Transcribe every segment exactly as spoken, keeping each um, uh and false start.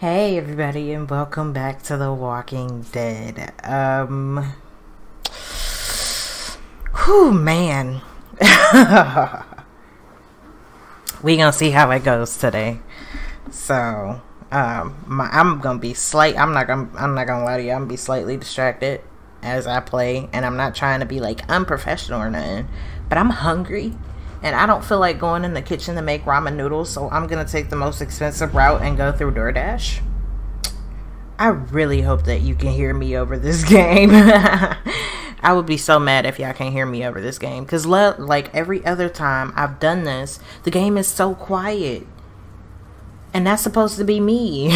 Hey everybody, and welcome back to The Walking Dead. Um, whew, man. We gonna see how it goes today. So, um, my, I'm gonna be slight. I'm not gonna. I'm not gonna lie to you. I'm gonna be slightly distracted as I play, and I'm not trying to be like unprofessional or nothing. But I'm hungry. And I don't feel like going in the kitchen to make ramen noodles, so I'm going to take the most expensive route and go through DoorDash. I really hope that you can hear me over this game. I would be so mad if y'all can't hear me over this game. Because like every other time I've done this, the game is so quiet. And that's supposed to be me.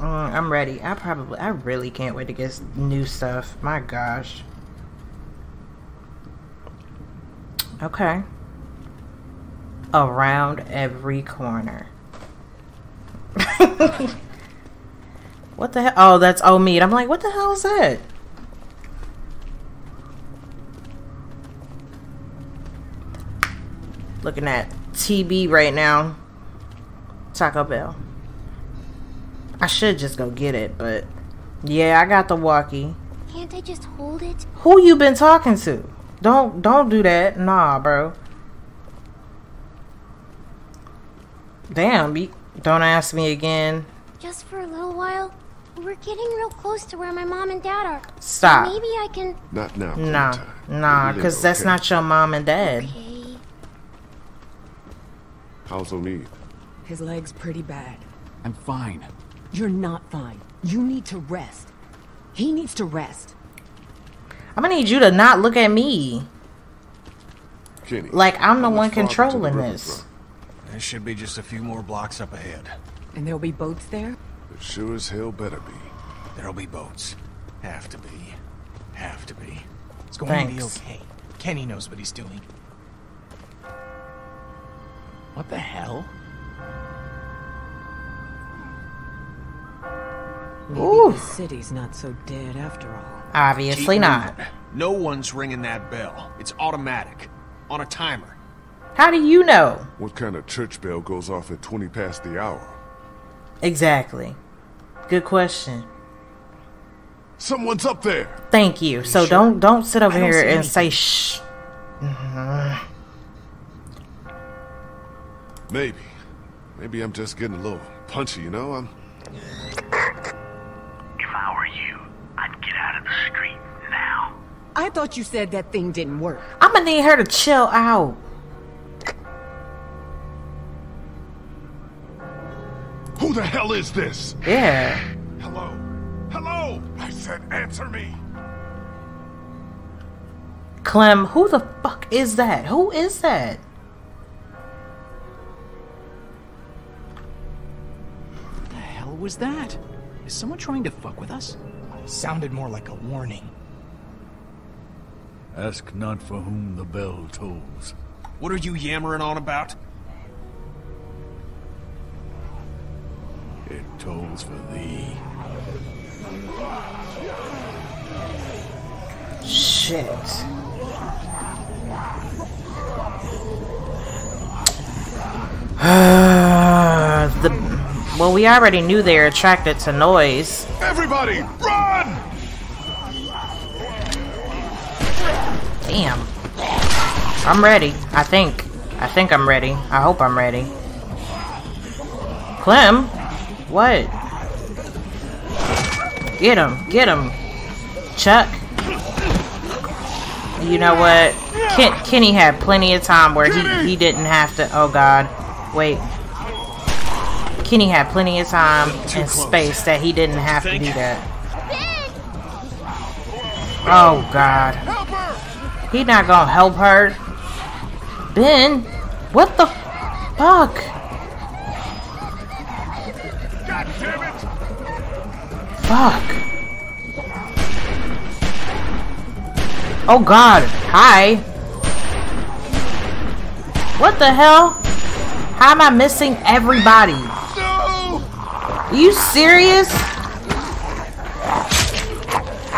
I'm ready. I probably, I really can't wait to get new stuff. My gosh. Okay. Around every corner. What the hell? Oh, that's Omid. I'm like, what the hell is that? Looking at T B right now. Taco Bell. I should just go get it, but yeah, I got the walkie. Can't I just hold it? Who you been talking to? Don't, don't do that. Nah, bro. Damn, be, don't ask me again. Just for a little while. We're getting real close to where my mom and dad are. Stop. So maybe I can... Not now. Nah, time. nah, because okay. That's not your mom and dad. Okay. How's Omid? His leg's pretty bad. I'm fine. You're not fine. You need to rest. He needs to rest. I'm gonna need you to not look at me. Jenny, like I'm the one controlling this. There should be just a few more blocks up ahead. And there'll be boats there? There sure as hell better be. There'll be boats. Have to be. Have to be. It's going Thanks. to be okay. Kenny knows what he's doing. What the hell? Maybe Ooh. the city's not so dead after all. Obviously not. No one's ringing that bell. It's automatic. On a timer. How do you know? What kind of church bell goes off at twenty past the hour? Exactly. Good question. Someone's up there. Thank you. So sure? don't don't sit over here and anything. say shh. Maybe. Maybe I'm just getting a little punchy, you know? I'm If I were you, I'd get out of the street now. I thought you said that thing didn't work. I'm gonna need her to chill out. Who the hell is this? Yeah. Hello. Hello. I said answer me. Clem, who the fuck is that? Who is that? What the hell was that? Is someone trying to fuck with us? Sounded more like a warning. Ask not for whom the bell tolls. What are you yammering on about? It tolls for thee. Shit. Uh, the Well, we already knew they're attracted to noise. Everybody, run! Damn. I'm ready. I think. I think I'm ready. I hope I'm ready. Clem? What? Get him. Get him. Chuck? You know what? Ken Kenny had plenty of time where he, he didn't have to... Oh, God. Wait. Kenny had plenty of time and space that he didn't have to do that. Oh God. He not gonna help her. Ben? What the fuck? God damn it. Fuck. Oh God. Hi. What the hell? How am I missing everybody? Are you serious? Get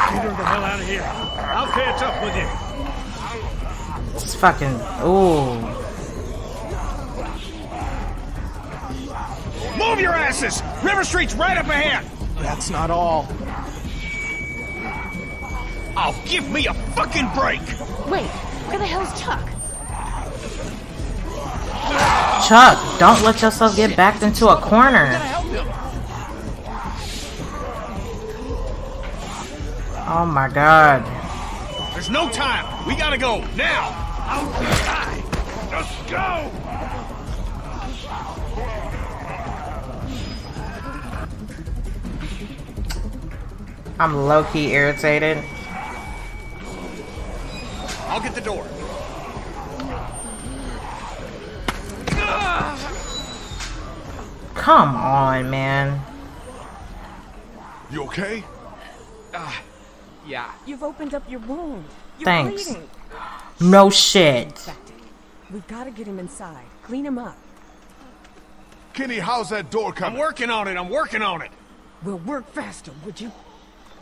her the hell out of here. I'll catch up with you. It's fucking... Ooh. passes! River Street's right up ahead! That's not all. Oh, give me a fucking break! Wait, where the hell's Chuck? Chuck, don't let yourself get backed into a corner. Oh my god. There's no time! We gotta go! Now! Outside! Let's go! I'm low-key irritated. I'll get the door. Come on, man. You okay? Uh, yeah. You've opened up your wound. You're Thanks. Bleeding. No shit. We've got to get him inside. Clean him up. Kenny, how's that door coming? I'm working on it. I'm working on it. We'll work faster, would you?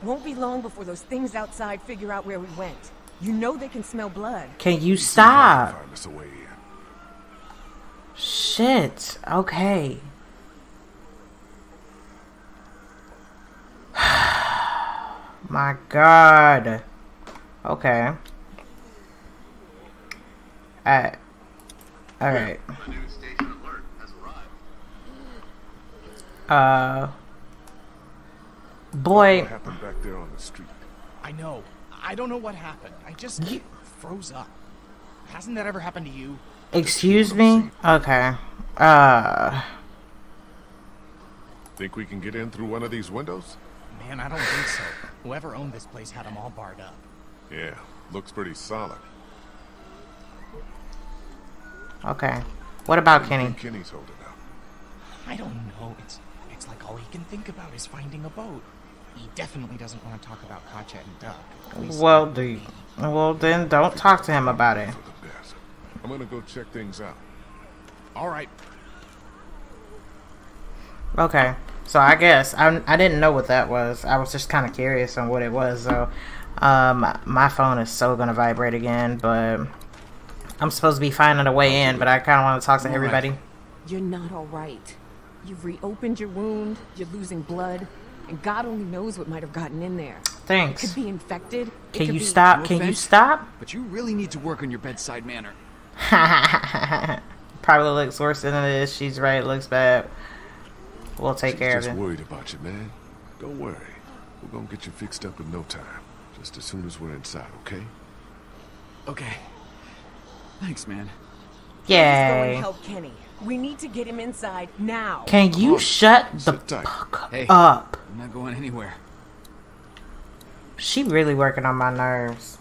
Won't be long before those things outside figure out where we went. You know they can smell blood. Can you stop? Shit. Okay. My god. Okay. Alright. Alright. Uh. Boy. What happened back there on the street? I know. I don't know what happened. I just you... froze up. Hasn't that ever happened to you? Excuse me? Okay. Uh. Think we can get in through one of these windows? Man, I don't think so. Whoever owned this place had them all barred up. Yeah, looks pretty solid. Okay. What about Kenny? Kenny's holding up. I don't know. It's it's like all he can think about is finding a boat. He definitely doesn't want to talk about Katjaa and Duck. Well, dude. Well, then don't talk to him about it. I'm gonna go check things out. All right. Okay. So I guess I, I didn't know what that was. I was just kind of curious on what it was. So um, my phone is so gonna vibrate again, but I'm supposed to be finding a way in. But I kind of want to talk to everybody. You're not all right. You've reopened your wound. You're losing blood, and God only knows what might have gotten in there. Thanks. It could be infected. Can you stop? Can you stop? But you really need to work on your bedside manner. Probably looks worse than it is. She's right. Looks bad. We'll take She's care of it. Just worried about you, man. Don't worry. We're gonna get you fixed up in no time. Just as soon as we're inside, okay? Okay. Thanks, man. Yeah. Let's go and help Kenny. We need to get him inside now. Can you oh, shut the fuck hey, up? I'm not going anywhere. She really working on my nerves.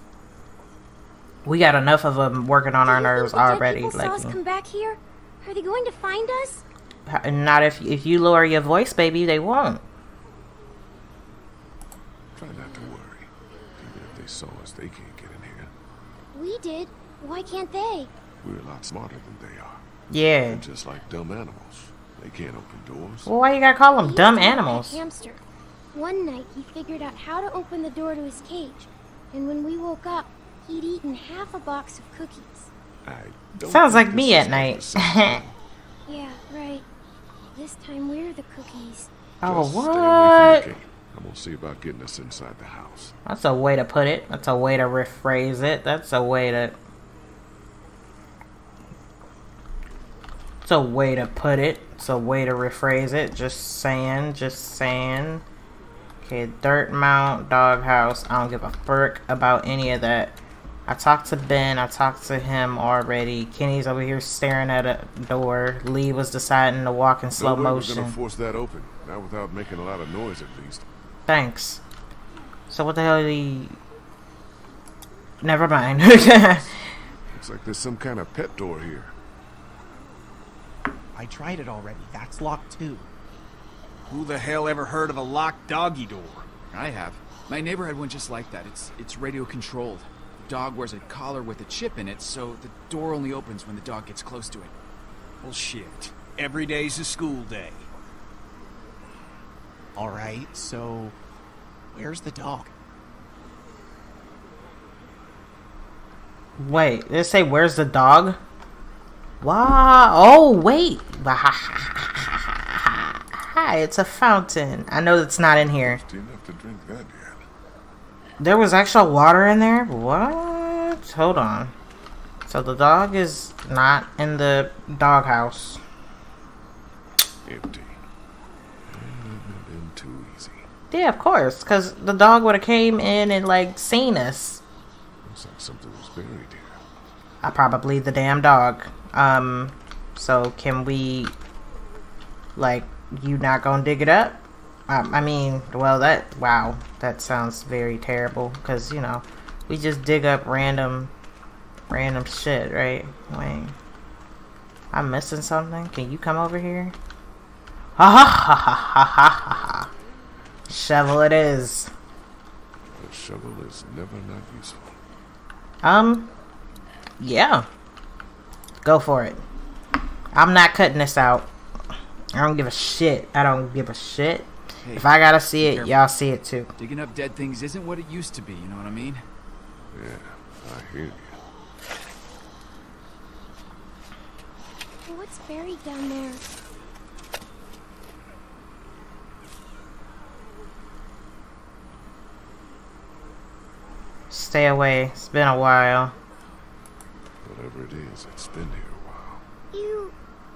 We got enough of them working on Do our nerves already. Like, saw us come back here? Are they going to find us? Not if if you lower your voice, baby. They won't. Try not to worry. Even if they saw us, they can't get in here. We did. Why can't they? We're a lot smarter than they are. Yeah. They're just like dumb animals. They can't open doors. Well, why you gotta call them he dumb animals? Hamster. One night he figured out how to open the door to his cage, and when we woke up, he'd eaten half a box of cookies. I don't Sounds like me at night. Yeah. Right. This time we're the cookies. Oh, Just what? I'm gonna see about getting us inside the house. That's a way to put it. That's a way to rephrase it. That's a way to. It's a way to put it. It's a way to rephrase it. Just saying. Just saying. Okay, dirt mount, doghouse. I don't give a frick about any of that. I talked to Ben. I talked to him already. Kenny's over here staring at a door. Lee was deciding to walk in slow motion. We're gonna force that open, not without making a lot of noise, at least. Thanks. So what the hell? Are you... Never mind. Looks like there's some kind of pet door here. I tried it already. That's locked too. Who the hell ever heard of a locked doggy door? I have. My neighbor had one just like that. It's it's radio controlled. Dog wears a collar with a chip in it, so the door only opens when the dog gets close to it. Well, shit. Every day's a school day. Alright, so... where's the dog? Wait, did it say where's the dog? Wow! Oh, wait! Hi, it's a fountain. I know that's not in here. Enough to drink that yet. There was actual water in there? What? Hold on. So the dog is not in the doghouse. Empty. Been too easy. Yeah, of course, because the dog would have came in and like seen us. Looks like something was buried here. I probably the damn dog. Um, so can we, like, you not gonna dig it up? Um, I mean, well, that wow, that sounds very terrible. Cause you know, we just dig up random, random shit, right? Wait, I'm missing something. Can you come over here? Ha ha ha ha ha ha ha! Shovel it is. The shovel is never not useful. Um, yeah. Go for it. I'm not cutting this out. I don't give a shit. I don't give a shit. Hey, if I gotta see it, y'all see it too. Digging up dead things isn't what it used to be, you know what I mean? Yeah, I hear you. What's buried down there? Stay away. It's been a while. Whatever it is, it's been here a while. Ew.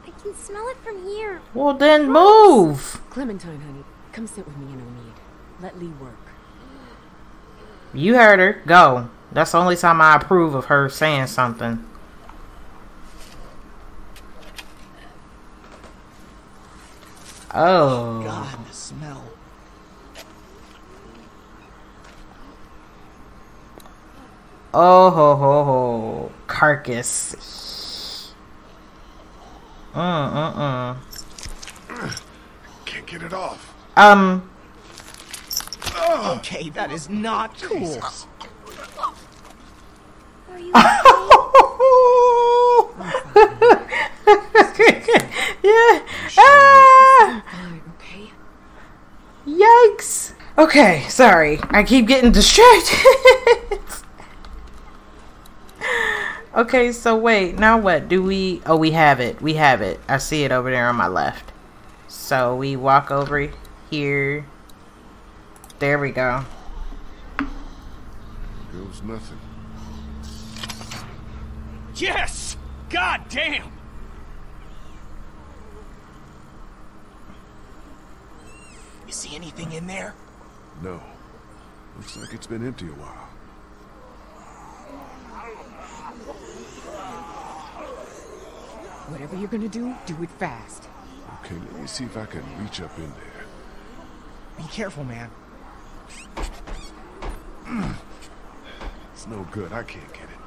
I can smell it from here. Well, then move. Clementine, honey, come sit with me and Omid. Let Lee work. You heard her. Go. That's the only time I approve of her saying something. Oh. God, the smell. Oh ho ho ho. Carcass. Mm mm-mm. Can't get it off. Um. Okay, that is not cool. Jesus. Are you okay? Yeah. Ah! Okay. Yikes. Okay, sorry. I keep getting distracted. Okay, so wait, now what do we, oh, we have it, we have it. I see it over there on my left. So we walk over here. There we go. There was nothing. Yes! God damn! You see anything in there? No. Looks like it's been empty a while. Whatever you're gonna do, do it fast. Okay, let me see if I can reach up in there. Be careful, man. It's no good. I can't get it.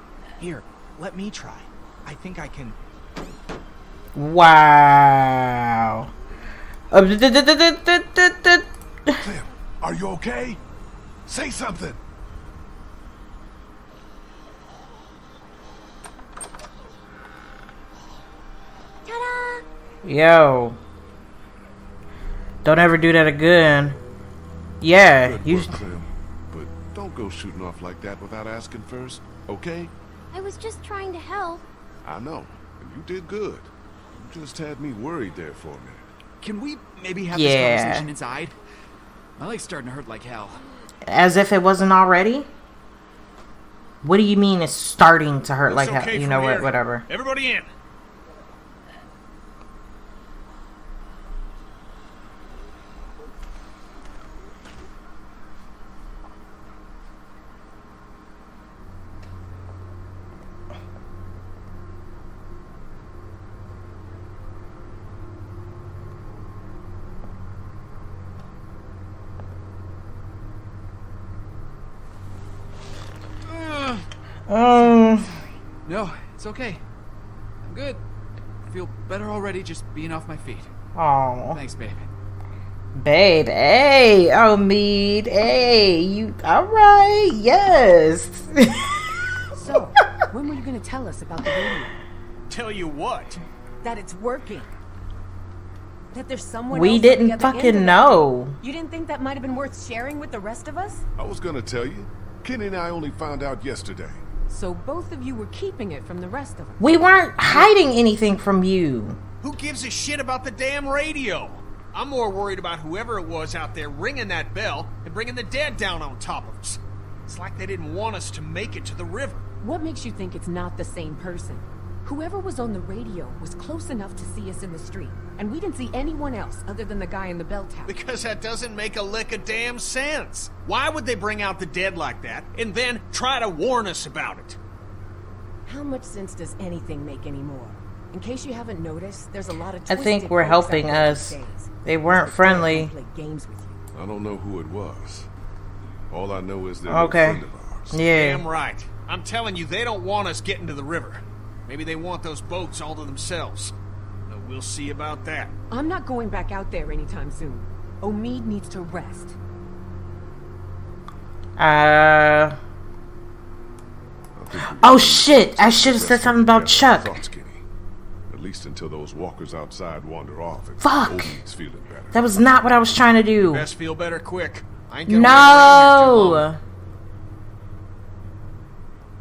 Here, let me try. I think I can. Wow. Clem, are you okay? Say something. Yo, don't ever do that again. Yeah, you should. But don't go shooting off like that without asking first, okay? I was just trying to help. I know, and you did good. You just had me worried there for a minute. Can we maybe have yeah. this conversation inside? My leg's starting to hurt like hell. As if it wasn't already? What do you mean it's starting to hurt it's like okay hell? You know what, whatever. Everybody in. Um. No, it's okay. I'm good. I feel better already just being off my feet. Oh. Thanks, babe. Babe, hey, Omid, hey, you all right? Yes. So, when were you gonna tell us about the radio? Tell you what? That it's working. That there's someone. We else didn't fucking know. You didn't think that might have been worth sharing with the rest of us? I was gonna tell you. Kenny and I only found out yesterday. So both of you were keeping it from the rest of us. We weren't hiding anything from you. Who gives a shit about the damn radio? I'm more worried about whoever it was out there ringing that bell and bringing the dead down on top of us. It's like they didn't want us to make it to the river. What makes you think it's not the same person? Whoever was on the radio was close enough to see us in the street, and we didn't see anyone else other than the guy in the bell tower. Because that doesn't make a lick of damn sense. Why would they bring out the dead like that, and then try to warn us about it? How much sense does anything make anymore? In case you haven't noticed, there's a lot of. I think we're helping us. They weren't friendly. I don't know who it was. All I know is they're okay. A friend of ours. Yeah. Damn right. I'm telling you, they don't want us getting to the river. Maybe they want those boats all to themselves. But we'll see about that. I'm not going back out there anytime soon. Omid needs to rest. Uh. Oh shit! I should have said something about Chuck. At least until those walkers outside wander off. Fuck! That was not what I was trying to do. Best feel better quick. I ain't gonna no!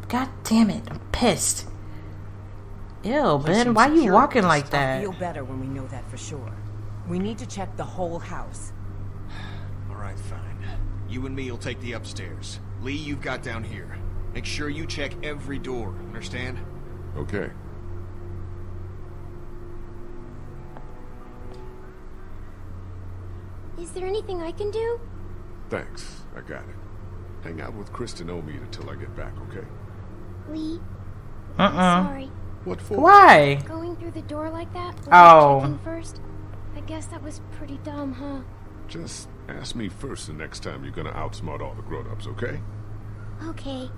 God damn it! I'm pissed. Ew, Ben, why are you walking like that? Feel better when we know that for sure. We need to check the whole house. All right, fine. You and me will take the upstairs. Lee, you've got down here. Make sure you check every door. Understand? Okay. Is there anything I can do? Thanks, I got it. Hang out with Krista and Omid until I get back, okay? Lee, uh-uh. I'm sorry. What for? Why? Going through the door like that? Oh. Checking first? I guess that was pretty dumb, huh? Just ask me first the next time you're gonna outsmart all the grown-ups, okay? Okay.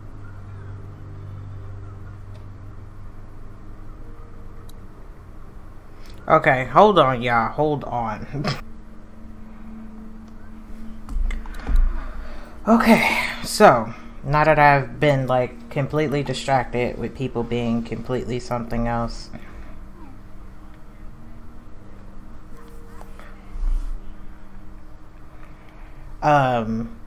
Okay, hold on, y'all. Hold on. Okay, so now that I've been like completely distracted with people being completely something else, um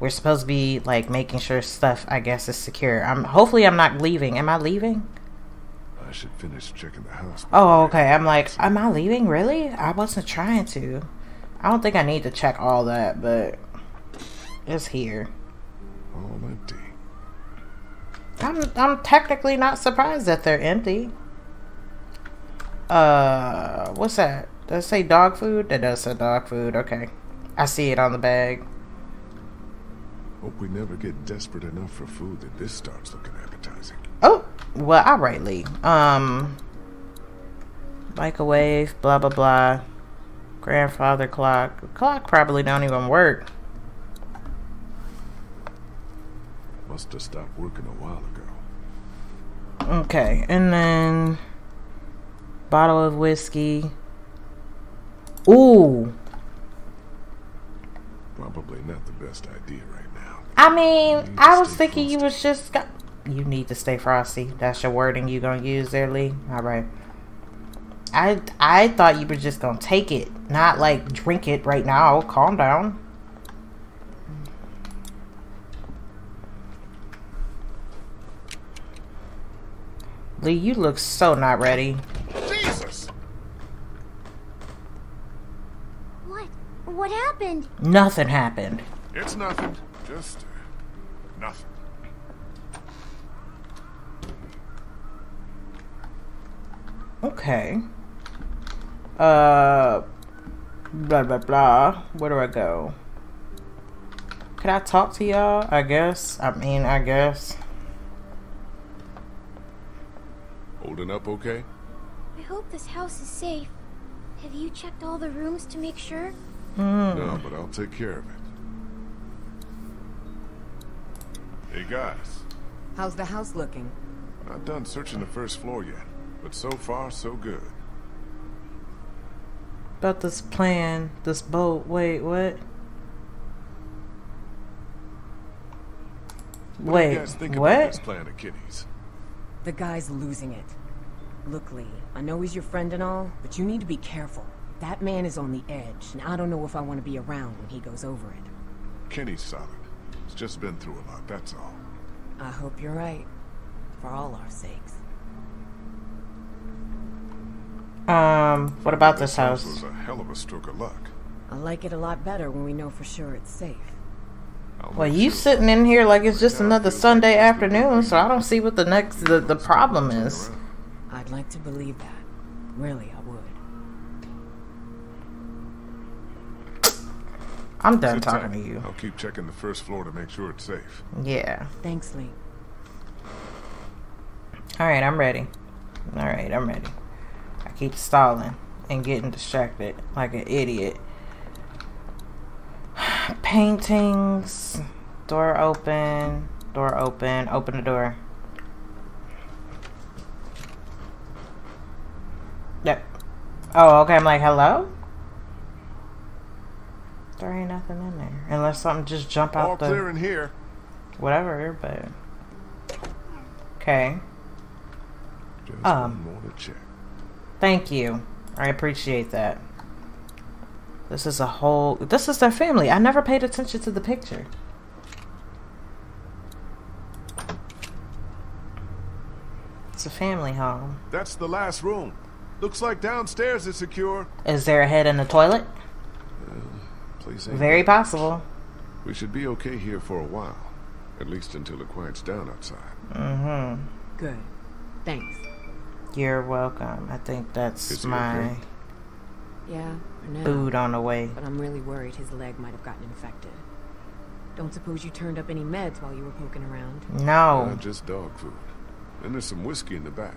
we're supposed to be like making sure stuff, I guess, is secure. I'm hopefully I'm not leaving. Am I leaving? I should finish checking the house. Oh, okay. I'm like, am I leaving? Really? I wasn't trying to. I don't think I need to check all that, but is here. All empty. I'm I'm technically not surprised that they're empty. Uh, what's that? Does it say dog food? That does say dog food. Okay, I see it on the bag. Hope we never get desperate enough for food that this starts looking appetizing. Oh, well, all right, Lee. Um, microwave, blah blah blah. Grandfather clock. The clock probably don't even work. Must have stopped working a while ago. Okay, and then bottle of whiskey. Ooh. Probably not the best idea right now. I mean, I was thinking you was just got. You need to stay frosty. That's your wording you gonna use there, Lee? All right. I I thought you were just gonna take it, not like drink it right now. Calm down. Lee, you look so not ready. Jesus! What? What happened? Nothing happened. It's nothing. Just uh, nothing. Okay. Uh. Blah blah blah. Where do I go? Can I talk to y'all? I guess. I mean, I guess. Holding up okay? I hope this house is safe. Have you checked all the rooms to make sure? Mm. No, but I'll take care of it. Hey guys. How's the house looking? I'm not done searching the first floor yet, but so far so good. About this plan, this boat, wait, what? What wait, do you guys think what? About this plan of Kitty's? The guy's losing it. Look, Lee, I know he's your friend and all, but you need to be careful. That man is on the edge, and I don't know if I want to be around when he goes over it. Kenny's solid. He's just been through a lot, that's all. I hope you're right. For all our sakes. Um, what about this house? This was a hell of a stroke of luck. I like it a lot better when we know for sure it's safe. Well, you sitting in here like it's just another Sunday afternoon, so I don't see what the next the, the problem is. I'd like to believe that. Really, I would. I'm done talking to you. I'll keep checking the first floor to make sure it's safe. Yeah. Thanks, Lee. All right, I'm ready. All right, I'm ready. I keep stalling and getting distracted like an idiot. Paintings. Door open. Door open. Open the door. Yep. Oh, okay. I'm like, hello? There ain't nothing in there. Unless something just jump out. All the... All clear in here. Whatever, but... Okay. Just um, one more to check. Thank you. I appreciate that. This is a whole... This is their family. I never paid attention to the picture. It's a family home. That's the last room. Looks like downstairs is secure. Is there a head in the toilet? Uh, please. Very possible. We should be okay here for a while. At least until it quiets down outside. Mm-hmm. Good. Thanks. You're welcome. I think that's is my... Okay? Yeah. No, food on the way. But I'm really worried his leg might have gotten infected. Don't suppose you turned up any meds while you were poking around? No. Uh, just dog food. And there's some whiskey in the back.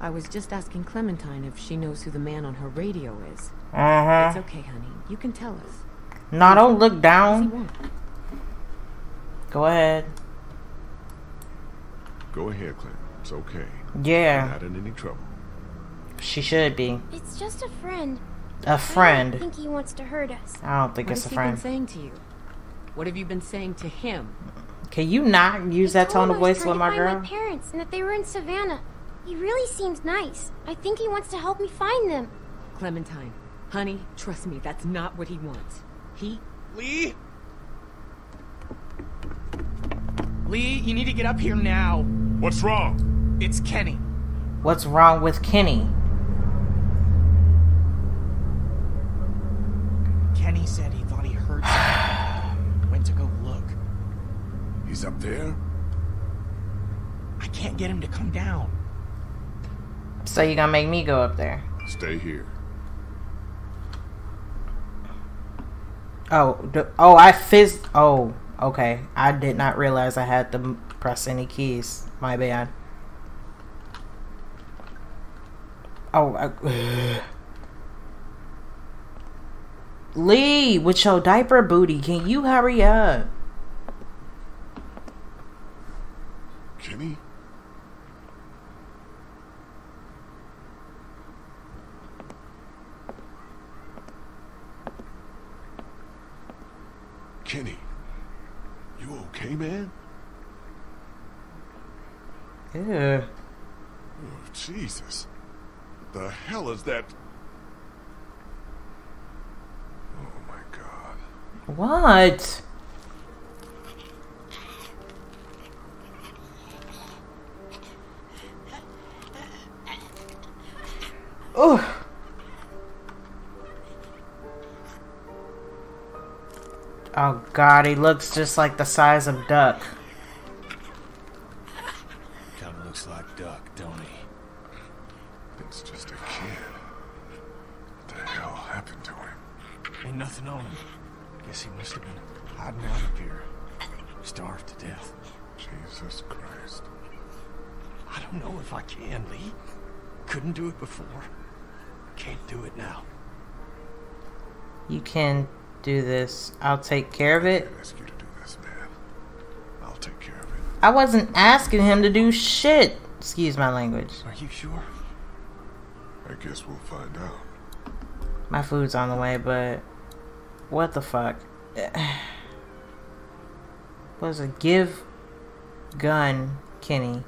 I was just asking Clementine if she knows who the man on her radio is. Uh-huh. It's okay, honey. You can tell us. No, don't look down. Go ahead. Go ahead, Clem. It's okay. Yeah. You're not in any trouble. She should be. It's just a friend. A friend. I don't think he wants to hurt us. I don't think what it's a friend. What have you been saying to you? What have you been saying to him? Can you not use I that tone of voice with my girl? I told him I was trying to find my parents and that they were in Savannah. He really seems nice. I think he wants to help me find them. Clementine, honey, trust me, that's not what he wants. He... Lee? Lee, you need to get up here now. What's wrong? It's Kenny. What's wrong with Kenny? Kenny said he thought he heard something. Went to go look. He's up there? I can't get him to come down. So you're gonna make me go up there? Stay here. Oh, do, oh, I fizzed. Oh, okay. I did not realize I had to press any keys. My bad. Oh, I... Lee, with your diaper booty, can you hurry up? Kenny? Kenny, you okay, man? Yeah. Oh, Jesus. What the hell is that? What? Oh. Oh God, he looks just like the size of Duck. Kind of looks like Duck, don't he? It's just a kid. What the hell happened to him? Ain't nothing on him. Guess he must have been hiding out up here. Starved to death. Jesus Christ. I don't know if I can, Lee. Couldn't do it before. Can't do it now. You can do this. I'll take care of it. I didn't ask you to do this, man. I'll take care of it. I wasn't asking him to do shit. Excuse my language. Are you sure? I guess we'll find out. My food's on the way, but... What the fuck? Was a give gun, Kenny?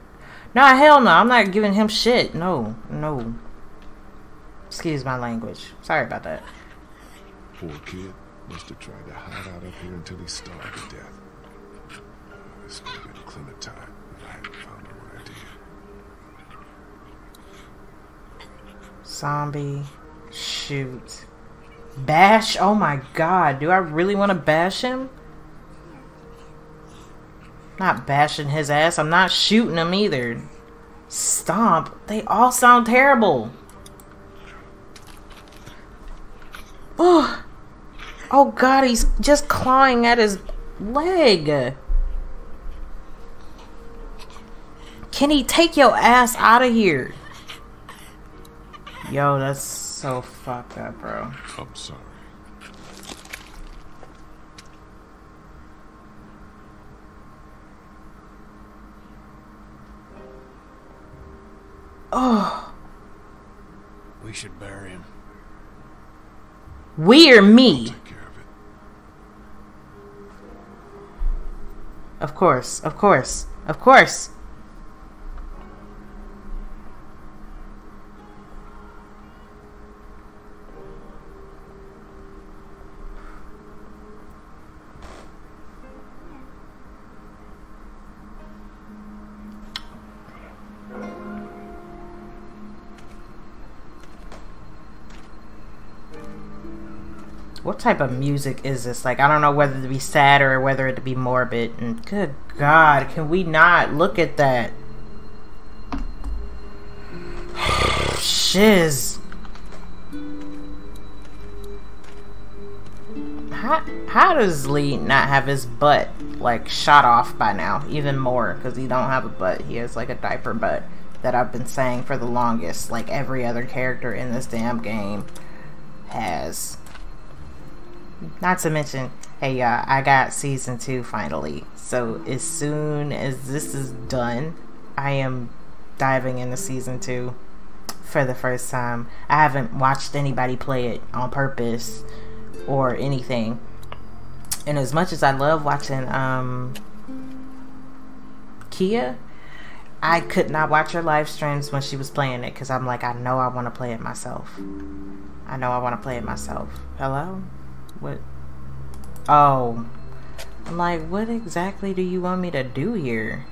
Nah, hell no. I'm not giving him shit. No, no. Excuse my language. Sorry about that. Poor kid must have tried to hide out up here until he starved to death. This could have been Clementine if I hadn't found her when I did. Zombie. Shoot. Bash? Oh my god. Do I really want to bash him? Not bashing his ass. I'm not shooting him either. Stomp. They all sound terrible. Oh. Oh god, he's just clawing at his leg. Kenny, take your ass out of here. Yo, that's so fucked up, bro. I'm sorry. Oh. We should bury him. We or me? Take care of it. Of course, of course, of course. What type of music is this? Like, I don't know whether to be sad or whether it to be morbid. And good God, can we not look at that? Shiz. How, how does Lee not have his butt, like, shot off by now? Even more, because he don't have a butt. He has, like, a diaper butt that I've been saying for the longest. Like, every other character in this damn game has. Not to mention, hey y'all, I got season two finally. So as soon as this is done, I am diving into season two for the first time. I haven't watched anybody play it on purpose or anything. And as much as I love watching um, Kia, I could not watch her live streams when she was playing it because I'm like, I know I want to play it myself. I know I want to play it myself. Hello? What? Oh. I'm like, what exactly do you want me to do here?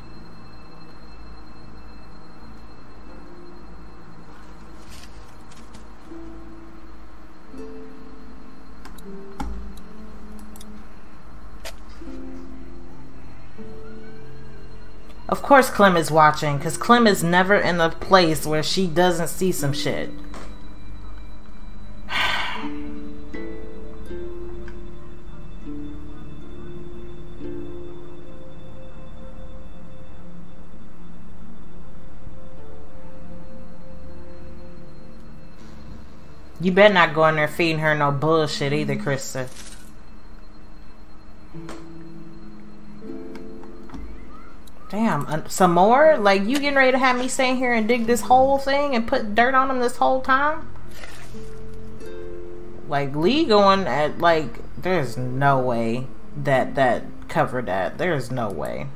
Of course Clem is watching, because Clem is never in a place where she doesn't see some shit. You better not go in there feeding her no bullshit either, Krista. Damn, uh, some more? Like, you getting ready to have me sit here and dig this whole thing and put dirt on him this whole time? Like, Lee going at, like, there's no way that that covered that. There's no way.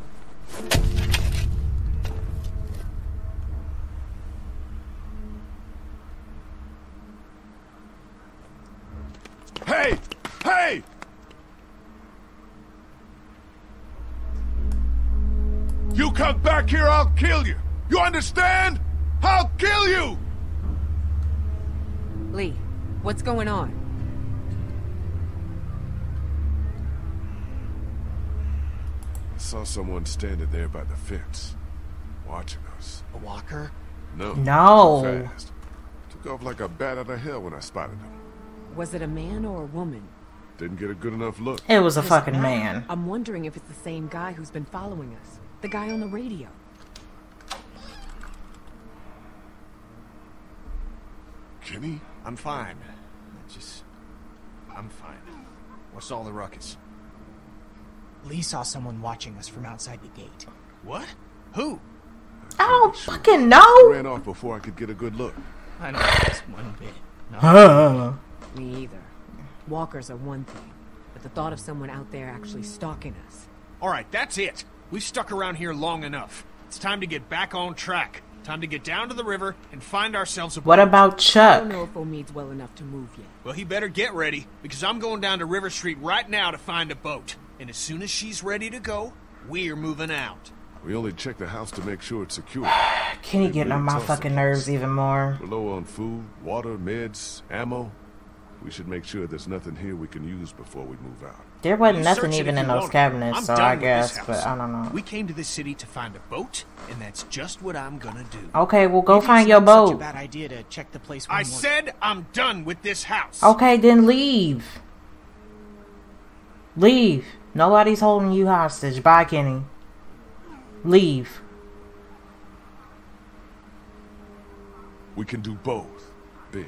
Hey! Hey! You come back here, I'll kill you! You understand? I'll kill you! Lee, what's going on? I saw someone standing there by the fence, watching us. A walker? No. No. Fast. Took off like a bat out of hell when I spotted him. Was it a man or a woman? Didn't get a good enough look. It was a fucking man. I'm wondering if it's the same guy who's been following us. The guy on the radio. Kenny? I'm fine. I just... I'm fine. What's all the ruckus? Lee saw someone watching us from outside the gate. What? Who? I don't fucking know! I ran off before I could get a good look. I know this one bit. No. Huh. Me either. Walkers are one thing, but the thought of someone out there actually stalking us. All right, that's it. We've stuck around here long enough. It's time to get back on track. Time to get down to the river and find ourselves a... What about Chuck? I don't know if Omid's well enough to move yet. Well, he better get ready, because I'm going down to River Street right now to find a boat. And as soon as she's ready to go, we're moving out. We only check the house to make sure it's secure. Kenny getting on my fucking nerves even more. We're low on food, water, meds, ammo. We should make sure there's nothing here we can use before we move out. There wasn't nothing even in those cabinets, so I guess, but I don't know. We came to this city to find a boat, and that's just what I'm gonna do. Okay, well, go find your boat. Such a bad idea to check the place. I said I'm done with this house. Okay, then leave. Leave. Nobody's holding you hostage. Bye, Kenny. Leave. We can do both, Ben.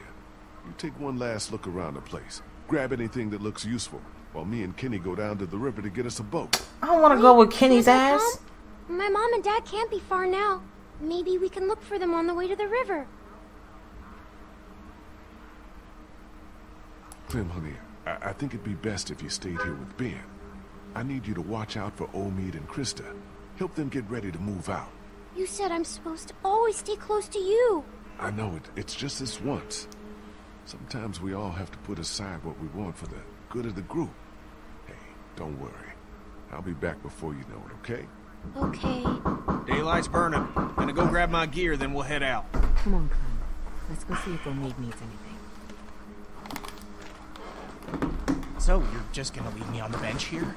You take one last look around the place. Grab anything that looks useful, while me and Kenny go down to the river to get us a boat. I don't want to go with Kenny's ass. Mom? My mom and dad can't be far now. Maybe we can look for them on the way to the river. Clem, honey, I, I think it'd be best if you stayed here with Ben. I need you to watch out for Omid and Krista. Help them get ready to move out. You said I'm supposed to always stay close to you. I know it. It's just this once. Sometimes we all have to put aside what we want for the good of the group. Hey, don't worry. I'll be back before you know it, okay? Okay. Daylight's burning. Gonna go grab my gear, then we'll head out. Come on, Clem. Let's go see if Omid needs anything. So, you're just gonna leave me on the bench here?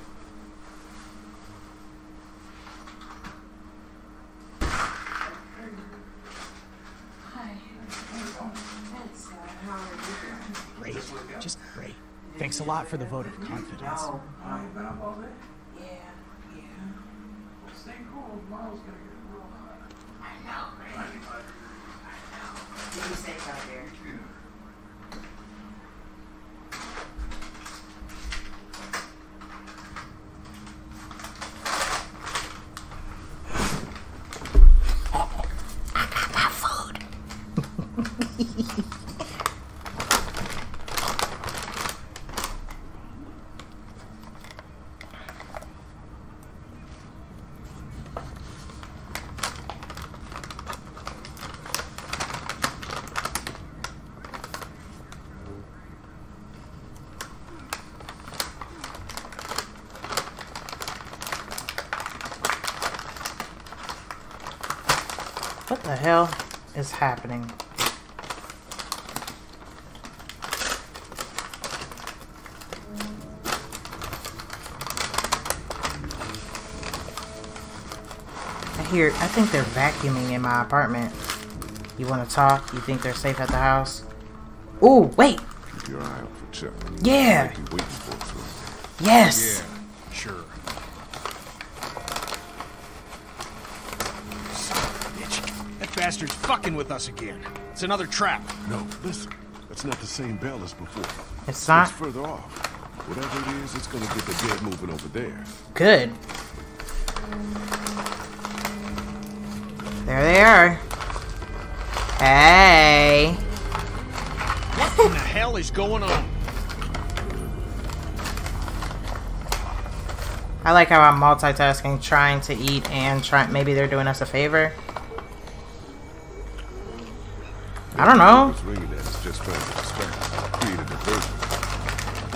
Thanks a lot for the vote of confidence. What the hell is happening? I hear, I think they're vacuuming in my apartment. You want to talk? You think they're safe at the house? Ooh, wait. Keep your eye out for Chuck. Yeah. Yes. Yeah, sure. Bastard's fucking with us again. It's another trap. No, listen. That's not the same bell as before. It's not. It's further off. Whatever it is, it's gonna get the dead moving over there. Good. There they are. Hey. What in the hell is going on? I like how I'm multitasking, trying to eat and try. Maybe they're doing us a favor. I don't know.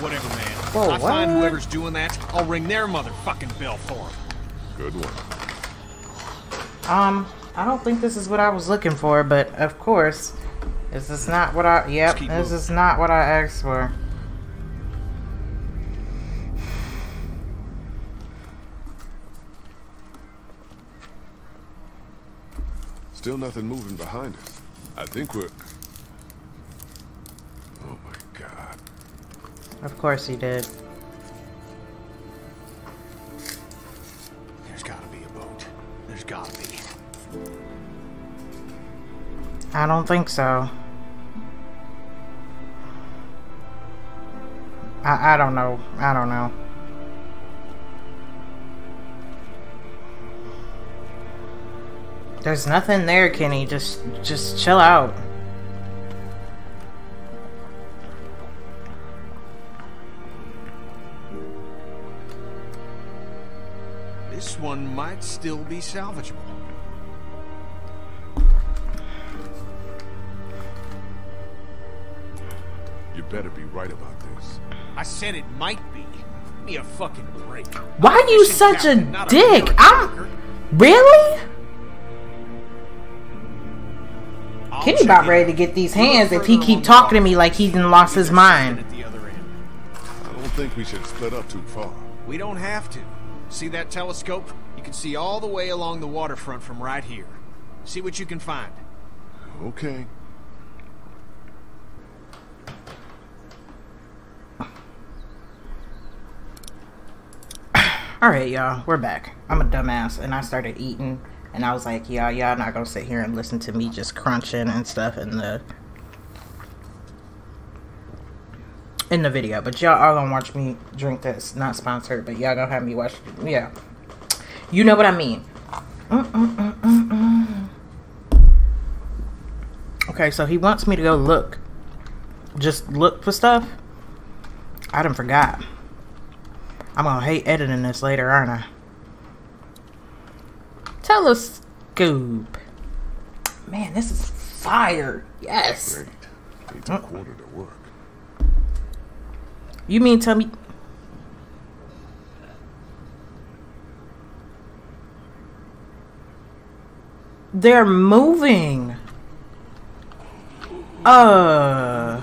Whatever, man. Whoa, I what? find whoever's doing that, I'll ring their motherfucking bell for them. Good one. Um, I don't think this is what I was looking for, but of course, this is not what I. Yep, this moving. is not what I asked for. Still nothing moving behind us. I think we're... Oh my god. Of course he did. There's gotta be a boat. There's gotta be. I don't think so. I, I don't know. I don't know. There's nothing there, Kenny. Just, just chill out. This one might still be salvageable. You better be right about this. I said it might be. Give me a fucking break. Why are you such a dick? I'm... Really? Kenny about ready to get these hands if he keep talking to me like he's lost his mind. I don't think we should split up too far. We don't have to. See that telescope? You can see all the way along the waterfront from right here. See what you can find. Okay. Alright, y'all, we're back. I'm a dumbass and I started eating and I was like, y'all, y'all not gonna sit here and listen to me just crunching and stuff in the in the video. But y'all all gonna watch me drink that's not sponsored, but y'all gonna have me watch, yeah. You know what I mean. Mm -mm -mm -mm -mm. Okay, so he wants me to go look. Just look for stuff. I done forgot. I'm gonna hate editing this later, aren't I? Telescope. Man, this is fire. Yes. Great. It's a quarter to work. You mean tell me? They're moving. Uh.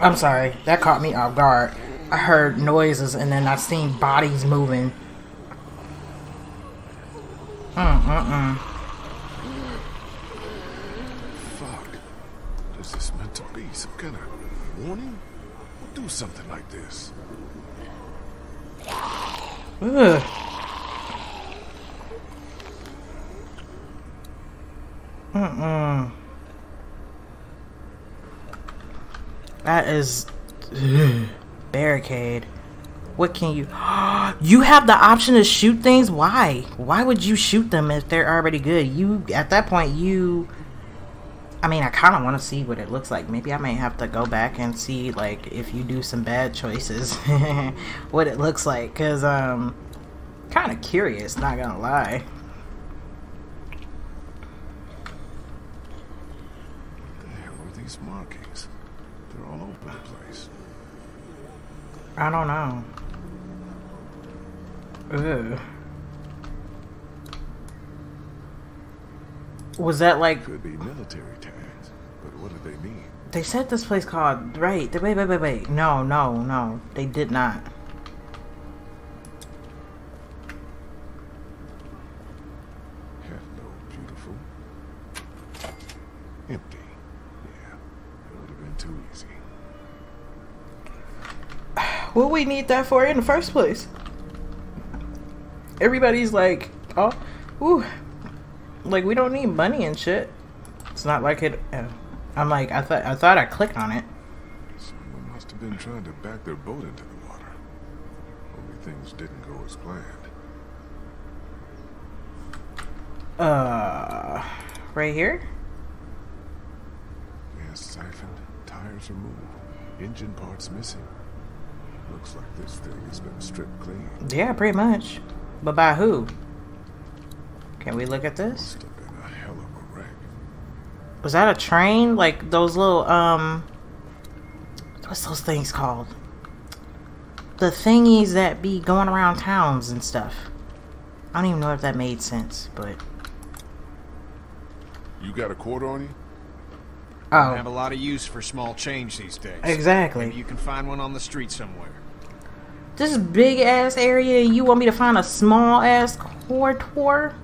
I'm sorry. That caught me off guard. I heard noises and then I seen bodies moving. Mm mm mm. Fuck. This is meant to be some kind of warning? We'll do something like this. Ugh. Mm mm. That is. Ugh. Barricade. What can you you have the option to shoot things? Why? Why would you shoot them if they're already good? You at that point you I mean I kinda wanna see what it looks like. Maybe I may have to go back and see like if you do some bad choices what it looks like, cause um kinda curious, not gonna lie. What the hell are these markings? They're all over the place. I don't know. Ugh. Was that like? Could be military tags, but what do they mean? They said this place called right. Wait, wait, wait, wait. No, no, no. They did not. Hello, beautiful. Empty. Yeah, it would have been too easy. What we need that for in the first place? Everybody's like, oh, ooh, like we don't need money and shit. It's not like it. Uh, I'm like, I thought, I thought I clicked on it. Someone must have been trying to back their boat into the water. Only things didn't go as planned. Uh, right here. Gas siphoned, tires removed, engine parts missing. Looks like this thing has been stripped clean. Yeah, pretty much. But by who? Can we look at this? Must have been a hell of a wreck. Was that a train? Like those little um what's those things called? The thingies that be going around towns and stuff. I don't even know if that made sense, but you got a quarter on you? Oh. I have a lot of use for small change these days. Exactly. Maybe you can find one on the street somewhere. This big ass area, you want me to find a small ass quarter?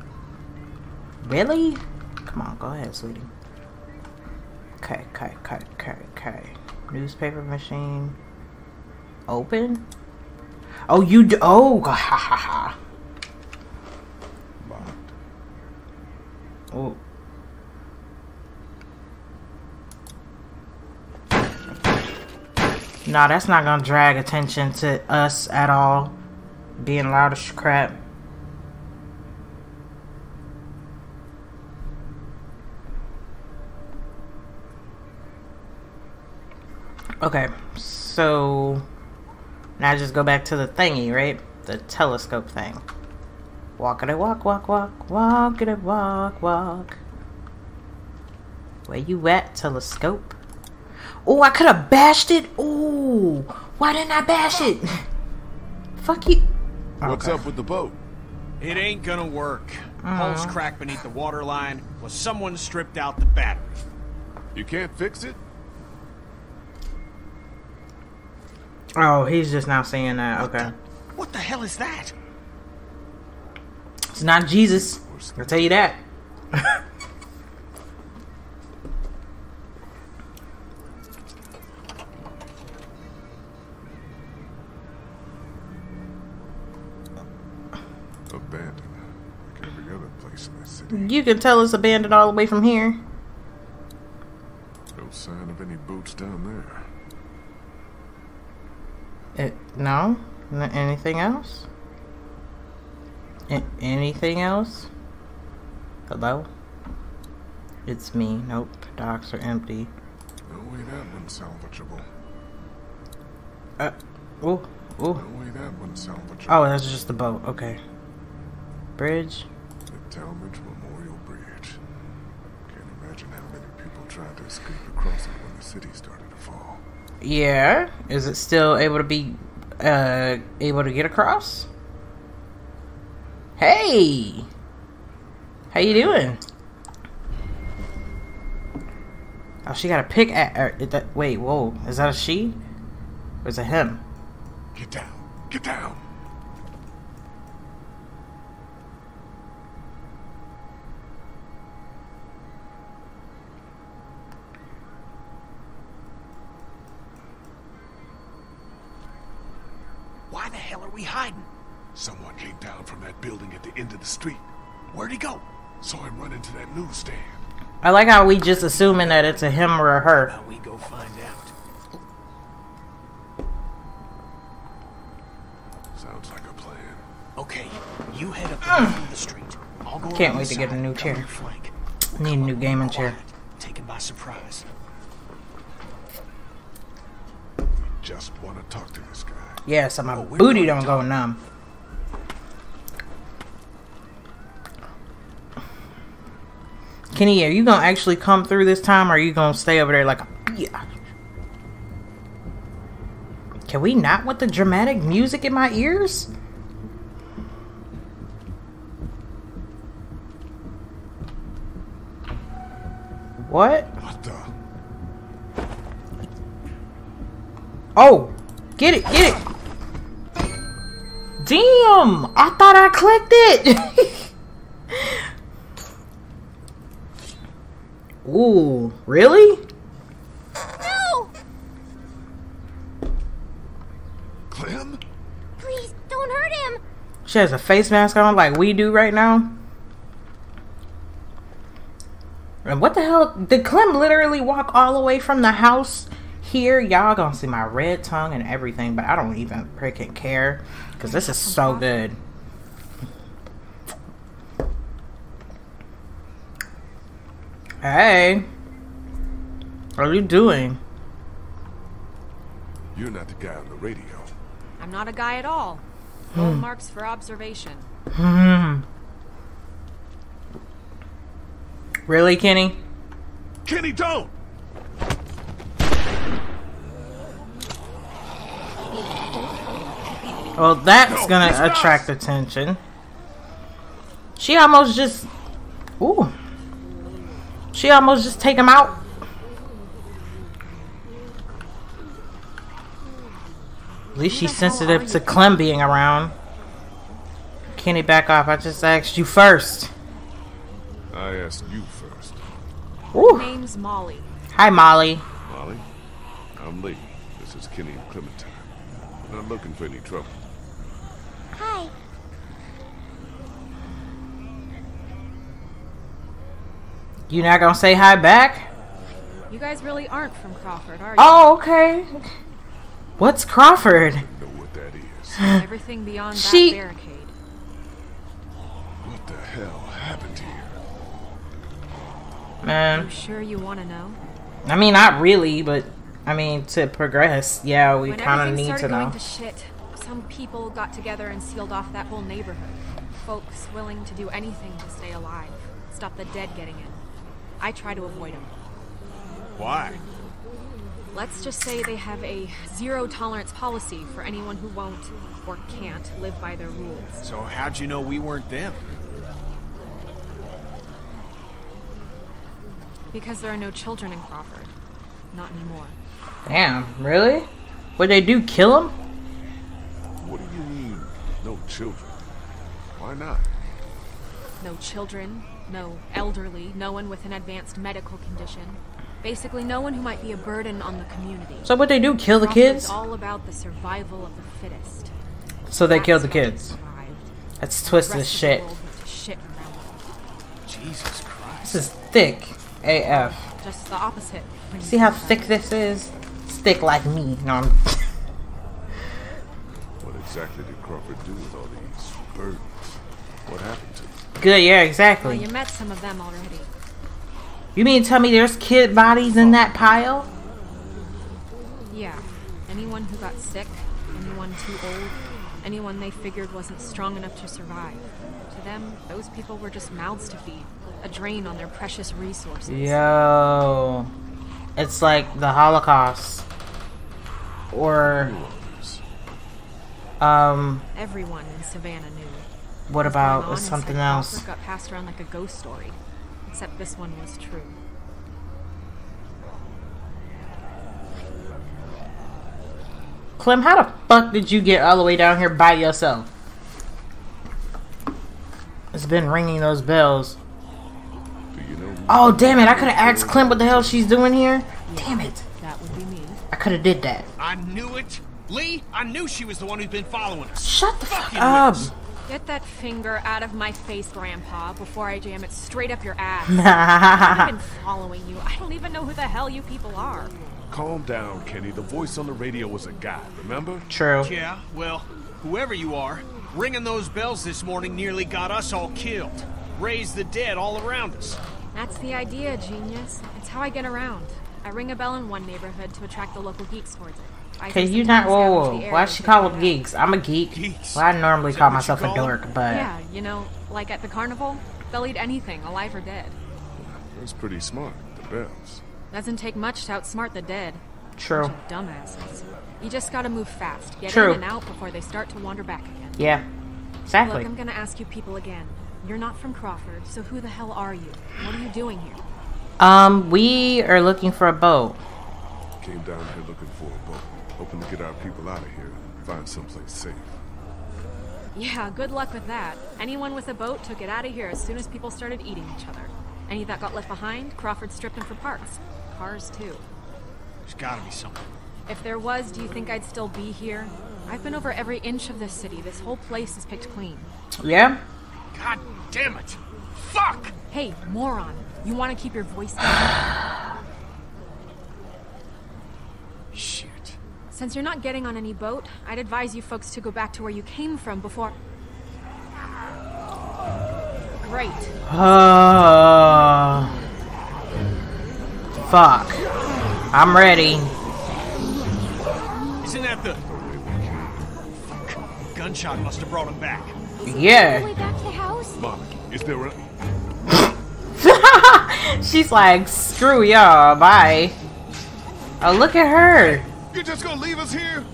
Really? Come on, go ahead, sweetie. Okay, okay, okay, okay, okay. Newspaper machine. Open? Oh, you do. Oh, ha ha ha. Oh. Nah, that's not gonna drag attention to us at all. Being loud as crap. Okay, so now I just go back to the thingy, right? The telescope thing. Walk it, walk, walk, walk, walk it, walk, walk. Where you at, telescope? Oh, I could have bashed it. Oh, why didn't I bash it? Fuck you. Okay. What's up with the boat? It ain't gonna work. Hull's cracked beneath the waterline. Was someone stripped out the battery? You can't fix it? Oh, he's just now saying that. Okay. What the, what the hell is that? It's not Jesus. I'll tell you that. Abandoned. Like every other place in this city. You can tell it's abandoned all the way from here. No sign of any boats down there. It, no? Anything else? A anything else? Hello? It's me. Nope. Docks are empty. No way that one's salvageable. Uh, oh, oh. No way that one's salvageable. Oh, that's just the boat. Okay. Bridge? The Talmadge Memorial Bridge. Can't imagine how many people tried to escape across it when the city started to fall. Yeah, is it still able to be uh able to get across? Hey, how you doing? Oh, she got a pick at her. Is that, wait, whoa, is that a she or is it him? Get down, get down. Hiding. Someone came down from that building at the end of the street. Where'd he go? Saw him run into that newsstand. I like how we just assuming that it's a him or a her. Now we go find out. Sounds like a plan. Okay, you head up mm. the street. I'll go. Can't wait to get a new chair. We'll Need a new gaming chair. Taken by surprise. We just want to talk to this guy. Yeah, so my oh, booty don't go numb. Kenny, are you gonna actually come through this time, or are you gonna stay over there like a yeah? Can we not with the dramatic music in my ears? What? What the? Oh, get it, get it. Damn! I thought I clicked it! Ooh, really? No! Clem? Please, don't hurt him! She has a face mask on like we do right now. And what the hell? Did Clem literally walk all the way from the house here? Y'all gonna see my red tongue and everything, but I don't even freaking care. Because this is so good. Hey. What are you doing? You're not the guy on the radio. I'm not a guy at all. Hmm. All marks for observation. Hmm. Really, Kenny? Kenny, don't! Well, that's no, gonna attract not. attention. She almost just, ooh, she almost just take him out. At least she's sensitive to Clem being around. Kenny, back off! I just asked you first. I asked you first. Ooh. Name's Molly. Hi, Molly. Molly, I'm Lee. This is Kenny and Clementine. Not looking for any trouble. Hi. You not gonna say hi back? You guys really aren't from Crawford, are you? Oh, okay. What's Crawford? I don't know what that is. Everything beyond that she... barricade. What the hell happened here? Man. Are you sure you want to know? I mean, not really, but I mean, to progress, yeah, we kind of need to know. Some people got together and sealed off that whole neighborhood. Folks willing to do anything to stay alive, stop the dead getting in. I try to avoid them. Why? let's just say they have a zero-tolerance policy for anyone who won't or can't live by their rules. So how'd you know we weren't them? Because there are no children in Crawford. Not anymore. Damn, really? What'd they do, kill him? What do you mean, no children? Why not? No children, no elderly, no one with an advanced medical condition. Basically, no one who might be a burden on the community. So what they do, kill the kids? It's all about the survival of the fittest. So they killed the kids. That's twisted as shit. Jesus Christ. This is thick A F. Just the opposite. See how thick this is? It's thick like me. No, I'm What exactly did Crawford do with all these burdens? What happened to them? Good, yeah, exactly. Well, you met some of them already. You mean tell me there's kid bodies in that pile? Yeah. Anyone who got sick, anyone too old, anyone they figured wasn't strong enough to survive. To them, those people were just mouths to feed, a drain on their precious resources. Yo. It's like the Holocaust. Or um everyone in Savannah knew. What about something else? Got passed around like a ghost story. Except this one was true. Clem, how the fuck did you get all the way down here by yourself? It's been ringing those bells. Do you know oh, damn it. I could have asked Clem what the hell she's doing here. Yeah, damn it. That would be me. I could have did that. I knew it. Lee, I knew she was the one who's been following us. Shut the fuck up. Get that finger out of my face, Grandpa, before I jam it straight up your ass. I've been following you. I don't even know who the hell you people are. Calm down, Kenny. The voice on the radio was a guy, remember? True. Yeah, well, whoever you are, ringing those bells this morning nearly got us all killed. Raised the dead all around us. That's the idea, genius. It's how I get around. I ring a bell in one neighborhood to attract the local geeks towards it. Okay, you not. Whoa, whoa. Why she called geeks? I'm a geek. Geeks. Well, I normally call myself a dork, but yeah, you know, like at the carnival, they'll eat anything, alive or dead. That's pretty smart. The bells. Doesn't take much to outsmart the dead. True. Bunch of dumbasses. You just gotta move fast. Get True. in and out before they start to wander back again. Yeah, exactly. Look, I'm gonna ask you people again. You're not from Crawford, so who the hell are you? What are you doing here? Um, we are looking for a boat. Came down here looking for a boat. Hoping to get our people out of here and find someplace safe. Yeah, good luck with that. Anyone with a boat took it out of here as soon as people started eating each other. Any that got left behind, Crawford stripped them for parts. Cars, too. There's gotta be something. If there was, do you think I'd still be here? I've been over every inch of this city. This whole place is picked clean. Yeah? God damn it! Fuck! Hey, moron. You want to keep your voice down? Shit. Since you're not getting on any boat, I'd advise you folks to go back to where you came from before... Great. Uh, fuck. I'm ready. Isn't that the... Fuck. Gunshot must have brought him back. Yeah. Way back to the house? Mom, is there a... She's like, screw y'all, bye. Oh, look at her. You're just gonna leave us here?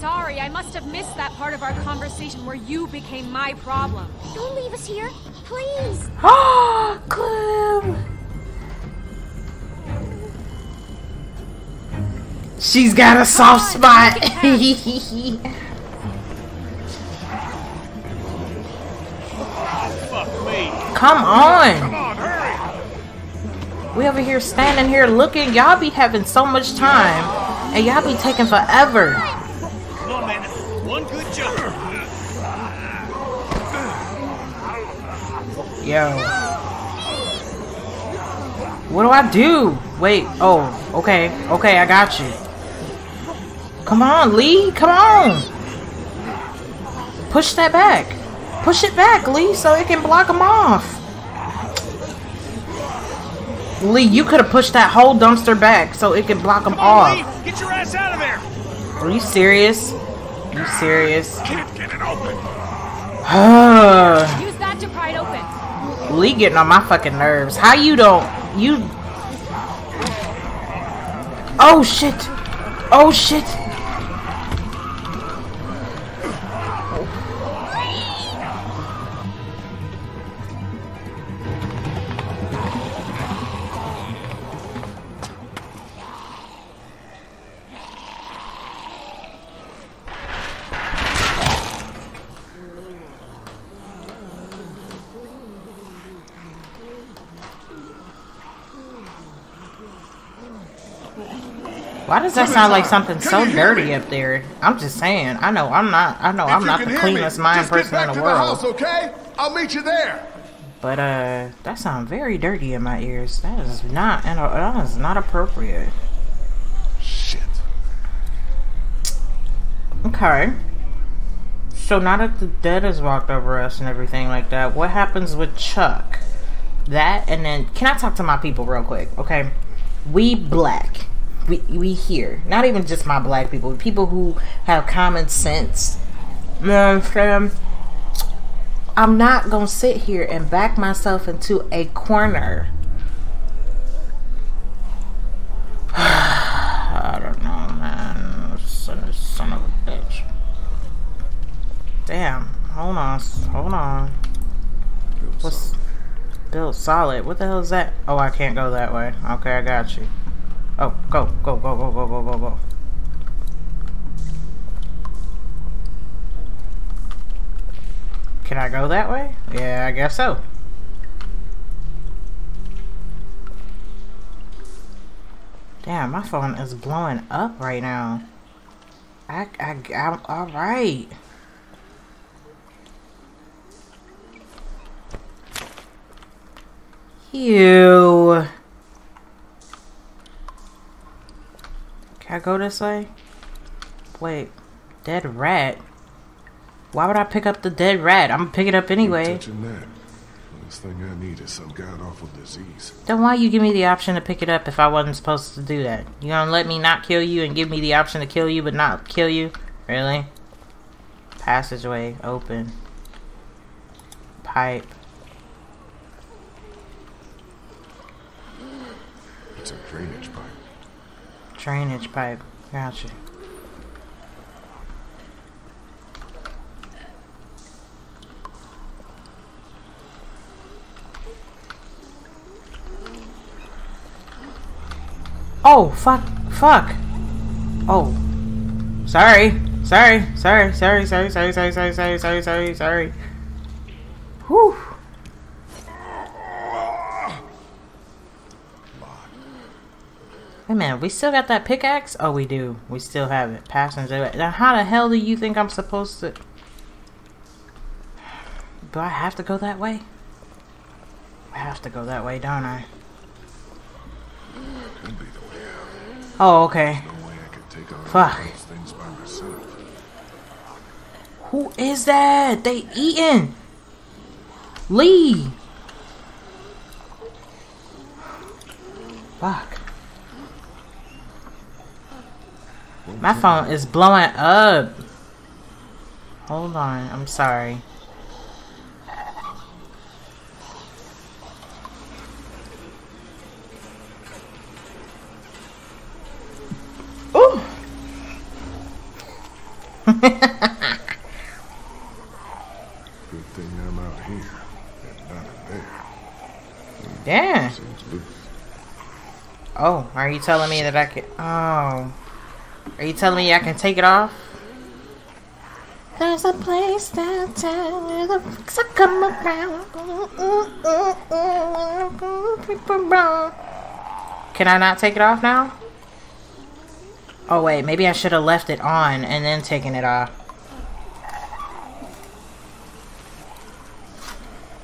Sorry, I must have missed that part of our conversation where you became my problem. Don't leave us here, please. Ah, Clem. She's got a soft spot. Oh, fuck me. Come on. Come on, hurry. We over here standing here looking. Y'all be having so much time. And y'all be taking forever. Come on, man. One good jump. Yo. What do I do? Wait. Oh, okay. Okay, I got you. Come on, Lee. Come on. Push that back. Push it back, Lee, so it can block him off. Lee, you could have pushed that whole dumpster back so it could block them off. Lee, get your ass out of there! Are you serious? Are you serious? Can't get it open. Use that to pry it open. Lee getting on my fucking nerves. How you don't? You. Oh shit! Oh shit! Why does that sound like something so dirty up there? I'm just saying. I know I'm not. I know I'm not the cleanest mind person in the world. Okay, I'll meet you there. But uh, that sounds very dirty in my ears. That is not. That is not appropriate. Shit. Okay. So now that the dead has walked over us and everything like that, what happens with Chuck? That and then can I talk to my people real quick? Okay. We black. We, we here, not even just my black people, people who have common sense. You know what I'm saying? I'm not gonna sit here and back myself into a corner. I don't know, man. Son, son of a bitch. Damn. Hold on. Hold on. What's built solid? What the hell is that? Oh, I can't go that way. Okay, I got you. Oh, go, go, go, go, go, go, go, go. Can I go that way? Yeah, I guess so. Damn, my phone is blowing up right now. I, I, I'm all right. Ew. I go this way? Wait, dead rat? Why would I pick up the dead rat? I'm gonna pick it up anyway. The last thing I need is some god awful disease. Then why you give me the option to pick it up if I wasn't supposed to do that? You gonna let me not kill you and give me the option to kill you but not kill you? Really? Passageway open. Pipe. It's a drainage pipe. Drainage pipe. Gotcha. Oh, fuck. Fuck. Oh. Sorry. Sorry. Sorry. Sorry. Sorry. Sorry. Sorry. Sorry. Sorry. Sorry. Sorry. Sorry. Whew. Wait a minute, we still got that pickaxe? Oh, we do. We still have it. Passenger. Now, how the hell do you think I'm supposed to... Do I have to go that way? I have to go that way, don't I? Could be the way out. Oh, okay. No way I could take all those things by myself. Who is that? They eating! Lee! Fuck. My phone is blowing up. Hold on, I'm sorry. Ooh. Good thing I'm out here and not in there. Yeah. Oh, are you telling me that I could? Oh. Are you telling me I can take it off? There's a place downtown where the folks are come around. Can I not take it off now? Oh wait, maybe I should have left it on and then taken it off.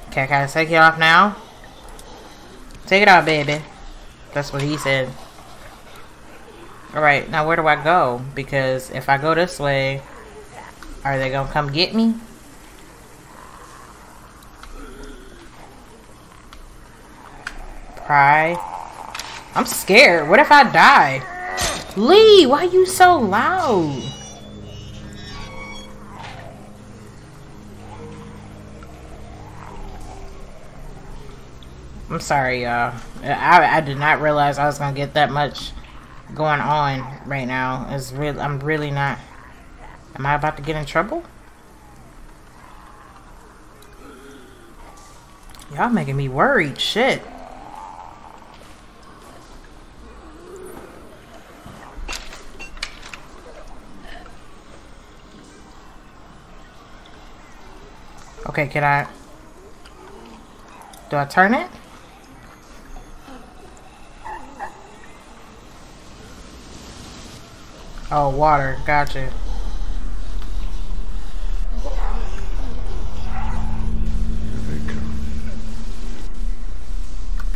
Okay, can I take it off now? Take it off, baby. That's what he said. Alright, now where do I go? Because if I go this way, are they gonna come get me? Pry. I'm scared. What if I die? Lee, why are you so loud? I'm sorry, y'all. I, I did not realize I was gonna get that much going on right now. Is real. I'm really not. Am I about to get in trouble? Y'all making me worried. Shit. Okay, can I... Do I turn it? Oh, water. Gotcha.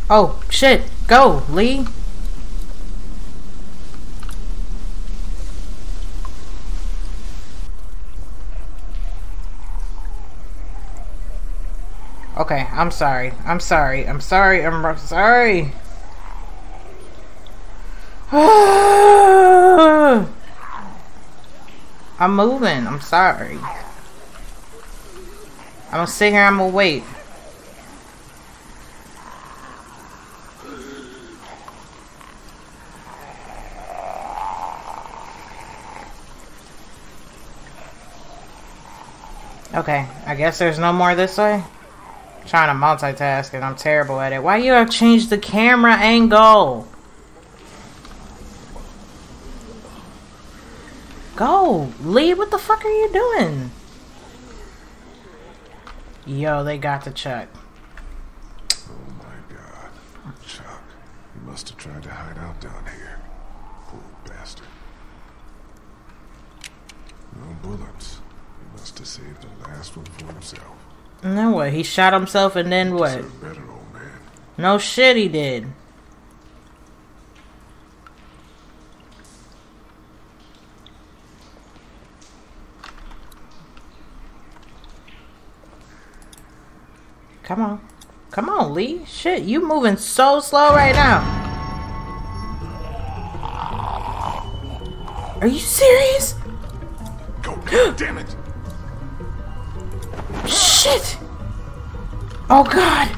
Oh, shit. Go, Lee. Okay, I'm sorry. I'm sorry. I'm sorry. I'm sorry. I'm moving. I'm sorry. I'm gonna sit here. I'm gonna wait. Okay, I guess there's no more this way. Trying to multitask and I'm terrible at it. Why you have changed the camera angle? Go, Lee, what the fuck are you doing? Yo, they got the Chuck. Oh my god. Chuck. He must have tried to hide out down here. Poor bastard. No bullets. He must have saved the last one for himself. No way. He shot himself and then what? Better, old man. No shit he did. Come on. Come on, Lee. Shit, you moving so slow right now. Are you serious? Go, damn it. Shit! Oh god!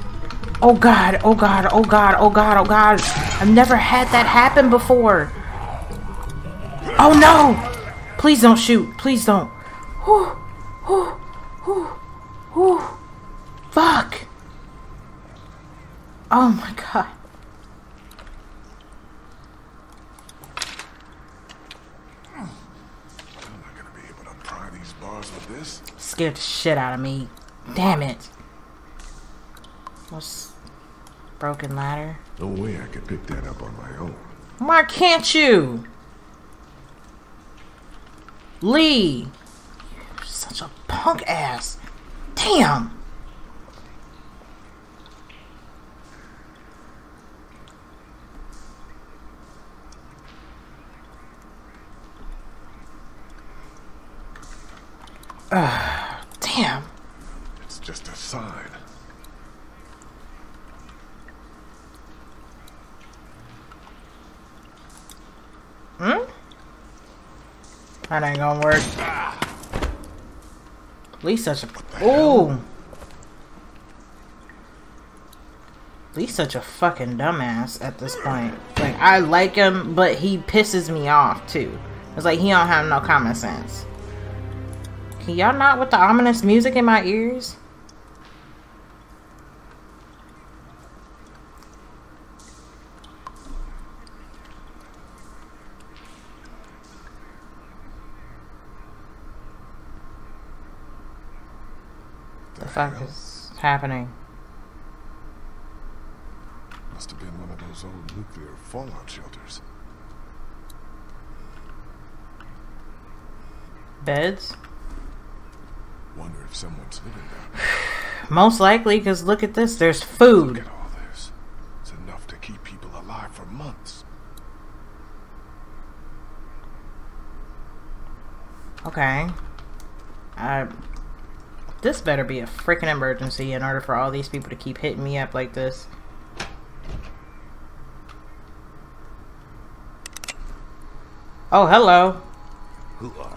Oh god! Oh god! Oh god! Oh god! Oh god! I've never had that happen before. Oh no! Please don't shoot! Please don't! Whoo! Whoo! Whoo! Whoo! Fuck! Oh my god! I'm not gonna be able to pry these bars with this. Scared the shit out of me. Damn it. What's broken ladder? No way I could pick that up on my own. Why can't you? Lee! You're such a punk ass. Damn! Ugh, damn. It's just a sign. Hmm? That ain't gonna work. At least such a... Ooh! Lee's such a fucking dumbass at this point. Like, I like him, but he pisses me off, too. It's like, he don't have no common sense. Y'all not with the ominous music in my ears? The fuck is happening? Must have been one of those old nuclear fallout shelters. Beds? Wonder if someone's living there. Most likely, because look at this. There's food. Look at all this. It's enough to keep people alive for months. Okay. I. This better be a freaking emergency in order for all these people to keep hitting me up like this. Oh, hello. Who are you?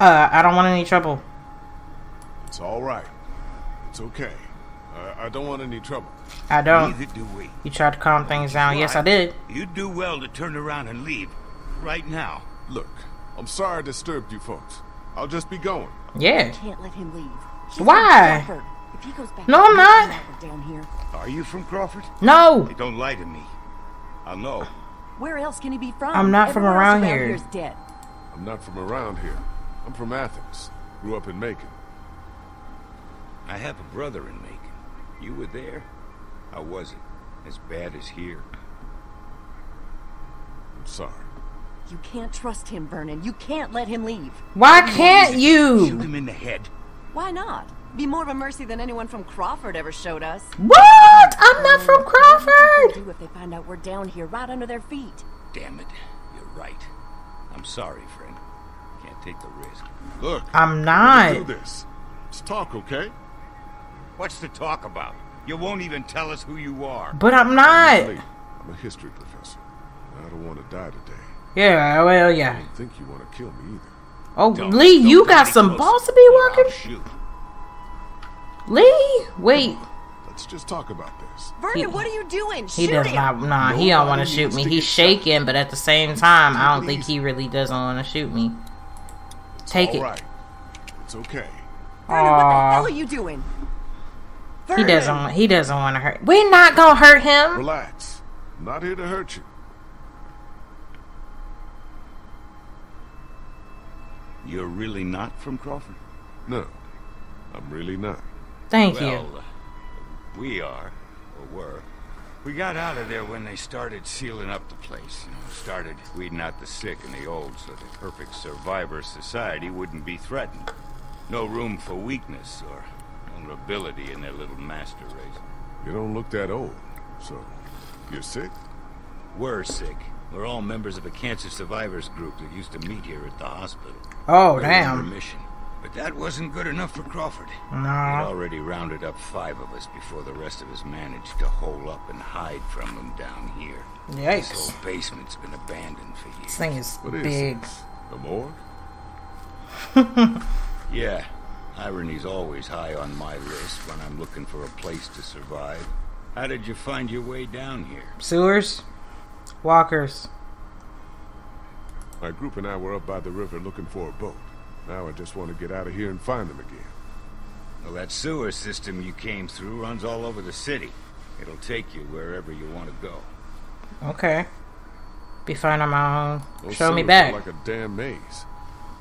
Uh, I don't want any trouble. It's all right. It's okay. Uh, I don't want any trouble. I don't. Neither do we. You tried to calm things down. Right. Yes, I did. You do well to turn around and leave right now. Look, I'm sorry I disturbed you folks. I'll just be going. Yeah. I can't let him leave. He's why? If he goes back no, I'm not. Down here. Are you from Crawford? No. They don't lie to me. I know. Where else can he be from? I'm not Everyone from around, around here. Dead. I'm not from around here. I'm from Athens. Grew up in Macon. I have a brother in Macon. You were there? How was it? As bad as here? I'm sorry. You can't trust him, Vernon. You can't let him leave. Why can't you? Shoot him in the head. Why not? Be more of a mercy than anyone from Crawford ever showed us. What? I'm not from Crawford. What do if they find out we're down here right under their feet? Damn it. You're right. I'm sorry, friend. Can't take the risk. Look. I'm not. Do this. Let's talk, okay? What's to talk about? You won't even tell us who you are. But I'm not. I'm a history professor. I don't want to die today. Yeah, well, yeah. I don't think you want to kill me either. Oh, don't, Lee, don't you got some balls to be working? Lee, wait. Let's just talk about this. Vernon, he, what are you doing? He shoot does him. Not. Nah, Nobody he don't want to shoot me. He's shaking, shot. But at the same time, I don't think he really doesn't want to shoot me. It's Take all right. it. It's okay. Vernon, what the hell are you doing? Vernon. He doesn't. He doesn't want to hurt. We're not gonna hurt him. Relax. I'm not here to hurt you. You're really not from Crawford? No, I'm really not. Thank well, you. We are, or were. We got out of there when they started sealing up the place. You know, started weeding out the sick and the old so the perfect survivor society wouldn't be threatened. No room for weakness or vulnerability in their little master race. You don't look that old, so you're sick? We're sick. We're all members of a cancer survivors group that used to meet here at the hospital. Oh, we're damn. Remission. But that wasn't good enough for Crawford. No. He'd already rounded up five of us before the rest of us managed to hole up and hide from them down here. Yikes. This whole basement's been abandoned for years. This thing is what big. Is the morgue? Yeah. Irony's always high on my list when I'm looking for a place to survive. How did you find your way down here? Sewers? Walkers. My group and I were up by the river looking for a boat. Now I just want to get out of here and find them again. Well, that sewer system you came through runs all over the city. It'll take you wherever you want to go. Okay. Be fine on my own. Those Show me back. Like a damn maze.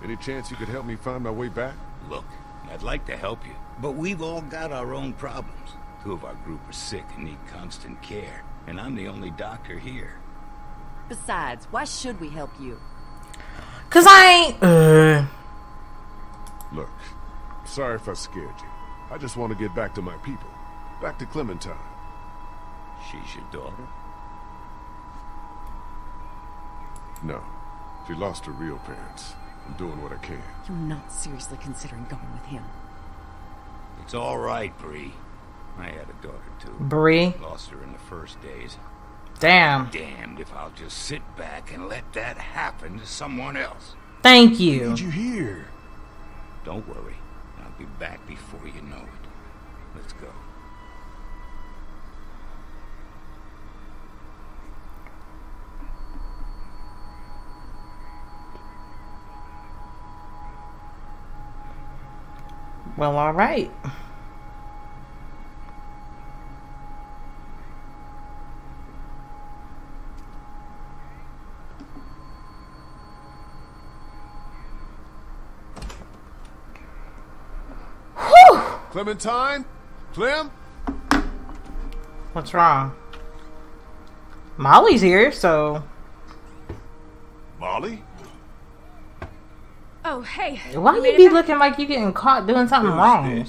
Any chance you could help me find my way back? Look, I'd like to help you, but we've all got our own problems. Two of our group are sick and need constant care, and I'm the only doctor here. Besides, why should we help you? Cause I ain't. Uh... Look, sorry if I scared you. I just want to get back to my people, back to Clementine. She's your daughter? No, she lost her real parents. I'm doing what I can. You're not seriously considering going with him. It's all right, Brie. I had a daughter too. Brie lost her in the first days. Damn. Damned if I'll just sit back and let that happen to someone else. Thank you. Did you hear? Don't worry. I'll be back before you know it. Let's go. Well, all right. Clementine? Clem? What's wrong? Molly's here, so... Molly? Oh, hey. Why you be looking like you getting caught doing something wrong?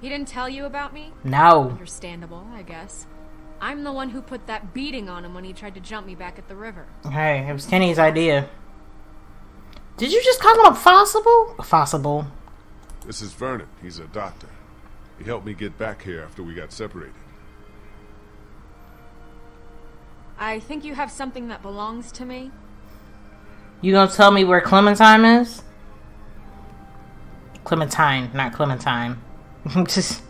He didn't tell you about me? No. Understandable, I guess. I'm the one who put that beating on him when he tried to jump me back at the river. Hey, it was Kenny's idea. Did you just call him possible? Possible. This is Vernon. He's a doctor. He helped me get back here after we got separated. I think you have something that belongs to me. You gonna tell me where Clementine is? Clementine, not Clementine. Just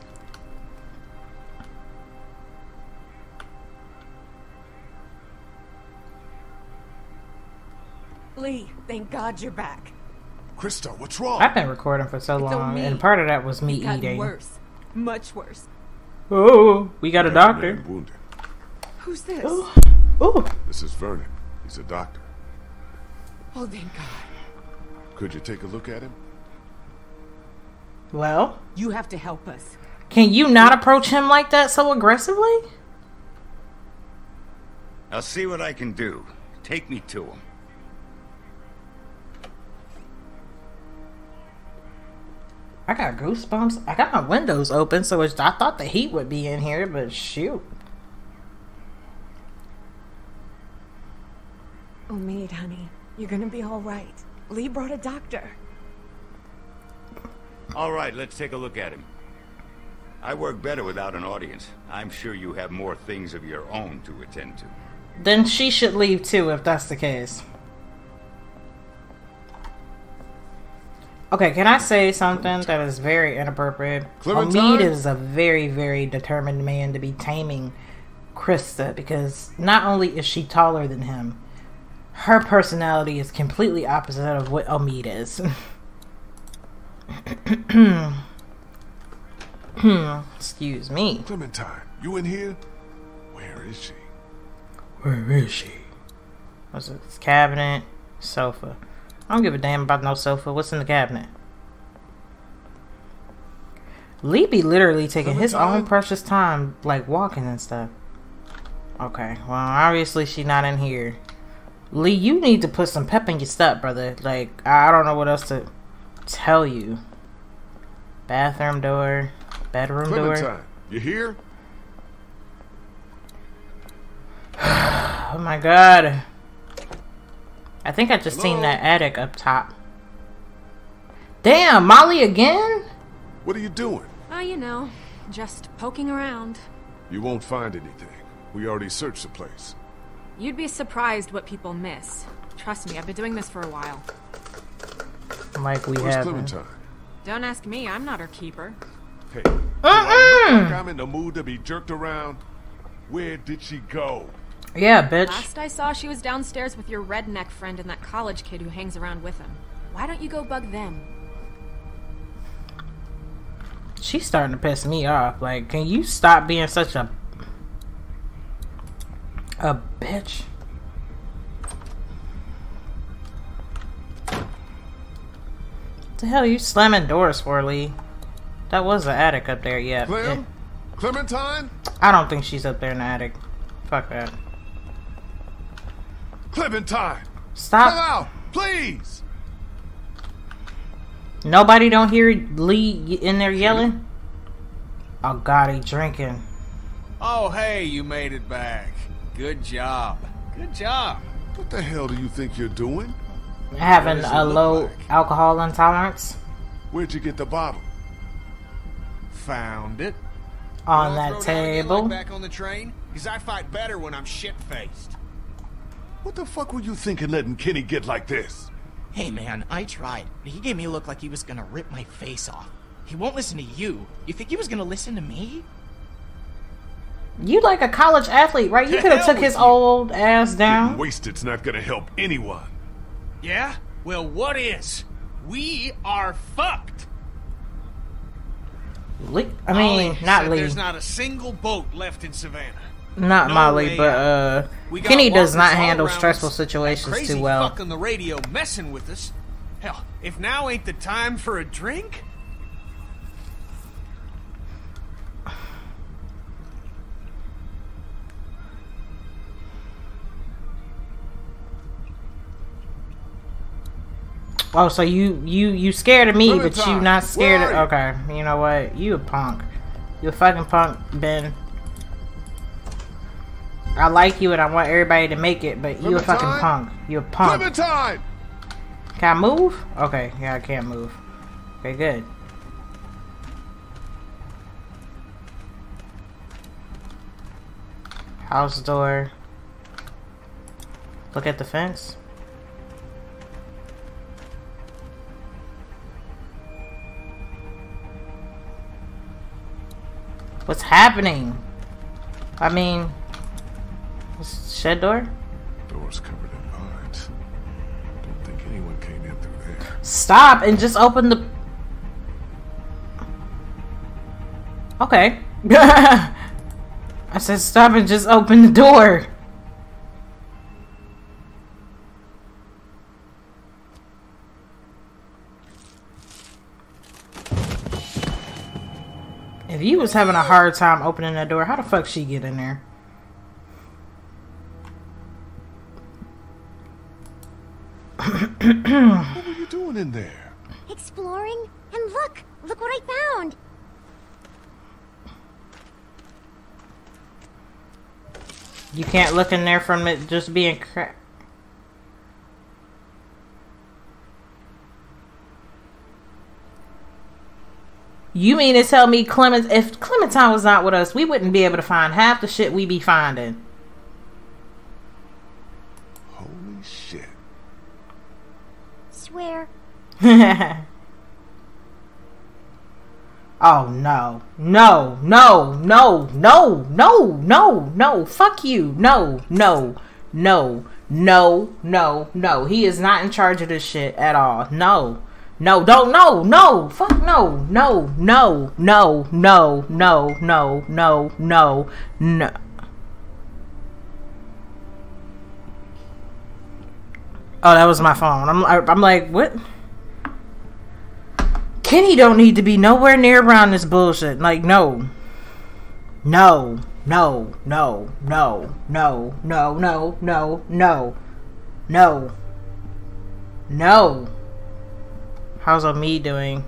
Lee, thank God you're back. Krista, what's wrong? I've been recording for so long, and part of that was me eating. Worse, much worse. Oh, we got a doctor. Wounded. Who's this? Oh. Oh, this is Vernon. He's a doctor. Oh, thank God. Could you take a look at him? Well, you have to help us. Can you not approach him like that so aggressively? I'll see what I can do. Take me to him. I got goosebumps. I got my windows open, so it's, I thought the heat would be in here, but shoot. Omid, honey, you're gonna be all right. Lee brought a doctor. All right, let's take a look at him. I work better without an audience. I'm sure you have more things of your own to attend to. Then she should leave too, if that's the case. Okay, can I say something that is very inappropriate? Clementine? Omid is a very, very determined man to be taming Krista, because not only is she taller than him, her personality is completely opposite of what Omid is. Excuse me. Clementine, you in here? Where is she? Where is she? What's in this cabinet? Sofa. I don't give a damn about no sofa. What's in the cabinet? Lee be literally taking his own precious time, like walking and stuff. Okay, well, obviously she's not in here. Lee, you need to put some pep in your step, brother. Like, I don't know what else to tell you. Bathroom door, bedroom door. Clementine, you here? Oh my God. I think I just Hello? seen that attic up top. Damn, Molly again? What are you doing? Oh, you know, just poking around. You won't find anything. We already searched the place. You'd be surprised what people miss. Trust me, I've been doing this for a while. Like we Where's haven't. Don't ask me, I'm not her keeper. Hey, uh -uh. Like I'm in the mood to be jerked around. Where did she go? Yeah, bitch. Last I saw, she was downstairs with your redneck friend and that college kid who hangs around with him. Why don't you go bug them? She's starting to piss me off. Like, can you stop being such a... a bitch? What the hell are you slamming doors for, Lee? That was the attic up there, yeah. Clem? It, Clementine? I don't think she's up there in the attic. Fuck that. Clementine! Stop! Come out, please! Nobody don't hear Lee in there yelling? Oh God, he drinking. Oh hey, you made it back. Good job. Good job. What the hell do you think you're doing? Having a low like? alcohol intolerance. Where'd you get the bottle? Found it. On that table. Like back on the train, because I fight better when I'm shit-faced. What the fuck were you thinking letting Kenny get like this? Hey man, I tried, but he gave me a look like he was gonna rip my face off. He won't listen to you. You think he was gonna listen to me? You like a college athlete, right? You could have took his you. old ass down. Wasted's not gonna help anyone. Yeah? Well, what is? We are fucked. Lee? I mean, Molly not Lee. There's not a single boat left in Savannah. Not no Molly, but uh, Kenny does not handle stressful situations crazy too well. Fucking the radio messing with us. Hell, if now ain't the time for a drink. Oh, so you you you scared of me, Clementine, but you not scared of okay. You know what? You a punk. You a fucking punk, Ben. I like you and I want everybody to make it, but Clementine? you a fucking punk. You a punk. Clementine! Can I move? Okay, yeah, I can't move. Okay, good. House door. Look at the fence. What's happening? I mean, shed door? Door's covered in vines. Stop and just open the... Okay. I said stop and just open the door. If you was having a hard time opening that door, how the fuck she get in there? What are you doing in there? Exploring? And look! Look what I found! You can't look in there from it just being cracked. You mean to tell me Clement if Clementine was not with us, we wouldn't be able to find half the shit we be finding? Holy shit. Swear. Oh no. No, no, no, no, no, no, no, fuck you. No, no, no, no, no, no. He is not in charge of this shit at all. No. No, don't, no, no, fuck no, no, no, no, no, no, no, no, no, no. Oh, that was my phone. I'm, I'm like, what? Kenny don't need to be nowhere near around this bullshit. Like, no. No, no, no, no, no, no, no, no, no, no, no. How's Omid doing?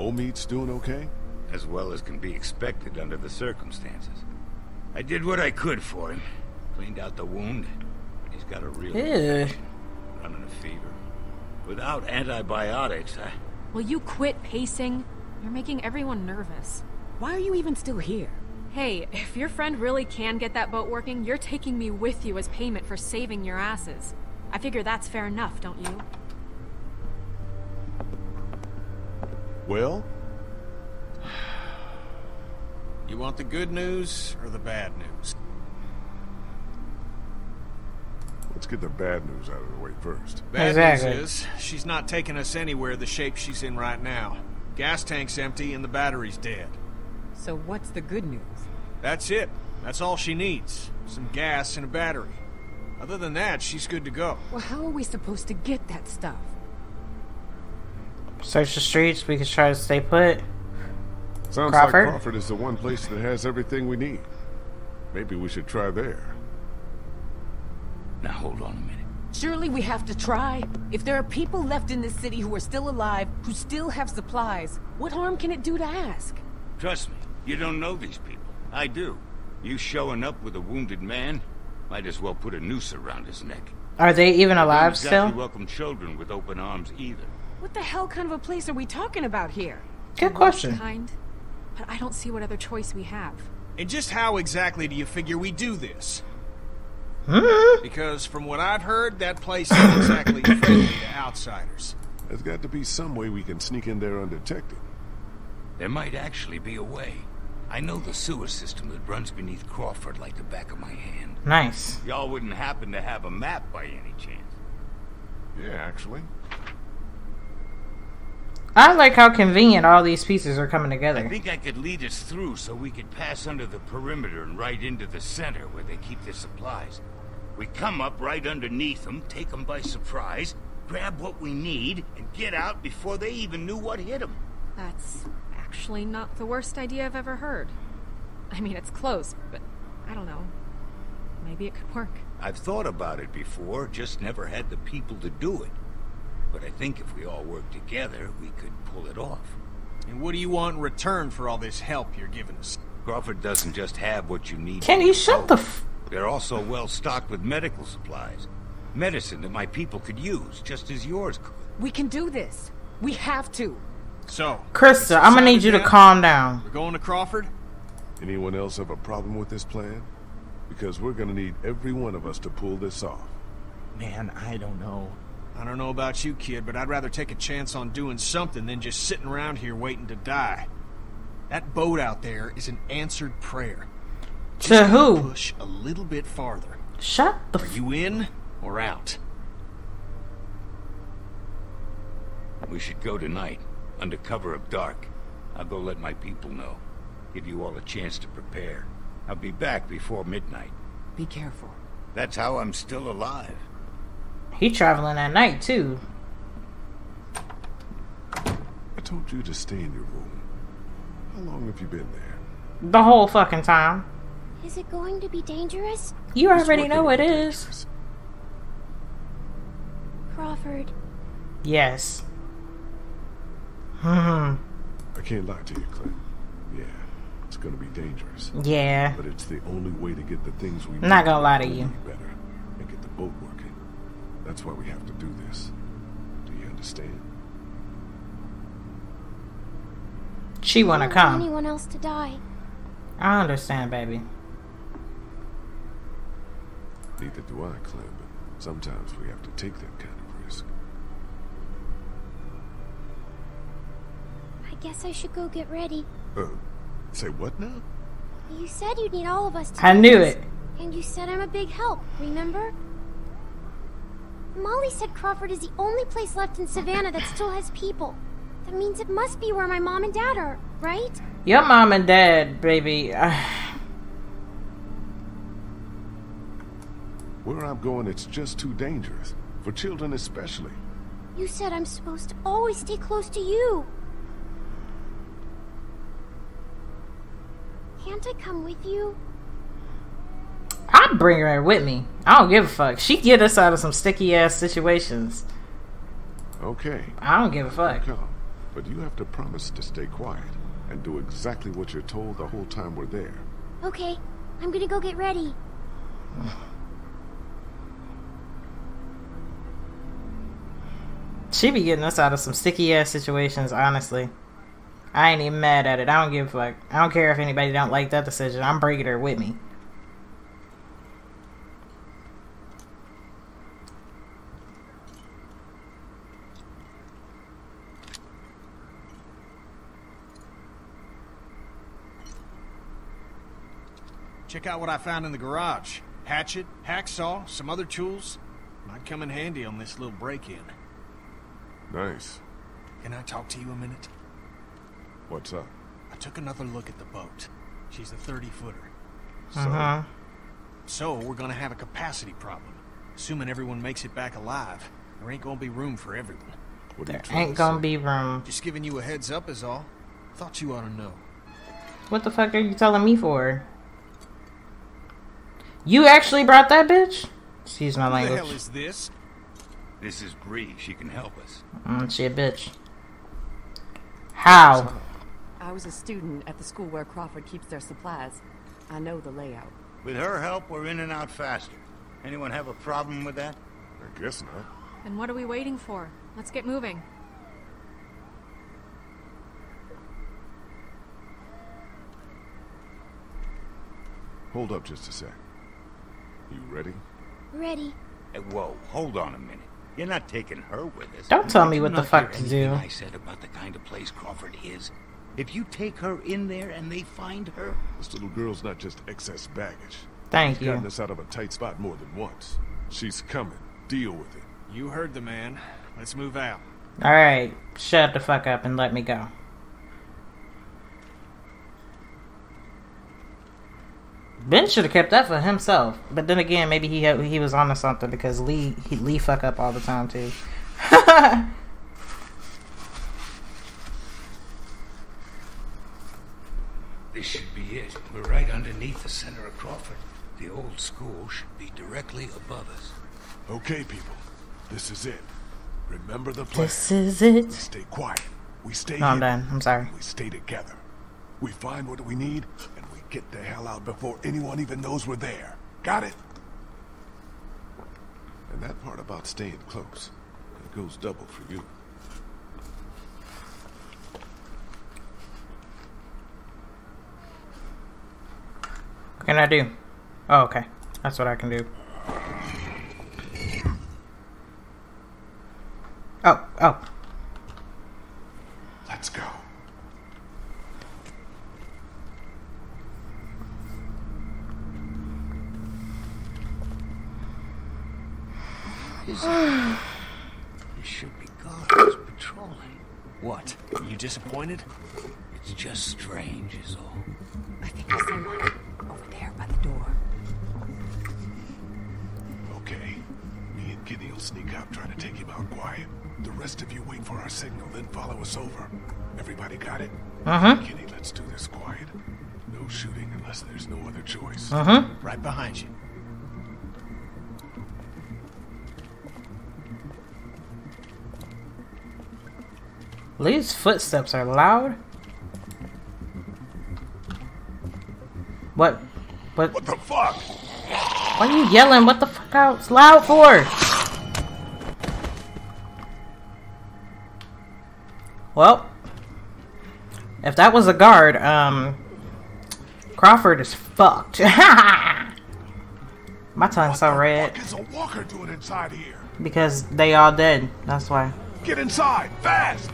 Omid's doing okay? As well as can be expected under the circumstances. I did what I could for him. Cleaned out the wound. But he's got a real infection. Running a fever. Without antibiotics, I... Will you quit pacing? You're making everyone nervous. Why are you even still here? Hey, if your friend really can get that boat working, you're taking me with you as payment for saving your asses. I figure that's fair enough, don't you? Well? You want the good news or the bad news? Let's get the bad news out of the way first. Bad exactly. news is, she's not taking us anywhere the shape she's in right now. Gas tank's empty and the battery's dead. So what's the good news? That's it. That's all she needs. Some gas and a battery. Other than that, she's good to go. Well, how are we supposed to get that stuff? Search the streets. We can try to stay put. Sounds Crawford. like Crawford is the one place that has everything we need. Maybe we should try there. Now hold on a minute. Surely we have to try. If there are people left in this city who are still alive, who still have supplies, what harm can it do to ask? Trust me, you don't know these people. I do. You showing up with a wounded man? Might as well put a noose around his neck. Are they even alive exactly still? Don't welcome children with open arms either. What the hell kind of a place are we talking about here? Good question. Kind, but I don't see what other choice we have. And just how exactly do you figure we do this? Huh? Because from what I've heard, that place isn't exactly friendly to outsiders. There's got to be some way we can sneak in there undetected. There might actually be a way. I know the sewer system that runs beneath Crawford like the back of my hand. Nice. Y'all wouldn't happen to have a map by any chance? Yeah, actually. I like how convenient all these pieces are coming together. I think I could lead us through so we could pass under the perimeter and right into the center where they keep their supplies. We come up right underneath them, take them by surprise, grab what we need, and get out before they even knew what hit them. That's actually not the worst idea I've ever heard. I mean, it's close, but I don't know. Maybe it could work. I've thought about it before, just never had the people to do it. But I think if we all work together, we could pull it off. And what do you want in return for all this help you're giving us? Crawford doesn't just have what you need. Kenny, shut the f- They're also well stocked with medical supplies. Medicine that my people could use, just as yours could. We can do this. We have to. So, Krista, I'm gonna need you to calm down. We're going to Crawford? Anyone else have a problem with this plan? Because we're gonna need every one of us to pull this off. Man, I don't know. I don't know about you, kid, but I'd rather take a chance on doing something than just sitting around here waiting to die. That boat out there is an answered prayer. To just who? Push a little bit farther. Shut the f- Are you in or out? We should go tonight, under cover of dark. I'll go let my people know. Give you all a chance to prepare. I'll be back before midnight. Be careful. That's how I'm still alive. He traveling at night, too. I told you to stay in your room. How long have you been there? The whole fucking time. Is it going to be dangerous? You already know it is. Crawford. Yes. Hmm. I can't lie to you, Clint. Yeah, it's gonna be dangerous. Yeah. But it's the only way to get the things we need. Not gonna lie to you. Better and get the boat working. That's why we have to do this. Do you understand? She wanna come. Anyone else to die? I understand, baby. Neither do I, Clem, but sometimes we have to take that kind of risk. I guess I should go get ready. Uh, say what now? You said you'd need all of us to I knew this. It. And you said I'm a big help, remember? Molly said Crawford is the only place left in Savannah that still has people. That means it must be where my mom and dad are, right? Your mom and dad, baby. Where I'm going, it's just too dangerous. For children especially. You said I'm supposed to always stay close to you. Can't I come with you? I'll bring her with me. I don't give a fuck. She get us out of some sticky ass situations. Okay. I don't give a fuck. Come, but you have to promise to stay quiet. And do exactly what you're told the whole time we're there. Okay, I'm gonna go get ready. She be getting us out of some sticky ass situations, honestly. I ain't even mad at it. I don't give a fuck. I don't care if anybody don't like that decision. I'm bringing her with me. Check out what I found in the garage. Hatchet, hacksaw, some other tools. Might come in handy on this little break-in. Nice. Can I talk to you a minute? What's up? I took another look at the boat. She's a thirty-footer. Uh-huh. So, so we're gonna have a capacity problem. Assuming everyone makes it back alive, there ain't gonna be room for everyone. What there ain't gonna be room. Just giving you a heads up is all. Thought you ought to know. What the fuck are you telling me for? You actually brought that bitch? Excuse my language. Who the hell is this? This is Brie. She can help us. Mm, she a bitch. How? I was a student at the school where Crawford keeps their supplies. I know the layout. With her help, we're in and out faster. Anyone have a problem with that? I guess not. Then what are we waiting for? Let's get moving. Hold up just a sec. You ready? Ready. Hey, whoa, hold on a minute. You're not taking her with us. Don't tell me what the fuck to do. I said about the kind of place Crawford is. If you take her in there and they find her... This little girl's not just excess baggage. Thank you. She's gotten us out of a tight spot more than once. She's coming. Deal with it. You heard the man. Let's move out. Alright, shut the fuck up and let me go. Ben should have kept that for himself, but then again, maybe he had, he was onto something because Lee he, Lee fuck up all the time too. This should be it. We're right underneath the center of Crawford. The old school should be directly above us. Okay, people, this is it. Remember the plan. This is it. We stay quiet. We stay. No, I'm done. I'm sorry. We stay together. We find what we need. Get the hell out before anyone even knows we're there. Got it? And that part about staying close, it goes double for you. What can I do? Oh, okay. That's what I can do. Oh, oh. Let's go. It should be gone. control it. What? Are you disappointed? It's just strange is all. I think I see one over there by the door. Okay. Me and Kenny will sneak out, try to take him out quiet. The rest of you wait for our signal, then follow us over. Everybody got it? Uh-huh. Kenny, let's do this quiet. No shooting unless there's no other choice. Uh-huh. Right behind you. Lee's footsteps are loud. What? What? What the fuck? Why are you yelling? What the fuck out? It's loud for? Well, if that was a guard, um, Crawford is fucked. My tongue's so red. What the fuck is a walker doing inside here? Because they all dead. That's why. Get inside, fast!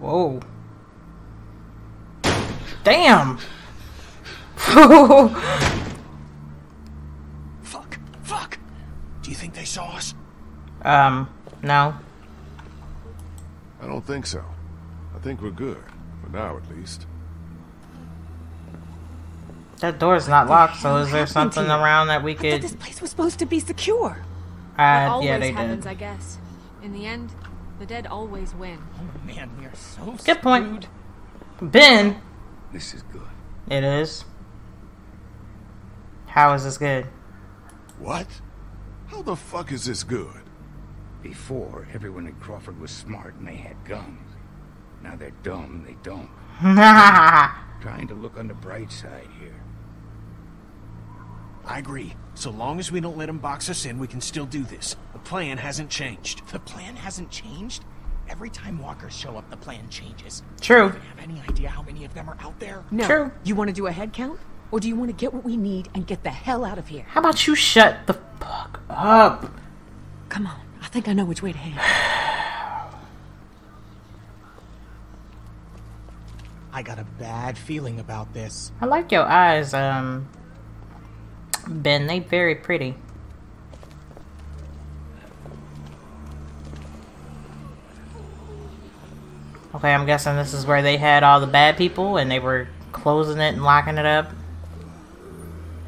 Whoa. Damn! Fuck, fuck! Do you think they saw us? Um, no. I don't think so. I think we're good. For now, at least. That door's not locked, so is there something around that we could... I thought this place was supposed to be secure. Uh, yeah, they did. I guess. In the end, the dead always win. Oh man, we are so screwed. Good point. Ben! This is good. It is. How is this good? What? How the fuck is this good? Before, everyone in Crawford was smart and they had guns. Now they're dumb, they don't. Trying to look on the bright side here. I agree. So long as we don't let them box us in, we can still do this. The plan hasn't changed. The plan hasn't changed? Every time walkers show up, the plan changes. True. Do you have any idea how many of them are out there? No. True. You want to do a head count? Or do you want to get what we need and get the hell out of here? How about you shut the fuck up? Come on, I think I know which way to head. I got a bad feeling about this. I like your eyes, um, Ben. They very pretty. Okay, I'm guessing this is where they had all the bad people and they were closing it and locking it up.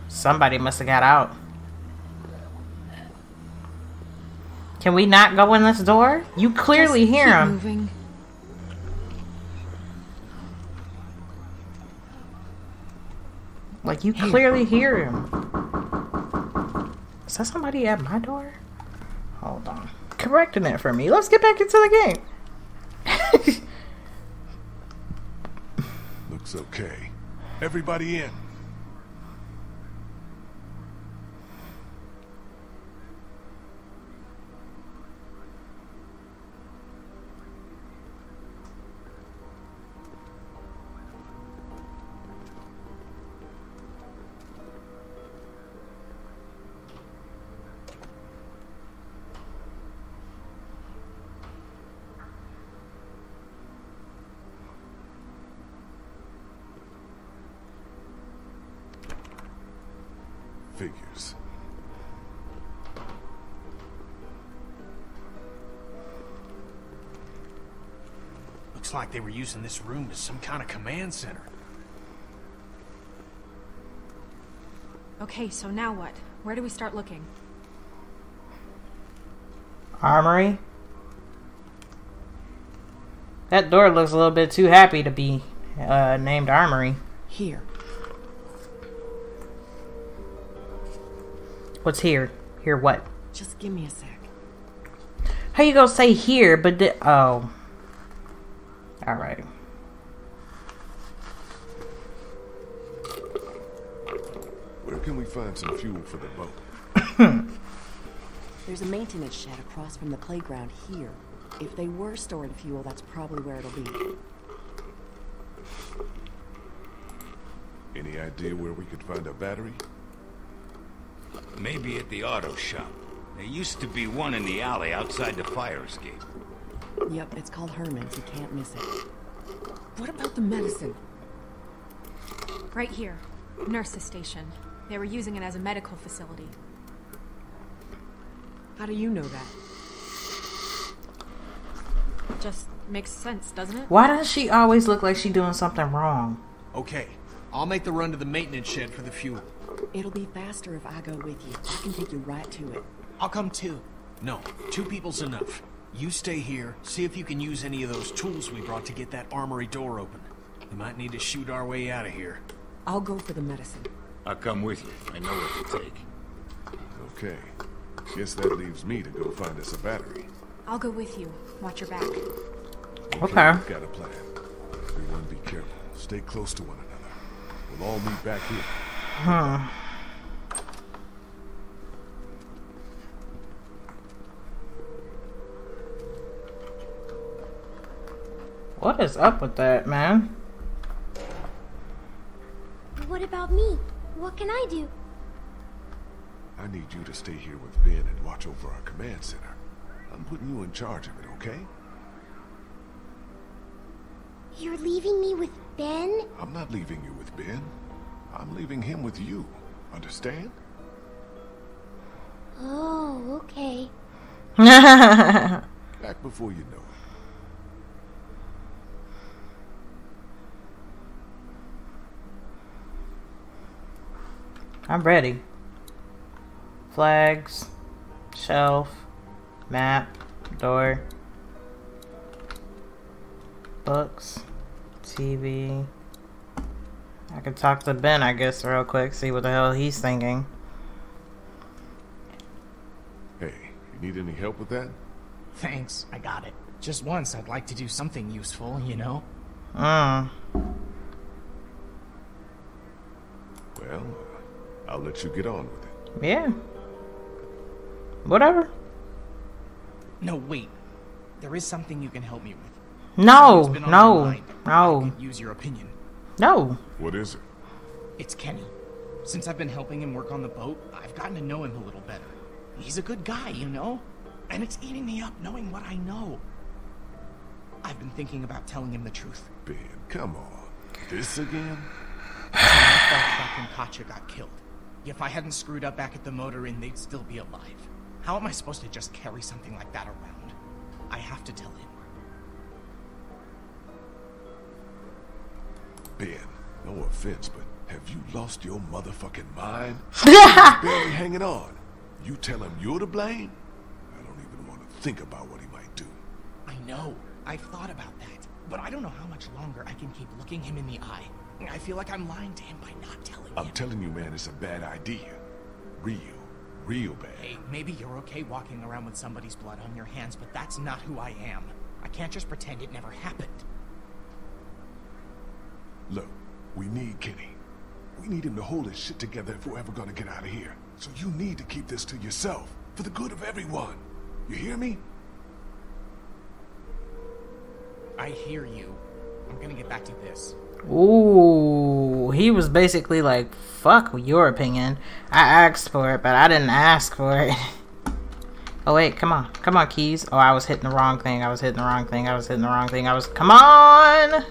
Somebody must have got out. Can we not go in this door? You clearly hear him. Moving. Like, you clearly hear him. Is that somebody at my door? Hold on. Correcting that for me. Let's get back into the game. Looks okay. Everybody in. Figures. Looks like they were using this room as some kind of command center. Okay, so now what? Where do we start looking? Armory? That door looks a little bit too happy to be uh, named Armory. Here. What's here? Here what? Just give me a sec. How you gonna say here, but di oh. Alright. Where can we find some fuel for the boat? There's a maintenance shed across from the playground here. If they were storing fuel, that's probably where it'll be. Any idea where we could find a battery? Maybe at the auto shop. There used to be one in the alley outside the fire escape. Yep, it's called Herman's. You can't miss it. What about the medicine? Right here. Nurse's station. They were using it as a medical facility. How do you know that? Just makes sense, doesn't it? Why does she always look like she's doing something wrong? Okay, I'll make the run to the maintenance shed for the fuel. It'll be faster if I go with you. I can take you right to it. I'll come too. No, two people's enough. You stay here, see if you can use any of those tools we brought to get that armory door open. We might need to shoot our way out of here. I'll go for the medicine. I'll come with you. I know what to take. Okay. Guess that leaves me to go find us a battery. I'll go with you. Watch your back. Okay. Okay. Got a plan. Everyone be careful. Stay close to one another. We'll all meet back here. Huh. What is up with that, man? What about me? What can I do? I need you to stay here with Ben and watch over our command center. I'm putting you in charge of it, okay? You're leaving me with Ben? I'm not leaving you with Ben. I'm leaving him with you. Understand? Oh, okay. Back before you know it. I'm ready. Flags, shelf, map, door, books, T V. I can talk to Ben, I guess, real quick, see what the hell he's thinking. Hey, you need any help with that? Thanks, I got it. Just once, I'd like to do something useful, you know? Hmm. Well, I'll let you get on with it. Yeah. Whatever. No, wait. There is something you can help me with. No, no, no. Use your opinion. No. What is it? It's Kenny. Since I've been helping him work on the boat, I've gotten to know him a little better. He's a good guy, you know? And it's eating me up knowing what I know. I've been thinking about telling him the truth. Ben, come on. This again? It's my fault back when Katjaa got killed. If I hadn't screwed up back at the motor inn, they'd still be alive. How am I supposed to just carry something like that around? I have to tell him. Ben, no offense, but have you lost your motherfucking mind? You're barely hanging on. You tell him you're to blame? I don't even want to think about what he might do. I know. I've thought about that. But I don't know how much longer I can keep looking him in the eye. I feel like I'm lying to him by not telling him. I'm telling you, man, it's a bad idea. Real. Real bad. Hey, maybe you're okay walking around with somebody's blood on your hands, but that's not who I am. I can't just pretend it never happened. Look, we need Kenny. We need him to hold his shit together if we're ever gonna get out of here. So you need to keep this to yourself, for the good of everyone. You hear me? I hear you. I'm gonna get back to this. Ooh, he was basically like, fuck your opinion. I asked for it, but I didn't ask for it. Oh wait, come on. Come on, keys. Oh, I was hitting the wrong thing. I was hitting the wrong thing. I was hitting the wrong thing. I was, come on!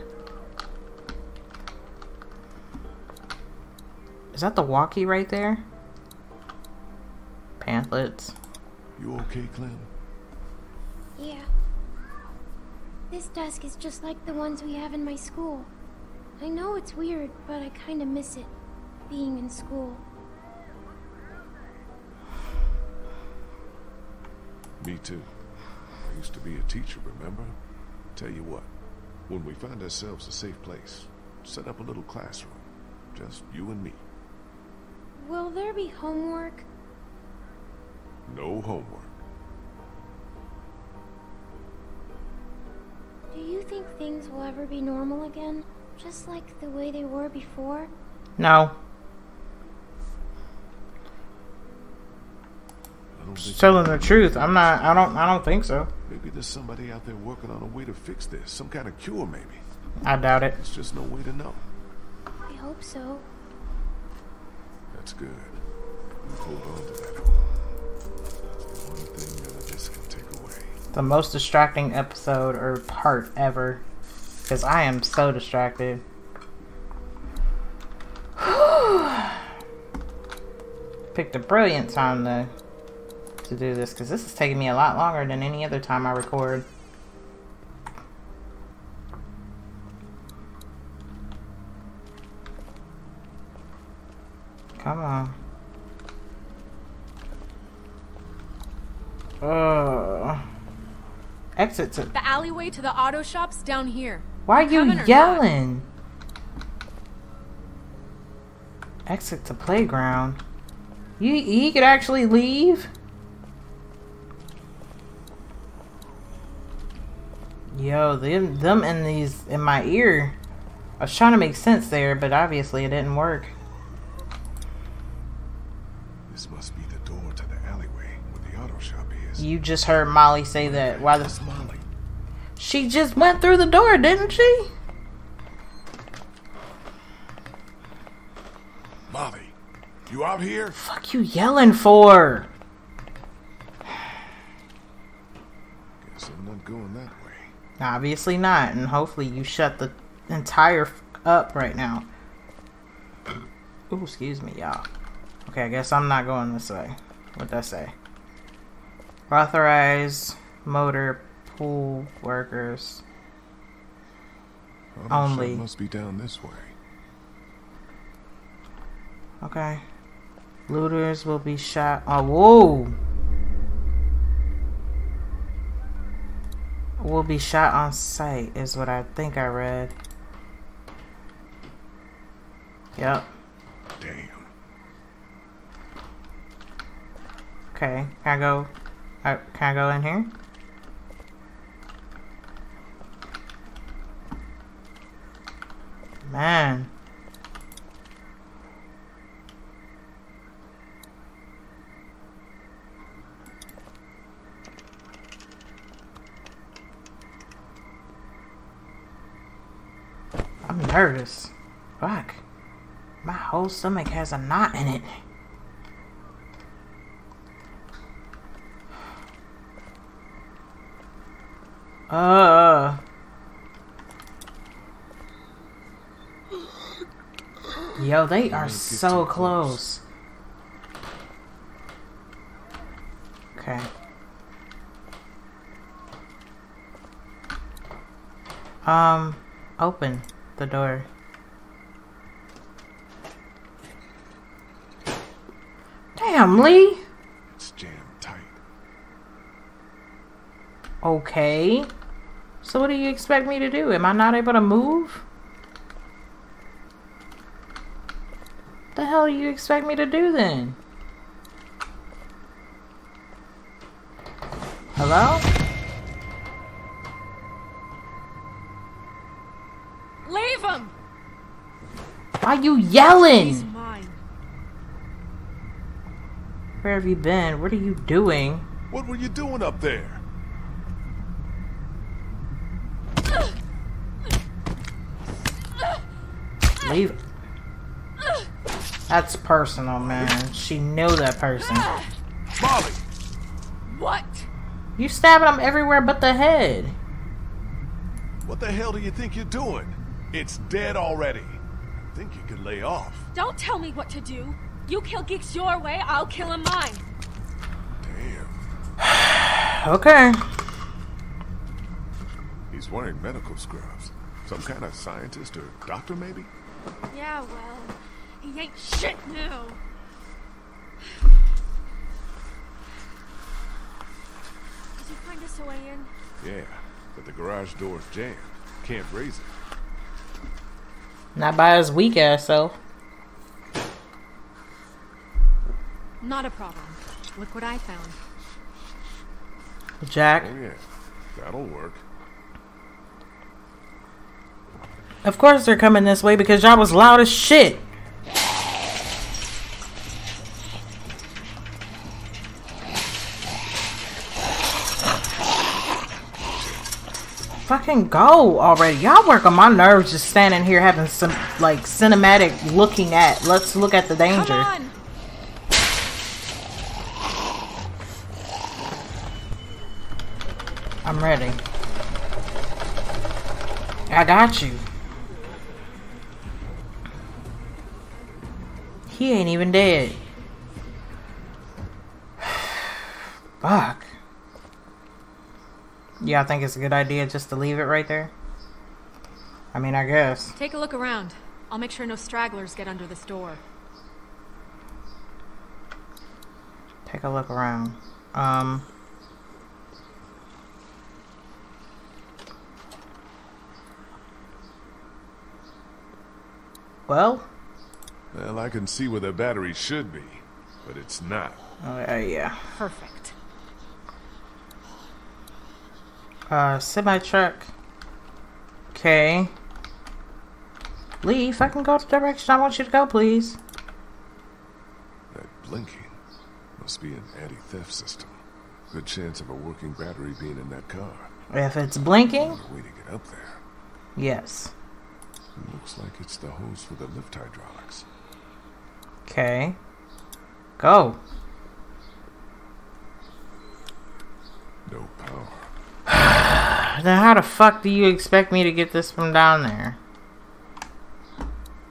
Is that the walkie right there? Pamphlets. You okay, Clem? Yeah. This desk is just like the ones we have in my school. I know it's weird, but I kind of miss it, being in school. Me too. I used to be a teacher, remember? Tell you what, when we find ourselves a safe place, set up a little classroom. Just you and me. Will there be homework? No homework. Do you think things will ever be normal again? Just like the way they were before? No. Just telling the truth. I'm not I don't I don't think so. Maybe there's somebody out there working on a way to fix this. Some kind of cure maybe. I doubt it. There's just no way to know. I hope so. That's good. Hold on to that hope. One thing none of this can take away. The most distracting episode or part ever. Because I am so distracted. Picked a brilliant time to, to do this, because this is taking me a lot longer than any other time I record. Come on. Uh, exit to... The alleyway to the auto shop's down here. Why are you yelling? Exit to playground. You, he could actually leave? Yo, them, them in these, in my ear. I was trying to make sense there, but obviously it didn't work. This must be the door to the alleyway where the auto shop is. You just heard Molly say that. Why the... Molly. She just went through the door, didn't she? Molly. You out here? Fuck you yelling for? Guess I'm not going that way. Obviously not, and hopefully you shut the entire f up right now. Ooh, excuse me, y'all. Okay, I guess I'm not going this way. What'd that say? Authorized motor pool workers only. Sure it must be down this way. Okay. Looters will be shot. Oh, whoa! Will be shot on sight is what I think I read. Yep. Damn. Okay. Can I go? Uh, can I go in here? Man. I'm nervous. Fuck. My whole stomach has a knot in it. Uh. Yo, they are so close. Okay. Um, open the door. Damn, Lee. It's jammed tight. Okay. So what do you expect me to do? Am I not able to move? What the hell do you expect me to do then? Hello? Why are you yelling? Where have you been? What are you doing? What were you doing up there? Leave. That's personal, man. She knew that person. Molly. What? You stabbing him everywhere but the head. What the hell do you think you're doing? It's dead already. I think you could lay off. Don't tell me what to do. You kill geeks your way, I'll kill them mine. Damn. Okay. He's wearing medical scrubs. Some kind of scientist or doctor, maybe? Yeah, well, he ain't shit now. Did you find us a way in? Yeah, but the garage door's jammed. Can't raise it. Not by his weak ass self. Not a problem. Look what I found. Jack. Oh, yeah. That'll work. Of course they're coming this way because y'all was loud as shit. Fucking go already. Y'all work on my nerves just standing here having some like cinematic looking at. Let's look at the danger. Come on. I'm ready. I got you. He ain't even dead. Fuck. Yeah, I think it's a good idea just to leave it right there. I mean, I guess. Take a look around. I'll make sure no stragglers get under this door. Take a look around. Um... Well? Well, I can see where the battery should be, but it's not. Oh, uh, yeah. Perfect. Uh, semi-truck. Okay. Lee, if I can go the direction I want you to go, please. That blinking must be an anti-theft system. Good chance of a working battery being in that car. If it's blinking? There's a way to get up there. Yes. It looks like it's the hose for the lift hydraulics. Okay. Go. No power. Then how the fuck do you expect me to get this from down there?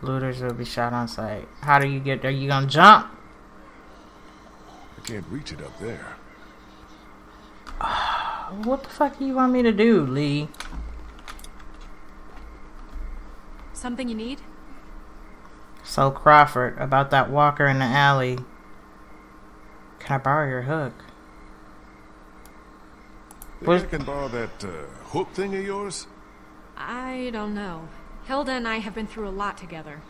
Looters will be shot on sight. How do you get there? You gonna jump? I can't reach it up there. What the fuck do you want me to do, Lee? Something you need? So Crawford, about that walker in the alley. Can I borrow your hook? Think I can borrow that uh, hook thing of yours? I don't know. Hilda and I have been through a lot together.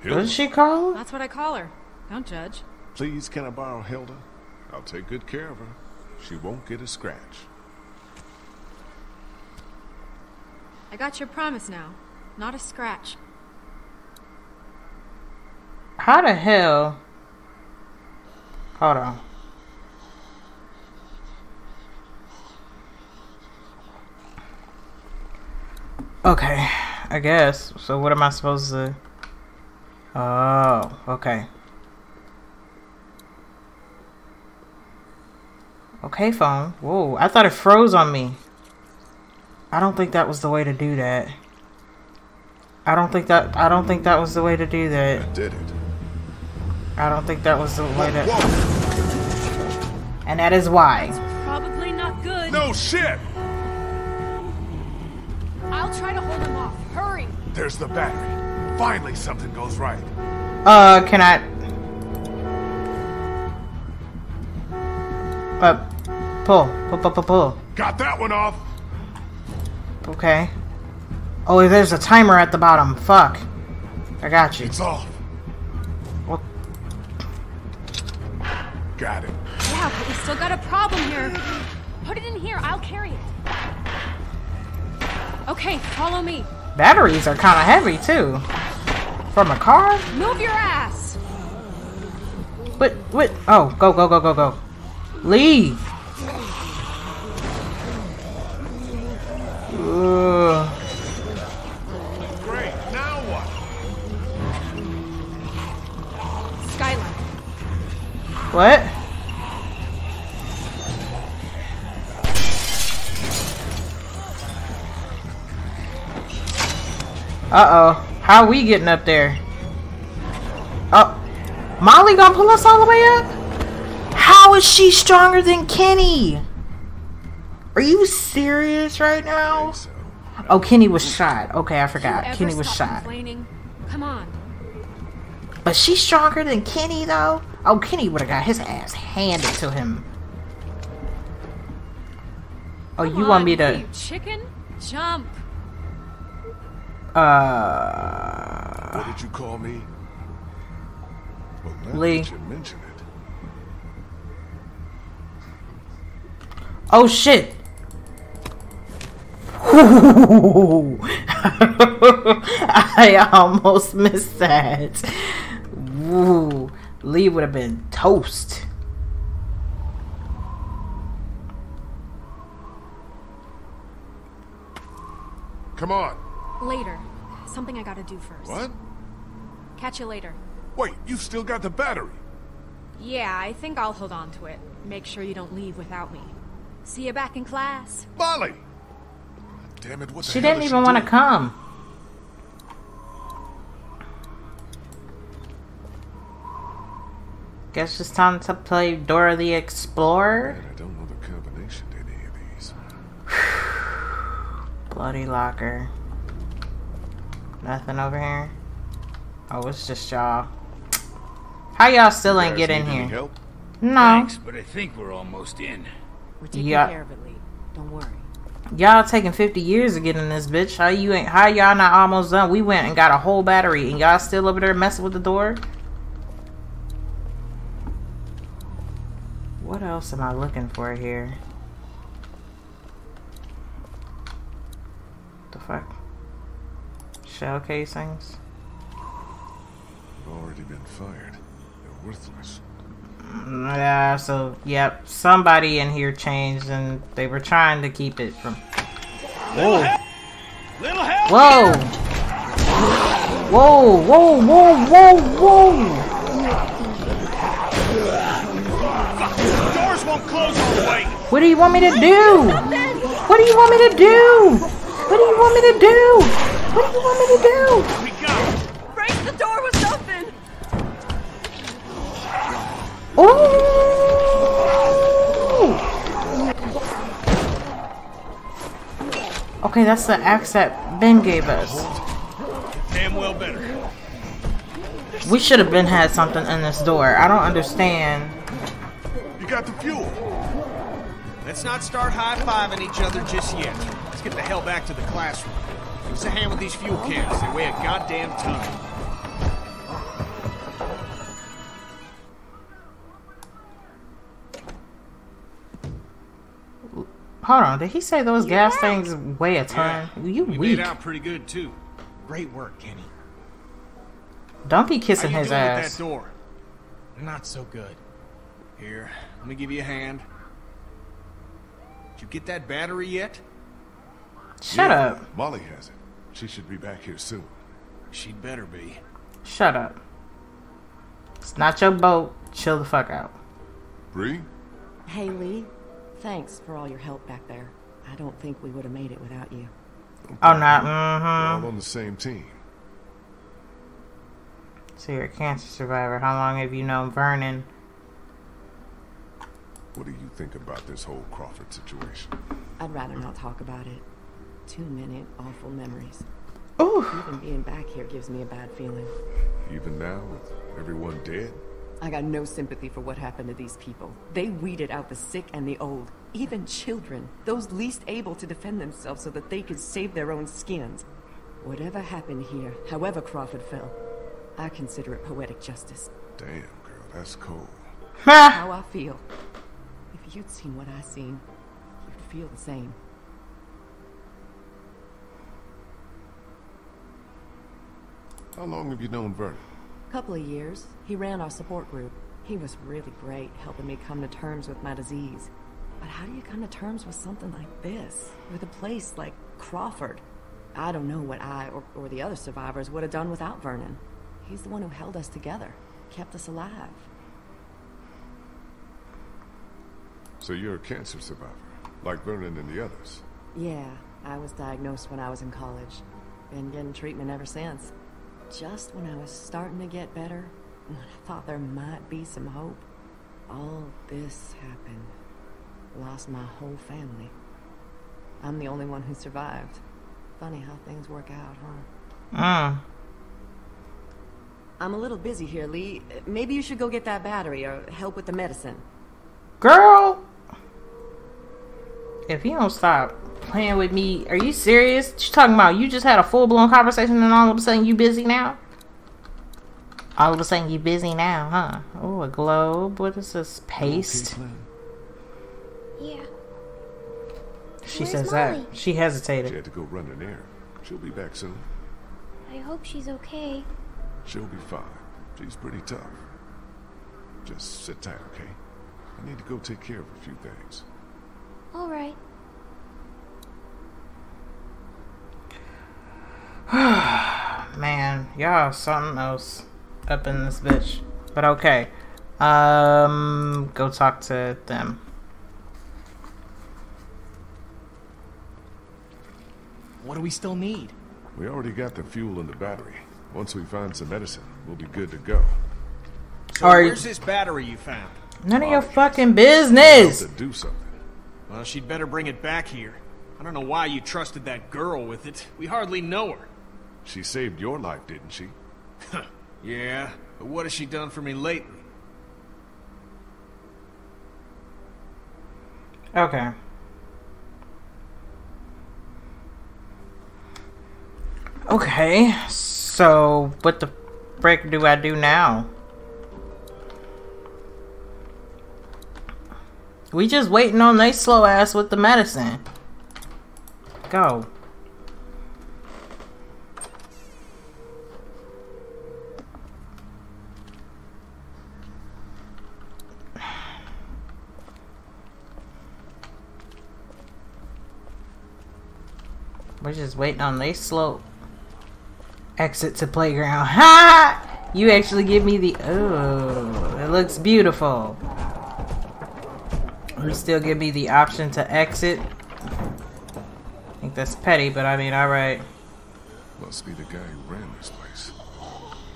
Hilda? What did she call her? That's what I call her. Don't judge. Please, can I borrow Hilda? I'll take good care of her. She won't get a scratch. I got your promise now. Not a scratch. How the hell? Hold on. Okay, I guess. So what am I supposed to? Oh, okay. Okay, phone. Whoa, I thought it froze on me. I don't think that was the way to do that. I don't think that I don't think that was the way to do that. I did it. I don't think that was the way to. Whoa. And that is why. That's probably not good. No shit. I'll try to hold him off. Hurry. There's the battery. Finally, something goes right. Uh, can I? Uh, pull, pull, pull, pull, pull. Got that one off. Okay. Oh, there's a timer at the bottom. Fuck. I got you. It's off. What? Got it. Yeah, but we still got a problem here. Put it in here. I'll carry it. Okay, follow me. Batteries are kind of heavy, too. From a car? Move your ass. What? What? Oh, go, go, go, go, go. Leave. Ugh. What? Uh-oh. How are we getting up there? Oh. Molly gonna pull us all the way up? How is she stronger than Kenny? Are you serious right now? Oh, Kenny was shot. Okay, I forgot. Kenny was shot. Come on. But she's stronger than Kenny, though? Oh, Kenny would have got his ass handed to him. Oh, Come you want on, me to... You chicken? Jump. Uh... What did you call me? Well, Lee. Did you mention it? Oh, shit. I almost missed that. Ooh, Lee would have been toast. Come on. Later. Something I gotta do first. What? Catch you later. Wait, you've still got the battery. Yeah, I think I'll hold on to it. Make sure you don't leave without me. See you back in class. Molly! Damn it, what the She hell didn't even want to come. Guess it's time to play Dora the Explorer. Man, I don't know the combination to any of these. Bloody locker. Nothing over here. Oh, it's just y'all. How y'all still ain't get in here? Help? No. Thanks, but I think we're almost in. We're taking care of it, Lee. Don't worry. Y'all taking fifty years to get in this bitch. How you ain't? How y'all not almost done? We went and got a whole battery, and y'all still over there messing with the door. What else am I looking for here? The fuck? Shell casings. I've already been fired. They're worthless. Yeah, so, yep, somebody in here changed and they were trying to keep it from... Whoa! Little help. Whoa! Whoa, whoa, whoa, whoa, whoa! Doors won't close all the way! What do you want me to do? What do you want me to do? What do you want me to do? What do you want me to do? We go! Break the door with something! Ooh. Okay, that's the axe that Ben gave us. Damn well better. We should have been had something in this door. I don't understand. You got the fuel. Let's not start high-fiving each other just yet. Let's get the hell back to the classroom. Give us a hand with these fuel cans. They weigh a goddamn ton. Hold on, did he say those yeah. gas things weigh a ton? Yeah. You weak. We made out pretty good too. Great work, Kenny. Donkey kissing his ass. With that door? Not so good. Here, let me give you a hand. Did you get that battery yet? Shut yeah, up. Molly has it. She should be back here soon. She'd better be. Shut up. It's not your boat. Chill the fuck out. Brie? Hey, Lee. Thanks for all your help back there. I don't think we would have made it without you. Okay. Oh, not. Mm-hmm. We're all on the same team. So you're a cancer survivor. How long have you known Vernon? What do you think about this whole Crawford situation? I'd rather not talk about it. Too many awful memories. Ooh. Even being back here gives me a bad feeling. Even now, with everyone dead? I got no sympathy for what happened to these people. They weeded out the sick and the old, even children, those least able to defend themselves so that they could save their own skins. Whatever happened here, however Crawford fell, I consider it poetic justice. Damn, girl, that's cold. How I feel. If you'd seen what I seen, you'd feel the same. How long have you known Vernon? Couple of years. He ran our support group. He was really great, helping me come to terms with my disease. But how do you come to terms with something like this? With a place like Crawford? I don't know what I or, or the other survivors would have done without Vernon. He's the one who held us together, kept us alive. So you're a cancer survivor, like Vernon and the others? Yeah, I was diagnosed when I was in college. Been getting treatment ever since. Just when I was starting to get better, when I thought there might be some hope, all this happened. Lost my whole family. I'm the only one who survived. Funny how things work out, huh? Ah. I'm a little busy here, Lee. Maybe you should go get that battery or help with the medicine. Girl! If you don't stop playing with me, are you serious? What you talking about? You just had a full-blown conversation and all of a sudden you busy now? All of a sudden you busy now, huh? Oh, a globe. What is this? Paste? Yeah. She Where's says Molly? That. She hesitated. She had to go run an errand. She'll be back soon. I hope she's okay. She'll be fine. She's pretty tough. Just sit tight, okay? I need to go take care of a few things. All right. Man, y'all something else up in this bitch. But okay. Um, go talk to them. What do we still need? We already got the fuel and the battery. Once we find some medicine, we'll be good to go. So Are where's this battery you found? None of your fucking business. To do something. Well, she'd better bring it back here. I don't know why you trusted that girl with it. We hardly know her. She saved your life, didn't she? Yeah, but what has she done for me lately? Okay. Okay, so what the frick do I do now? We just waiting on they slow ass with the medicine. Go. We're just waiting on they slow exit to playground. Ha! You actually give me the oh, it looks beautiful. You still give me the option to exit. I think that's petty, but I mean, alright. Must be the guy who ran this place.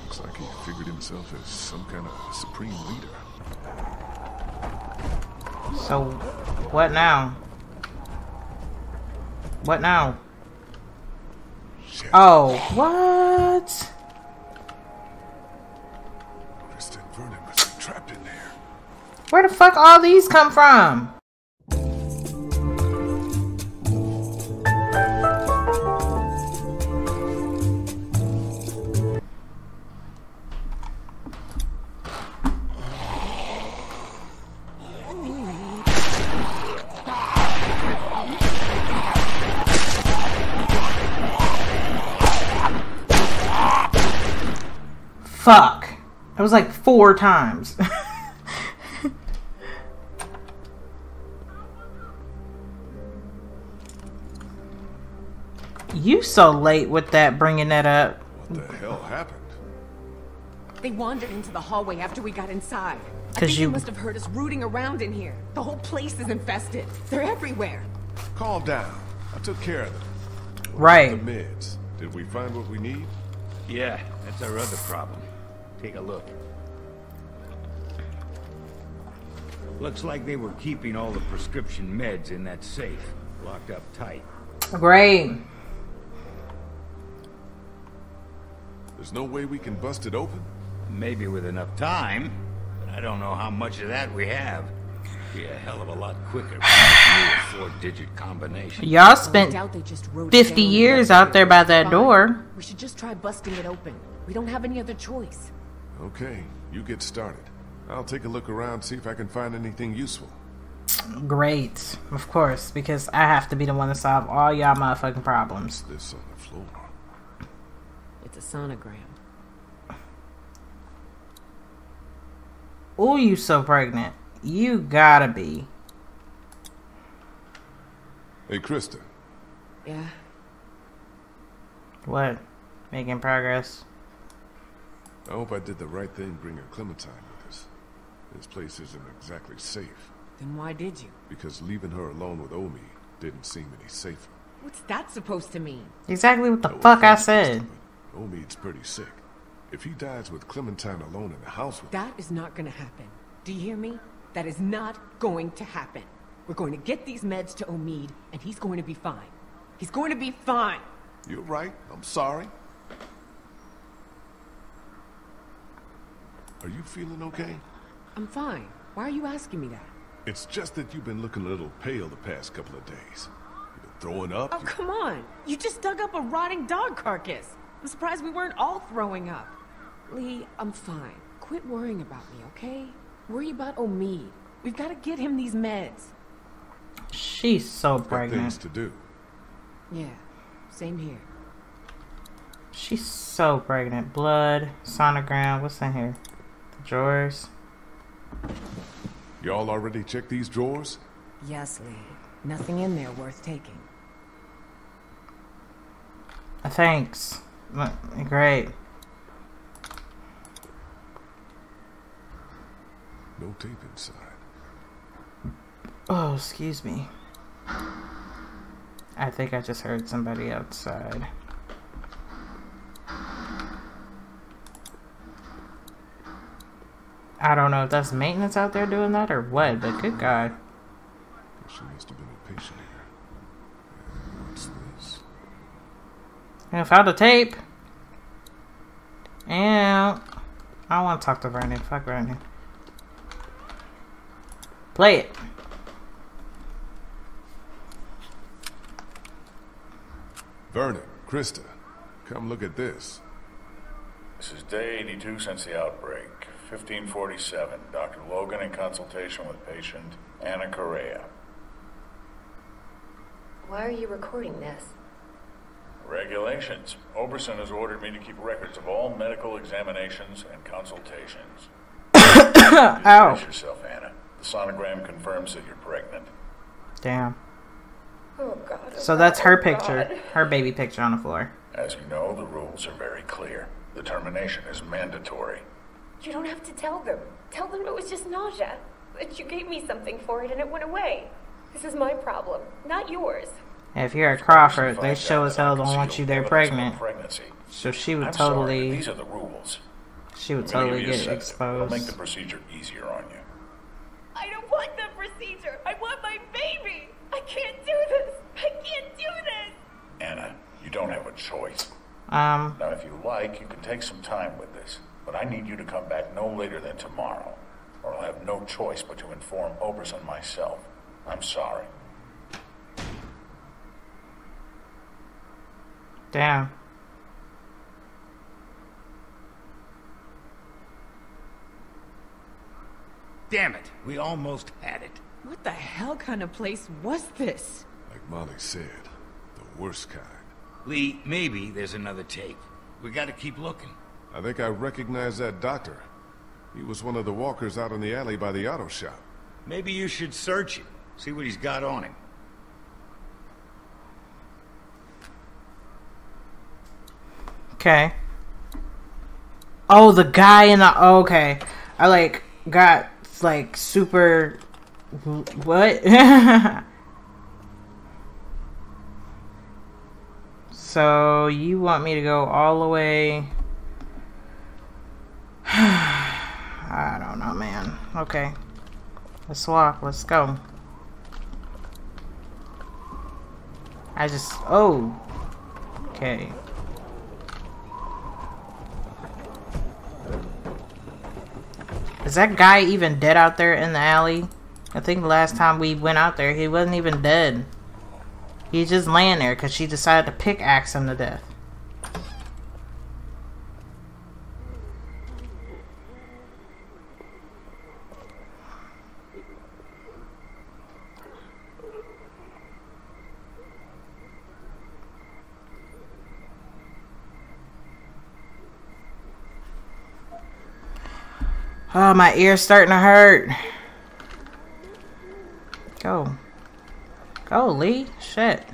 Looks like he figured himself as some kind of supreme leader. So, what now? What now? Shit. Oh, what? Krista and Vernon must be trapped in there. Where the fuck all these come from? Fuck. That was like four times. You so late with that, bringing that up. What the hell happened? They wandered into the hallway after we got inside. I think you... they must have heard us rooting around in here. The whole place is infested. They're everywhere. Calm down. I took care of them. What right. The meds? Did we find what we need? Yeah, that's our other problem. Take a look. Looks like they were keeping all the prescription meds in that safe, locked up tight. Great. There's no way we can bust it open? Maybe with enough time. But I don't know how much of that we have. Be a hell of a lot quicker. Four-digit combination. Y'all spent fifty years out there by that door. We should just try busting it open. We don't have any other choice. Okay, you get started. I'll take a look around, see if I can find anything useful. Great, of course, because I have to be the one to solve all y'all motherfucking problems. This on the floor. It's a sonogram. Oh, you so pregnant. You gotta be. Hey, Krista. Yeah? What? Making progress? I hope I did the right thing bringing Clementine with us. This place isn't exactly safe. Then why did you? Because leaving her alone with Omid didn't seem any safer. What's that supposed to mean? Exactly what the no fuck I said. Omid's pretty sick. If he dies with Clementine alone in the house with That him, is not gonna happen. Do you hear me? That is not going to happen. We're going to get these meds to Omid, and he's going to be fine. He's going to be fine. You're right. I'm sorry. Are you feeling okay? I'm fine. Why are you asking me that? It's just that you've been looking a little pale the past couple of days. You've been throwing up. Oh, you... come on. You just dug up a rotting dog carcass. I'm surprised we weren't all throwing up. Lee, I'm fine. Quit worrying about me, okay? Worry about Omid. We've got to get him these meds. She's so pregnant. Things to do. Yeah, same here. She's so pregnant. Blood, sonogram. What's in here? The drawers. Y'all already checked these drawers? Yes, Lee. Nothing in there worth taking. Thanks. Great. No tape inside. Oh, excuse me. I think I just heard somebody outside. I don't know if that's maintenance out there doing that or what, but good God. She must have been a patient here. What's this? I found a tape. And I don't want to talk to Vernon. Fuck Vernon. Play it. Vernon, Krista, come look at this. This is day eighty-two since the outbreak. fifteen forty-seven, Doctor Logan in consultation with patient Anna Correa. Why are you recording this? Regulations. Oberson has ordered me to keep records of all medical examinations and consultations. Ow. Brace yourself, Anna. The sonogram confirms that you're pregnant. Damn. Oh, God. So that's her picture, her baby picture on the floor. As you know, the rules are very clear. The termination is mandatory. You don't have to tell them. Tell them it was just nausea. That you gave me something for it and it went away. This is my problem, not yours. If you're a Crawford, they show as hell don't want you there pregnant. So she would totally... These are the rules. She would totally get exposed. Make the procedure easier on you. I don't want the procedure. I want my baby. I can't do this. I can't do this. Anna, you don't have a choice. Um. Now, if you like, you can take some time with this. But I need you to come back no later than tomorrow, or I'll have no choice but to inform Oberson myself. I'm sorry. Damn. Damn it, we almost had it. What the hell kind of place was this? Like Molly said, the worst kind. Lee, maybe there's another tape. We gotta keep looking. I think I recognize that doctor. He was one of the walkers out in the alley by the auto shop. Maybe you should search him. See what he's got on him. Okay. Oh, the guy in the... Oh, okay. I, like, got, like, super... What? So, you want me to go all the way... I don't know, man. Okay. Let's walk. Let's go. I just... Oh! Okay. Is that guy even dead out there in the alley? I think last time we went out there, he wasn't even dead. He's just laying there because she decided to pickaxe him to death. Oh, my ear's starting to hurt. Go. Go, Lee. Shit.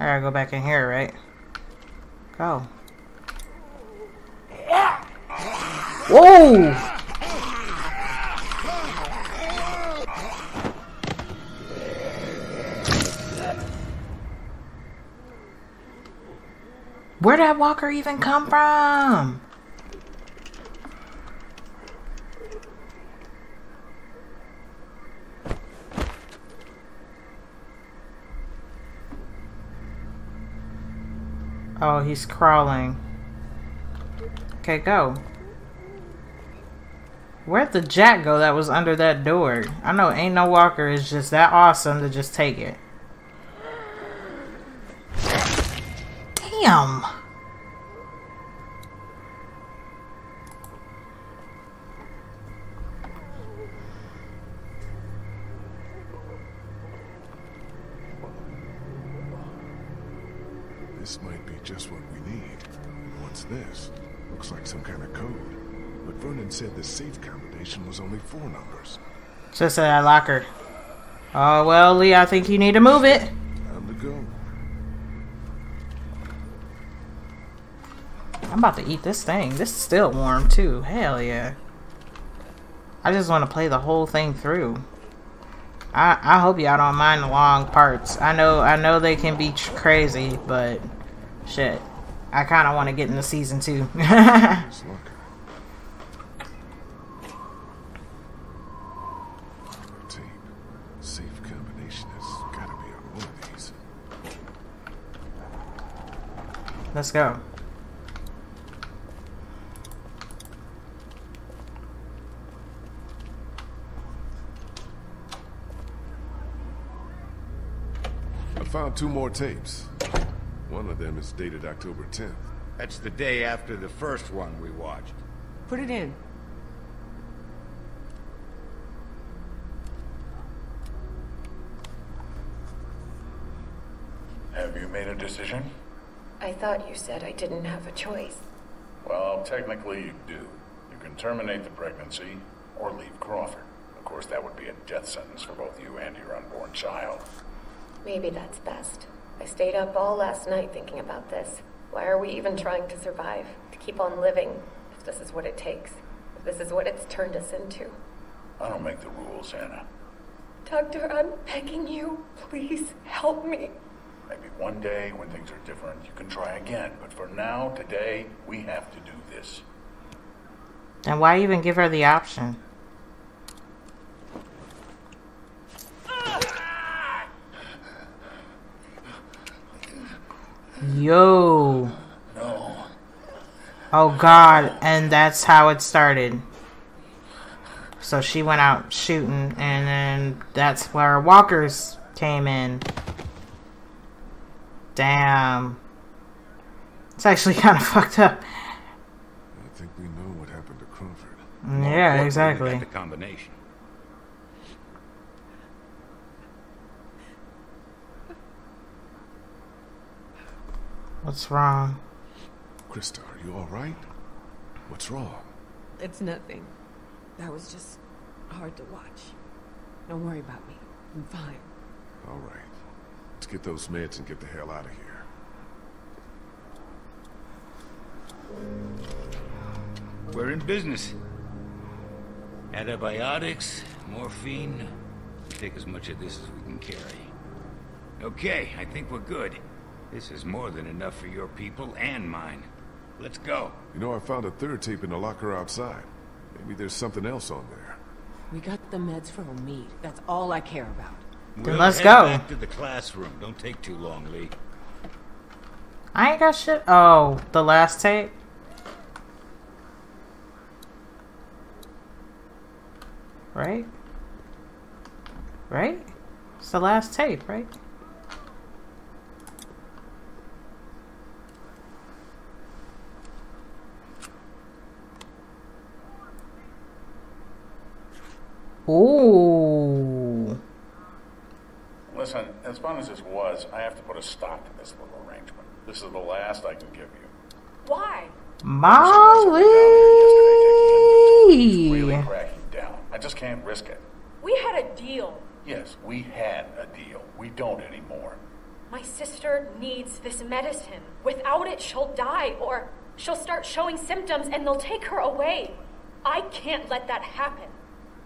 I gotta go back in here, right? Go. Whoa! Where'd that walker even come from? Oh, he's crawling. Okay, go. Where'd the jack go that was under that door? I know ain't no walker is just that awesome to just take it. Damn. This might be just what we need. What's this? Looks like some kind of code. But Vernon said the safe combination was only four numbers. Just that locker. Oh, well, Lee, I think you need to move it. Time to go. I'm about to eat this thing. This is still warm too. Hell yeah. I just want to play the whole thing through. I, I hope y'all don't mind the long parts. I know I know they can be tr crazy, but shit. I kind of want to get into season two. Let's go. I found two more tapes. One of them is dated October tenth. That's the day after the first one we watched. Put it in. Have you made a decision? I thought you said I didn't have a choice. Well, technically you do. You can terminate the pregnancy or leave Crawford. Of course, that would be a death sentence for both you and your unborn child. Maybe that's best. I stayed up all last night thinking about this. Why are we even trying to survive? To keep on living, if this is what it takes. If this is what it's turned us into. I don't make the rules, Anna. Doctor, I'm begging you, please help me. Maybe one day, when things are different, you can try again. But for now, today, we have to do this. And why even give her the option? Yo. No. Oh, God. And that's how it started. So she went out shooting, and then that's where walkers came in. Damn. It's actually kind of fucked up. I think we know what happened to Crawford. Yeah, well, exactly. The combination. What's wrong? Krista, are you all right? What's wrong? It's nothing. That was just hard to watch. Don't worry about me. I'm fine. All right. Let's get those meds and get the hell out of here. We're in business. Antibiotics, morphine. We take as much of this as we can carry. Okay, I think we're good. This is more than enough for your people and mine. Let's go. You know, I found a third tape in the locker outside. Maybe there's something else on there. We got the meds for Omid. That's all I care about. Then let's head go. Back to the classroom. Don't take too long, Lee. I ain't got shit. Oh, the last tape. Right? Right? It's the last tape, right? Ooh. Listen, as fun as this was, I have to put a stop to this little arrangement. This is the last I can give you. Why? Molly! Really cracking down. I just can't risk it. We had a deal. Yes, we had a deal. We don't anymore. My sister needs this medicine. Without it, she'll die, or she'll start showing symptoms and they'll take her away. I can't let that happen.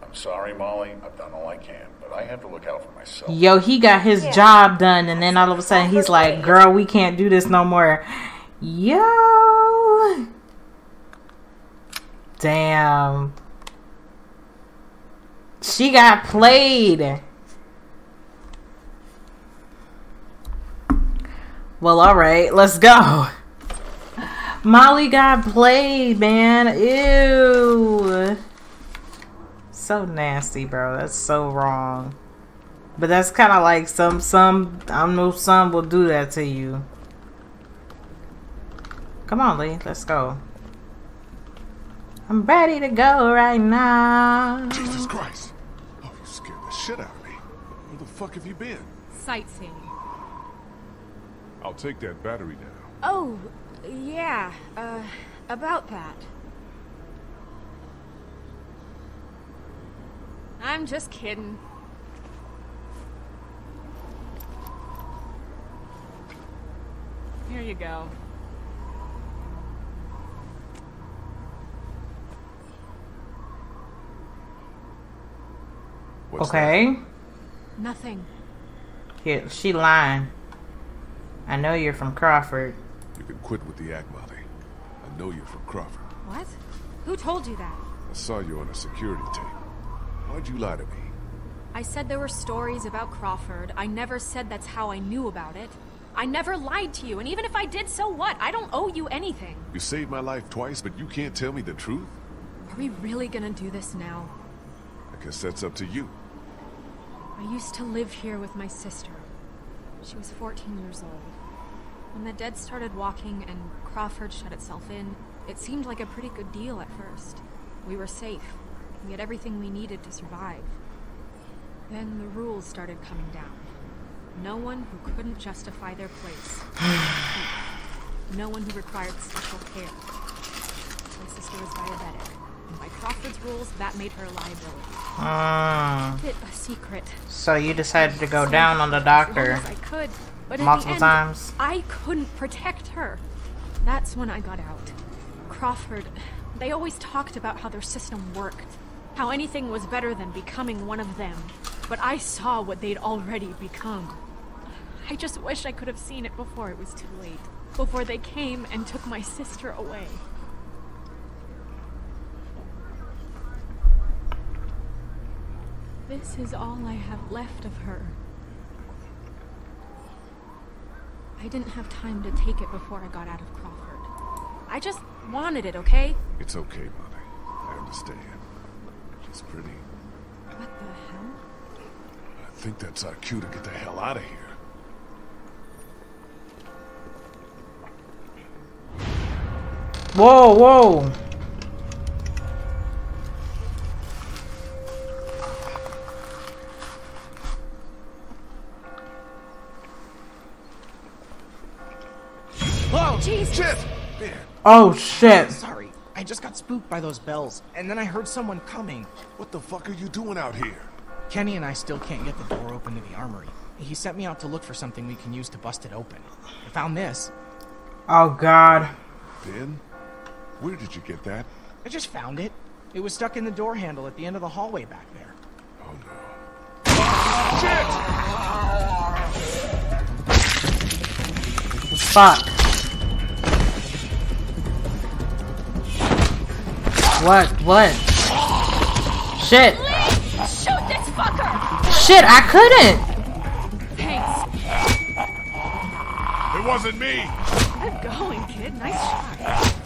I'm sorry, Molly. I've done all I can, but I have to look out for myself. Yo, he got his yeah. job done, and then all of a sudden he's like, girl, we can't do this no more. Yo. Damn. She got played. Well, all right. Let's go. Molly got played, man. Ew. So nasty, bro. That's so wrong. But that's kind of like some some I know some will do that to you. Come on, Lee, let's go. I'm ready to go right now. Jesus Christ. Oh, you scared the shit out of me. Where the fuck have you been? Sightseeing. I'll take that battery down. Oh, yeah. Uh, about that. I'm just kidding. Here you go. What's okay. That? Nothing. Yeah, she lying. I know you're from Crawford. You can quit with the act, Molly. I know you're from Crawford. What? Who told you that? I saw you on a security tape. Why'd you lie to me? I said there were stories about Crawford. I never said that's how I knew about it. I never lied to you, and even if I did, so what? I don't owe you anything. You saved my life twice, but you can't tell me the truth? Are we really gonna do this now? I guess that's up to you. I used to live here with my sister. She was fourteen years old. When the dead started walking and Crawford shut itself in, it seemed like a pretty good deal at first. We were safe. We had everything we needed to survive. Then the rules started coming down. No one who couldn't justify their place. No one who required special care. My sister was diabetic. By Crawford's rules, that made her a liability. Ah. Kept it a secret. So you decided to go down on the doctor. As long as I could, but multiple in the end, times. I couldn't protect her. That's when I got out. Crawford, they always talked about how their system worked. How anything was better than becoming one of them. But I saw what they'd already become. I just wish I could have seen it before it was too late. Before they came and took my sister away. This is all I have left of her. I didn't have time to take it before I got out of Crawford. I just wanted it, okay? It's okay, Molly. I understand. She's pretty. What the hell? I think that's our cue to get the hell out of here. Whoa, whoa! Whoa! Jesus! Shit. Oh shit! Sorry, I just got spooked by those bells, and then I heard someone coming. What the fuck are you doing out here? Kenny and I still can't get the door open to the armory. He sent me out to look for something we can use to bust it open. I found this. Oh god. Ben? Where did you get that? I just found it. It was stuck in the door handle at the end of the hallway back there. Oh no. Shit! Fuck. What? What? Shit! Please, shoot this fucker! Shit, I couldn't! Thanks. It wasn't me! I'm going, kid. Nice shot.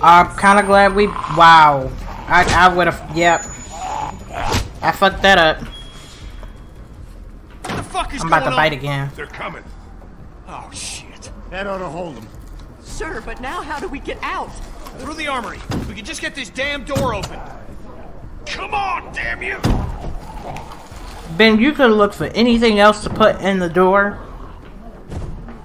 I'm kinda glad we... Wow. I, I would've... Yep. I fucked that up. What the fuck is I'm about going to bite on? Again. They're coming. Oh, shit. That ought to hold them. Sure, but now how do we get out? Through the armory. We can just get this damn door open. Come on, damn you! Ben, you could look for anything else to put in the door.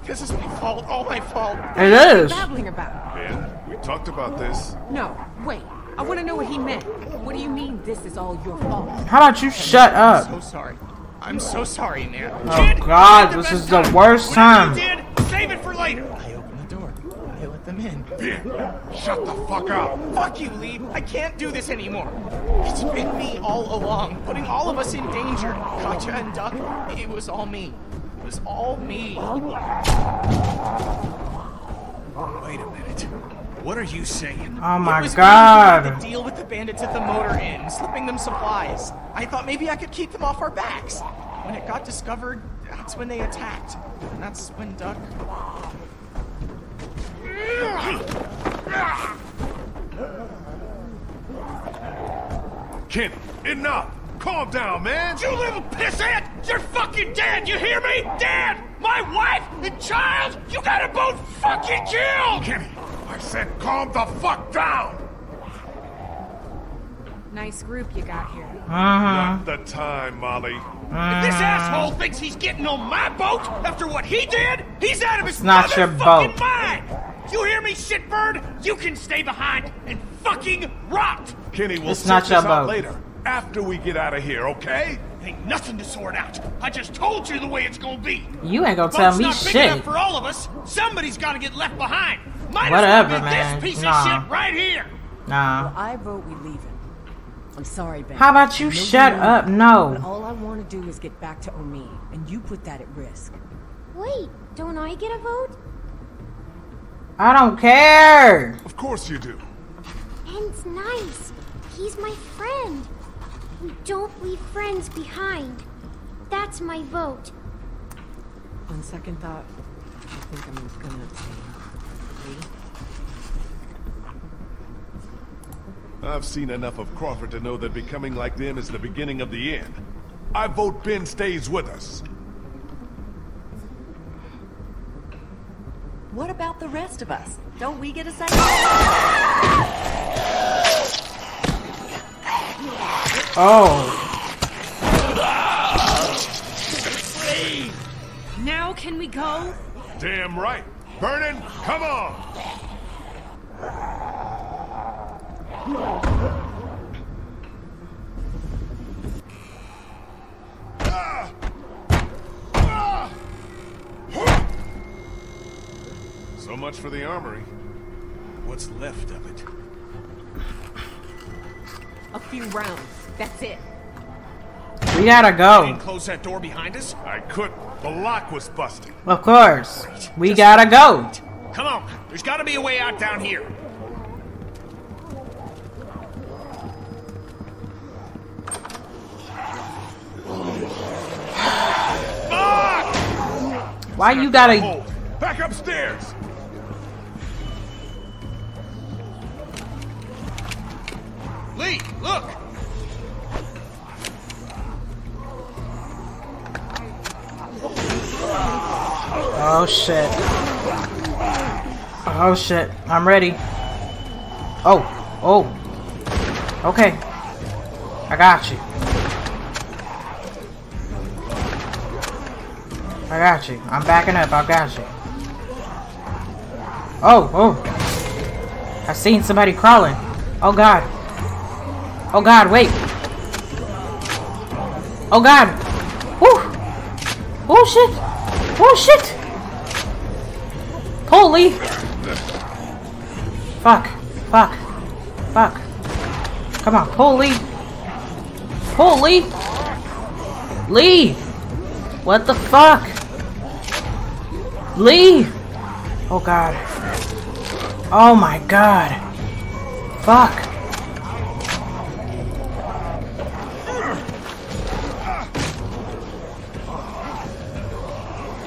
This is my fault. All my fault. It is. Babbling about. Ben, we talked about this. No, wait. I want to know what he meant. What do you mean this is all your fault? How about you shut up? I'm so sorry. I'm so sorry, man. Oh Kid, God, this is the time. worst what time. Did, save it for later. Them in. Yeah. Shut the fuck up. Fuck you, Lee. I can't do this anymore. It's been me all along, putting all of us in danger. Katjaa and Duck, it was all me. It was all me. Wait a minute. What are you saying? Oh my was god. Me to deal with the bandits at the motor inn, slipping them supplies. I thought maybe I could keep them off our backs. When it got discovered, that's when they attacked. And that's when Duck... Kenny, enough! Calm down, man! You little pissant! You're fucking dead! You hear me? Dead! My wife and child! You gotta both fucking kill! Kenny, I said calm the fuck down! Nice group you got here. Uh-huh. Not the time, Molly. Uh-huh. If this asshole thinks he's getting on my boat after what he did, he's out of his motherfucking mind! You hear me, shitbird? You can stay behind and fucking rot! Kenny, we'll sort this out later, after we get out of here, okay? Ain't nothing to sort out. I just told you the way it's gonna be. You ain't gonna tell me shit. Not big enough for all of us. Somebody's gotta get left behind. Might as well be this piece of shit right here. Nah. Well, I vote we leave him. I'm sorry, Ben. How about you shut up? No. All I want to do is get back to Omid, and you put that at risk. Wait, don't I get a vote? I don't care. Of course you do. Ben's nice. He's my friend. We don't leave friends behind. That's my vote. On second thought, I think I'm gonna abstain. Lee? I've seen enough of Crawford to know that becoming like them is the beginning of the end. I vote Ben stays with us. What about the rest of us? Don't we get a second? Oh. Now can we go? Damn right. Vernon, come on. So much for the armory. What's left of it? A few rounds. That's it. We gotta go. Can you close that door behind us? I couldn't. The lock was busted. Of course. Great. We Just gotta go. Come on. There's gotta be a way out down here. Why you gotta hold. Back upstairs? Lee, look. Oh shit. Oh shit. I'm ready. Oh, oh. Okay. I got you. I got you. I'm backing up. I got you. Oh, oh. I seen somebody crawling. Oh, God. Oh, God, wait. Oh, God. Woo. Oh, shit. Oh, shit. Holy. Fuck. Fuck. Fuck. Come on. Holy. Holy. Lee. What the fuck? Lee! Oh god. Oh my god. Fuck.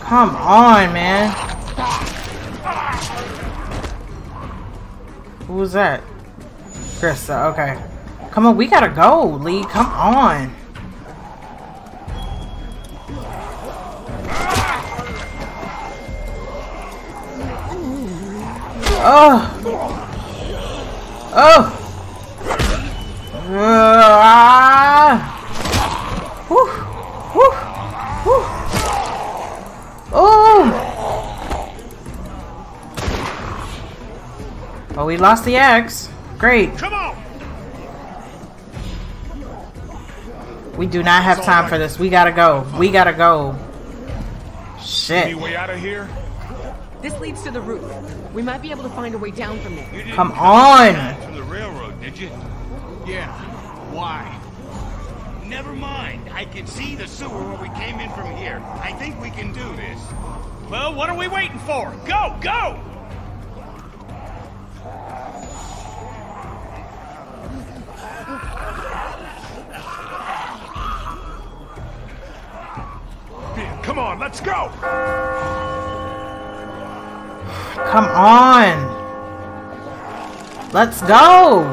Come on, man. Who was that? Krista, okay. Come on, we gotta go, Lee. Come on. Oh! Oh! Ah! Uh, woo! Woo! Woo! Oh! Well, we lost the axe. Great. Come on! We do not have time for this. We gotta go. We gotta go. Shit. Any way out of here? This leads to the roof. We might be able to find a way down from there. You didn't come on! From the railroad, did you? Yeah. Why? Never mind. I can see the sewer where we came in from here. I think we can do this. Well, what are we waiting for? Go, go! Ben, come on, let's go! Come on. Let's go.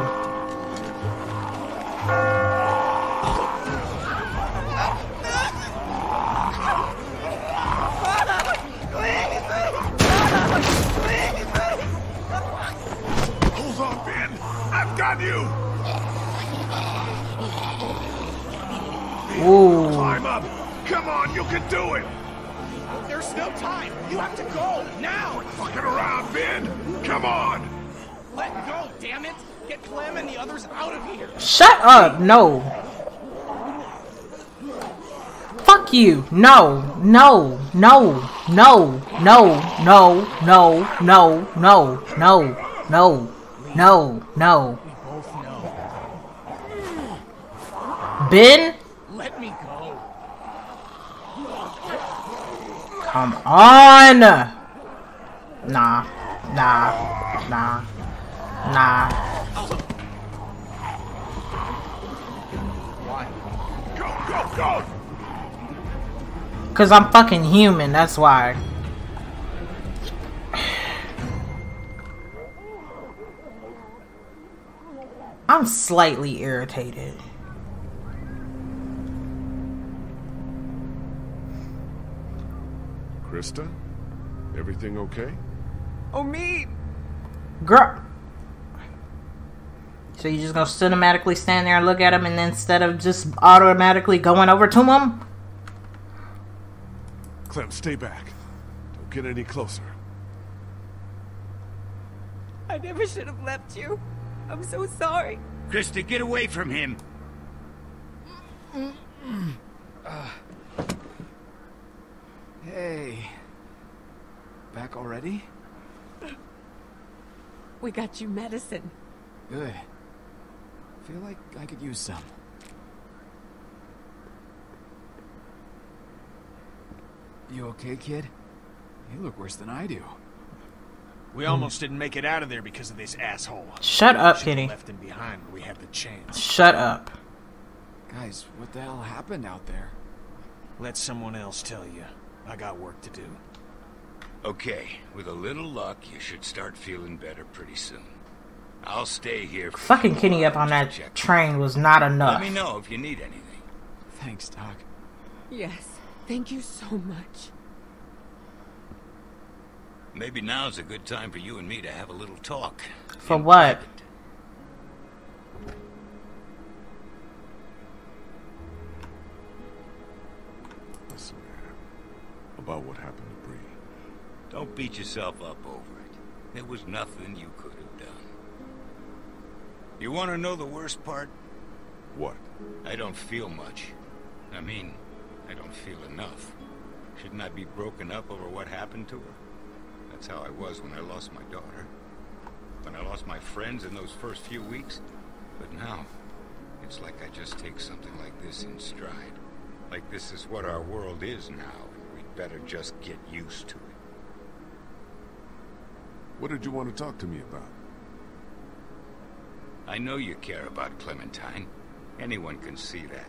Hold on, Ben. I've got you. Ooh. Climb up. Come on, you can do it. There's no time. You have to go now. Fucking around, Ben. Come on. Let go, damn it. Get Clem and the others out of here. Shut up. No. Fuck you. No. No. No. No. No. No. No. No. No. No. No. No. No. Ben? Let me go. Come on. Nah. Nah. Nah. Nah. Why? Go, go, go! Cause I'm fucking human, that's why. I'm slightly irritated. Krista? Everything okay? Oh, me! Girl! So you just gonna cinematically stand there and look at him, and instead of just automatically going over to him? Clem, stay back. Don't get any closer. I never should have left you. I'm so sorry. Krista, get away from him. Uh, hey. Back already? We got you medicine. Good. Feel like I could use some. You okay, kid? You look worse than I do. We almost didn't make it out of there because of this asshole. Shut up, Kenny. Left him behind when we had the chance. Shut up. Guys, what the hell happened out there? Let someone else tell you. I got work to do. Okay, with a little luck, you should start feeling better pretty soon. I'll stay here. For fucking Kenny up on that train was not enough. Let me know if you need anything. Thanks, Doc. Yes, thank you so much. Maybe now's a good time for you and me to have a little talk. For what? Listen, man, about what happened to Brie. Don't beat yourself up over it. There was nothing you could have done. You want to know the worst part? What? I don't feel much. I mean, I don't feel enough. Shouldn't I be broken up over what happened to her? That's how I was when I lost my daughter. When I lost my friends in those first few weeks. But now, it's like I just take something like this in stride. Like this is what our world is now. We'd better just get used to it. What did you want to talk to me about? I know you care about Clementine. Anyone can see that.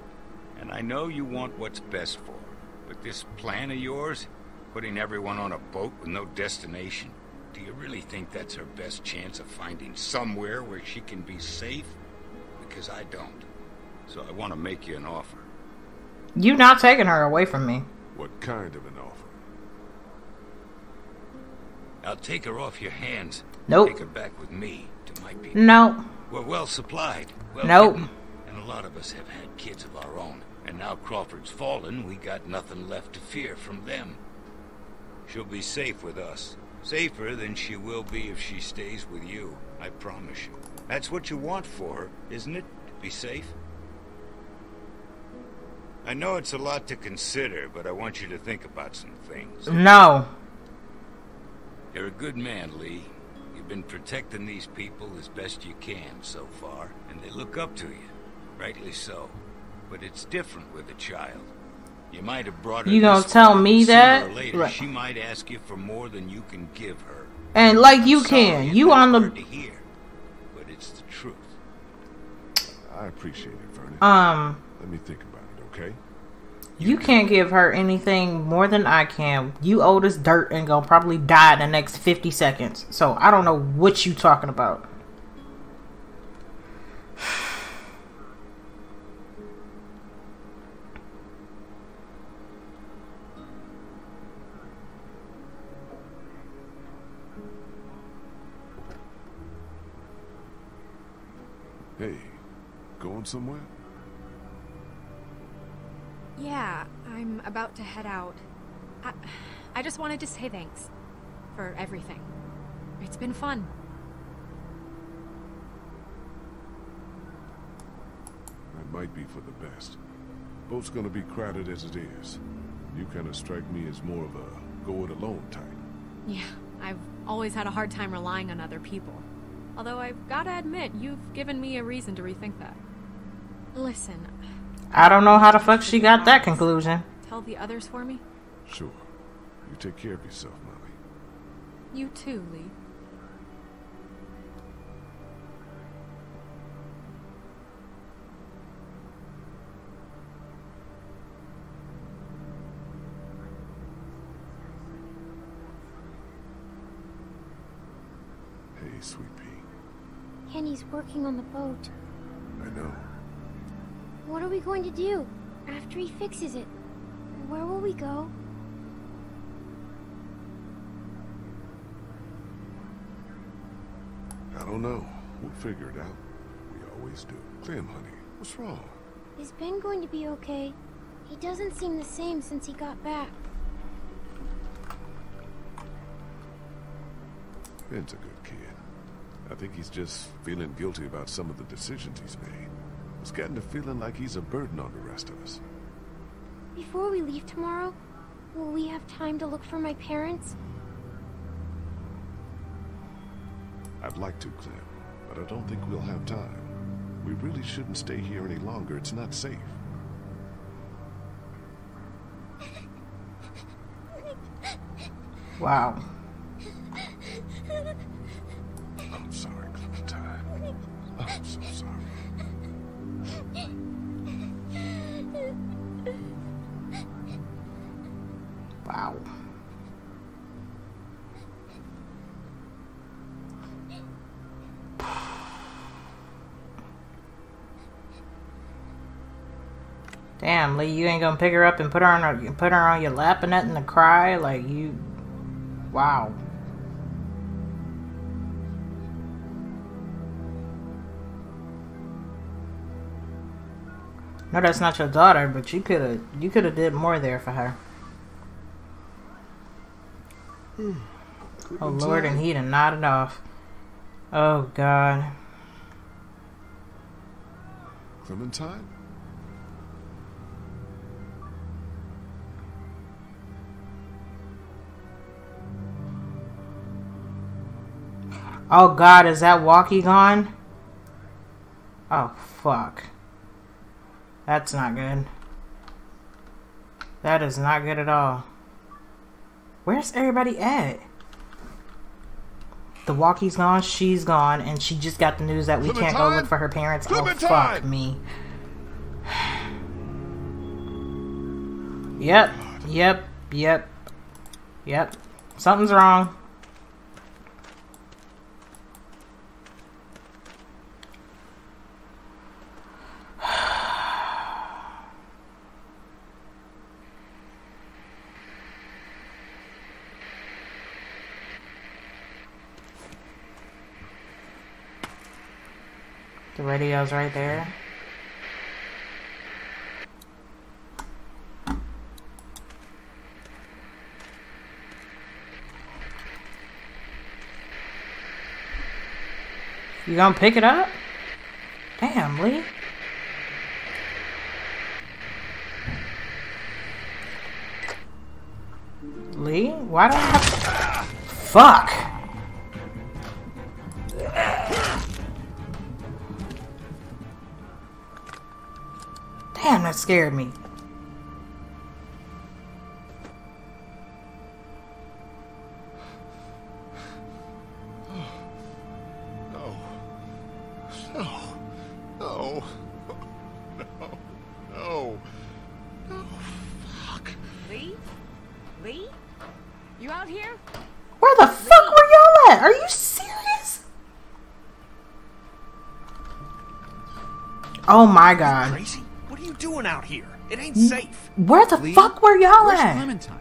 And I know you want what's best for her. But this plan of yours, putting everyone on a boat with no destination. Do you really think that's her best chance of finding somewhere where she can be safe? Because I don't. So I want to make you an offer. You're not taking her away from me. What kind of an offer? I'll take her off your hands. Nope. Take her back with me to my people. Nope. We're well supplied. Well nope. Hidden, and a lot of us have had kids of our own. And now Crawford's fallen, we got nothing left to fear from them. She'll be safe with us. Safer than she will be if she stays with you, I promise you. That's what you want for her, isn't it? To be safe? I know it's a lot to consider, but I want you to think about some things. No. You're a good man, Lee. You've been protecting these people as best you can so far, and they look up to you. Rightly so. But it's different with a child. You might have brought her. You gonna tell me that? Later, right. She might ask you for more than you can give her. And like you can, you on the. Hear, but it's the truth. I appreciate it, Vernon. Um. Let me think about it, okay? You, you can't give her anything more than I can. You owe this dirt and gonna probably die in the next fifty seconds. So I don't know what you talking about. Hey, going somewhere? Yeah, I'm about to head out. I, I just wanted to say thanks for everything. It's been fun. That might be for the best. Boat's gonna be crowded as it is. You kinda strike me as more of a go-it-alone type. Yeah, I've always had a hard time relying on other people. Although I've gotta admit, you've given me a reason to rethink that. Listen, I don't know how the fuck she got that conclusion. Tell the others for me? Sure. You take care of yourself, Molly. You too, Lee. Hey, sweet pea. Kenny's working on the boat. I know. What are we going to do after he fixes it? Where will we go? I don't know. We'll figure it out. We always do. Clem, honey, what's wrong? Is Ben going to be okay? He doesn't seem the same since he got back. Ben's a good kid. I think he's just feeling guilty about some of the decisions he's made. It's getting to feeling like he's a burden on the rest of us. Before we leave tomorrow, will we have time to look for my parents? I'd like to, Clem, but I don't think we'll have time. We really shouldn't stay here any longer. It's not safe. Wow. I'm sorry, Clementine. I'm so sorry. Wow. Damn, Lee, you ain't gonna pick her up and put her on, or put her on your lap and nothing to cry like you. Wow. No, that's not your daughter, but you could have you could have did more there for her. Mm, oh Lord, time. And he done nodded off. Oh God. Clementine? Oh God, is that walkie gone? Oh fuck. That's not good. That is not good at all. Where's everybody at? The walkie's gone, she's gone, and she just got the news that we Clementine? Can't go look for her parents. Clementine! Oh, fuck me. Yep, yep, yep, yep. Something's wrong. The radio's right there. You gonna pick it up? Damn, Lee. Lee? Why don't I have to... Fuck! Damn, that scared me. No. No. No. No. No. No. Fuck. Lee? Lee? You out here? Where the Lee? Fuck were y'all at? Are you serious? Oh my God. Crazy? Doing out here? It ain't safe. Where the Lee, fuck were y'all at? Clementine?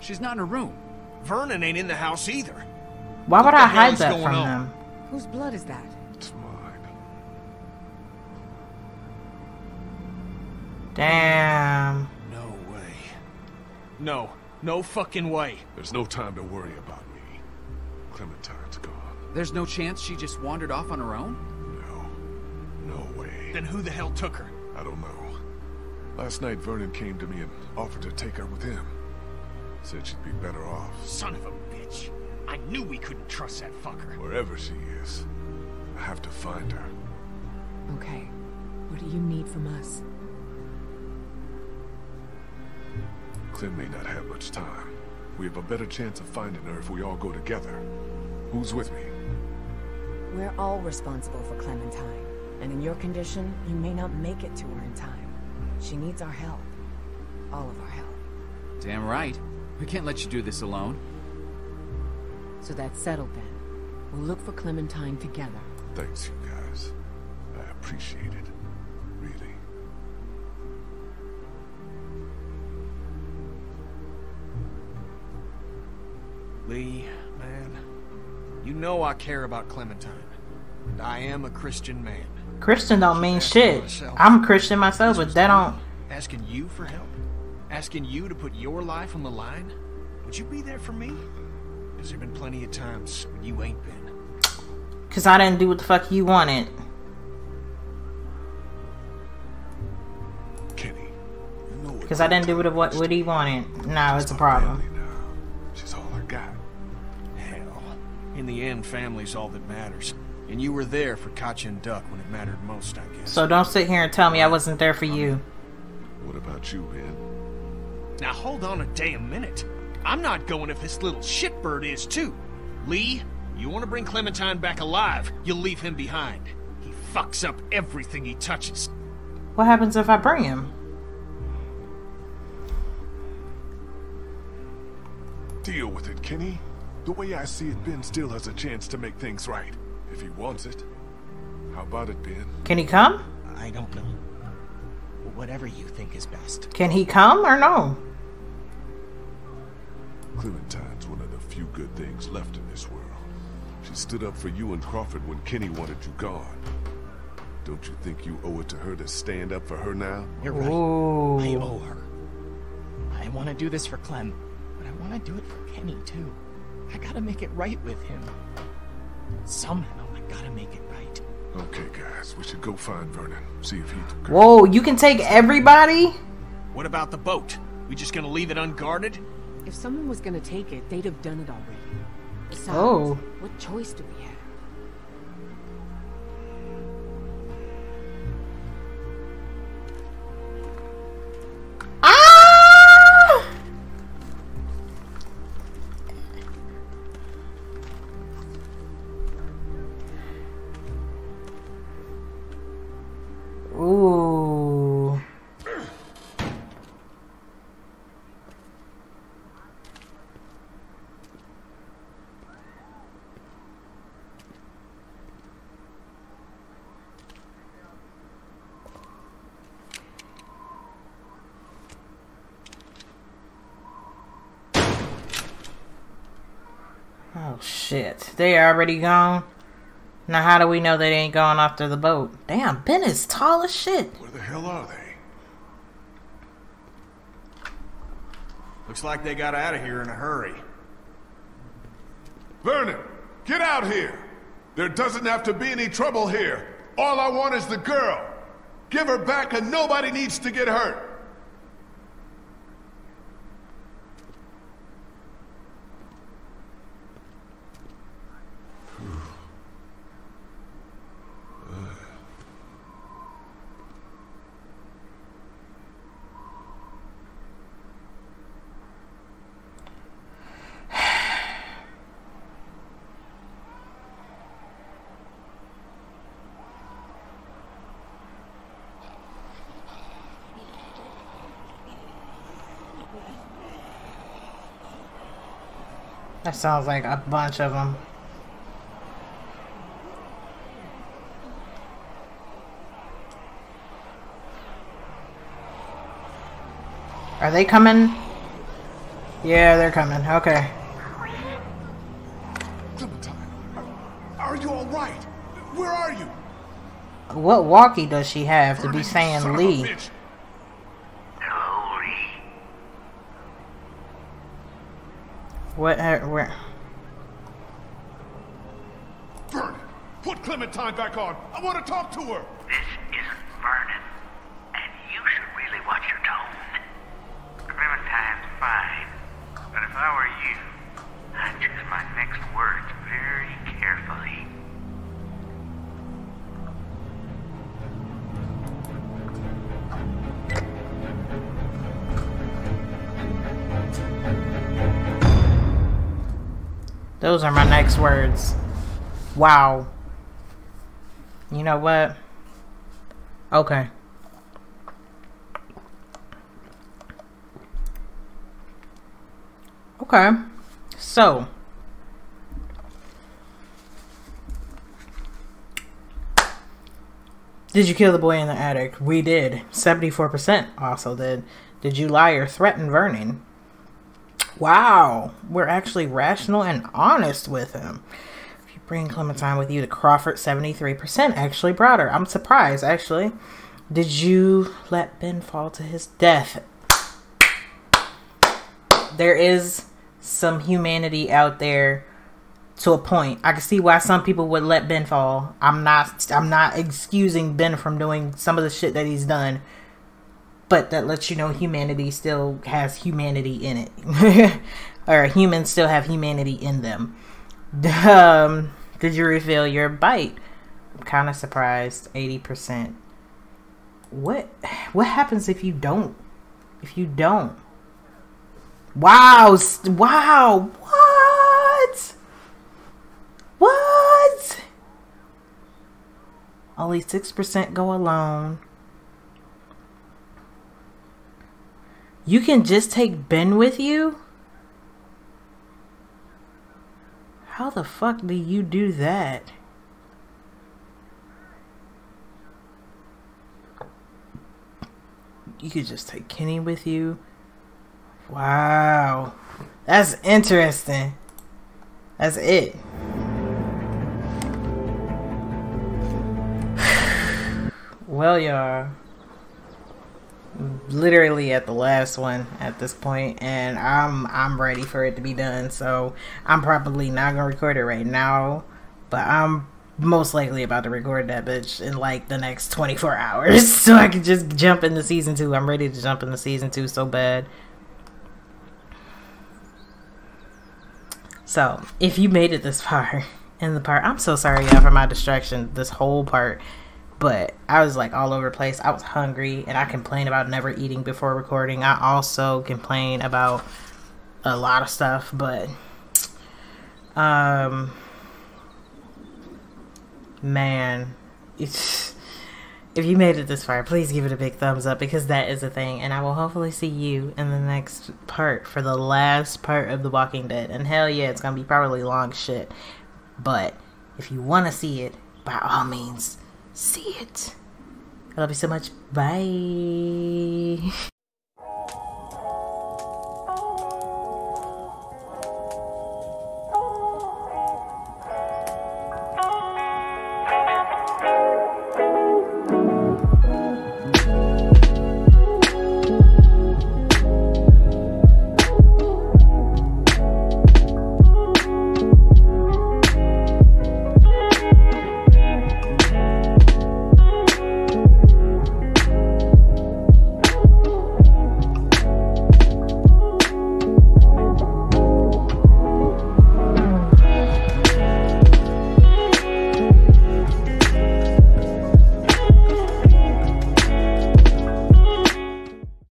She's not in her room. Vernon ain't in the house either. Why what would I hide that from on? Him? Whose blood is that? It's mine. Damn. No way. No. No fucking way. There's no time to worry about me. Clementine's gone. There's no chance she just wandered off on her own? No. No way. Then who the hell took her? I don't know. Last night, Vernon came to me and offered to take her with him. Said she'd be better off. Son of a bitch. I knew we couldn't trust that fucker. Wherever she is, I have to find her. Okay. What do you need from us? Kristen may not have much time. We have a better chance of finding her if we all go together. Who's with me? We're all responsible for Clementine. And in your condition, you may not make it to her in time. She needs our help. All of our help. Damn right. We can't let you do this alone. So that's settled then. We'll look for Clementine together. Thanks, you guys. I appreciate it. Really. Lee, man. You know I care about Clementine. And I am a Christian man. Christian don't mean shit. Myself. I'm Christian myself, but that don't... Asking you for help? Asking you to put your life on the line? Would you be there for me? Has there been plenty of times when you ain't been? Because I didn't do what the fuck you wanted. Kenny, you know what? Because I didn't do what, what, what he wanted. No, it's a problem. She's all I got. Hell, in the end, family's all that matters. And you were there for Katjaa and Duck when it mattered most, I guess. So don't sit here and tell me I wasn't there for you. What about you, Ben? Now hold on a damn minute. I'm not going if this little shitbird is too. Lee, you want to bring Clementine back alive, you'll leave him behind. He fucks up everything he touches. What happens if I bring him? Deal with it, Kenny. The way I see it, Ben still has a chance to make things right. If he wants it. How about it, Ben? Can he come? I don't know. Whatever you think is best. Can he come or no? Clementine's one of the few good things left in this world. She stood up for you and Crawford when Kenny wanted you gone. Don't you think you owe it to her to stand up for her now? You're right. Ooh. I owe her. I want to do this for Clem, but I want to do it for Kenny too. I gotta make it right with him. Somehow I gotta make it right. Okay, guys, we should go find Vernon. See if he. Whoa, you can take everybody? What about the boat? We just gonna leave it unguarded? If someone was gonna take it, they'd have done it already. Besides, oh, what choice do we have? Shit, they already gone. Now how do we know they ain't going after the boat? Damn, Ben is tall as shit. Where the hell are they? Looks like they got out of here in a hurry. Vernon, get out here. There doesn't have to be any trouble here. All I want is the girl. Give her back and nobody needs to get hurt. That sounds like a bunch of them. Are they coming? Yeah, they're coming. Okay. Clementine, are you all right? Where are you? What walkie does she have to be saying Lee? What? Where? Vernon, put Clementine back on. I want to talk to her. This isn't Vernon, and you should really watch your tone. Clementine's fine, but if I were you, I'd choose my next words very carefully. Those are my next words. Wow. You know what? Okay. Okay. So. Did you kill the boy in the attic? We did. seventy-four percent also did. Did you lie or threaten Vernon? Wow. We're actually rational and honest with him. If you bring Clementine with you to Crawford, seventy-three percent actually brought her. I'm surprised, actually. Did you let Ben fall to his death? There is some humanity out there. To a point, I can see why some people would let Ben fall. I'm not, I'm not excusing Ben from doing some of the shit that he's done, but that lets you know humanity still has humanity in it, or humans still have humanity in them. Um, did you reveal your bite? I'm kind of surprised. eighty percent. What, what happens if you don't? If you don't? Wow! Wow! What? What? Only six percent go alone. You can just take Ben with you? How the fuck do you do that? You could just take Kenny with you? Wow. That's interesting. That's it. Well, y'all, literally at the last one at this point, and I'm I'm ready for it to be done. So I'm probably not gonna record it right now, but I'm most likely about to record that bitch in like the next twenty-four hours, so I can just jump into season two. I'm ready to jump into season two so bad. So if you made it this far in the part, I'm so sorry y'all for my distraction this whole part. But I was like all over the place. I was hungry and I complained about never eating before recording. I also complained about a lot of stuff, but um man, it's, if you made it this far, please give it a big thumbs up, because that is a thing, and I will hopefully see you in the next part for the last part of The Walking Dead. And hell yeah, it's gonna be probably long shit. But if you wanna see it, by all means, see it. I love you so much. Bye.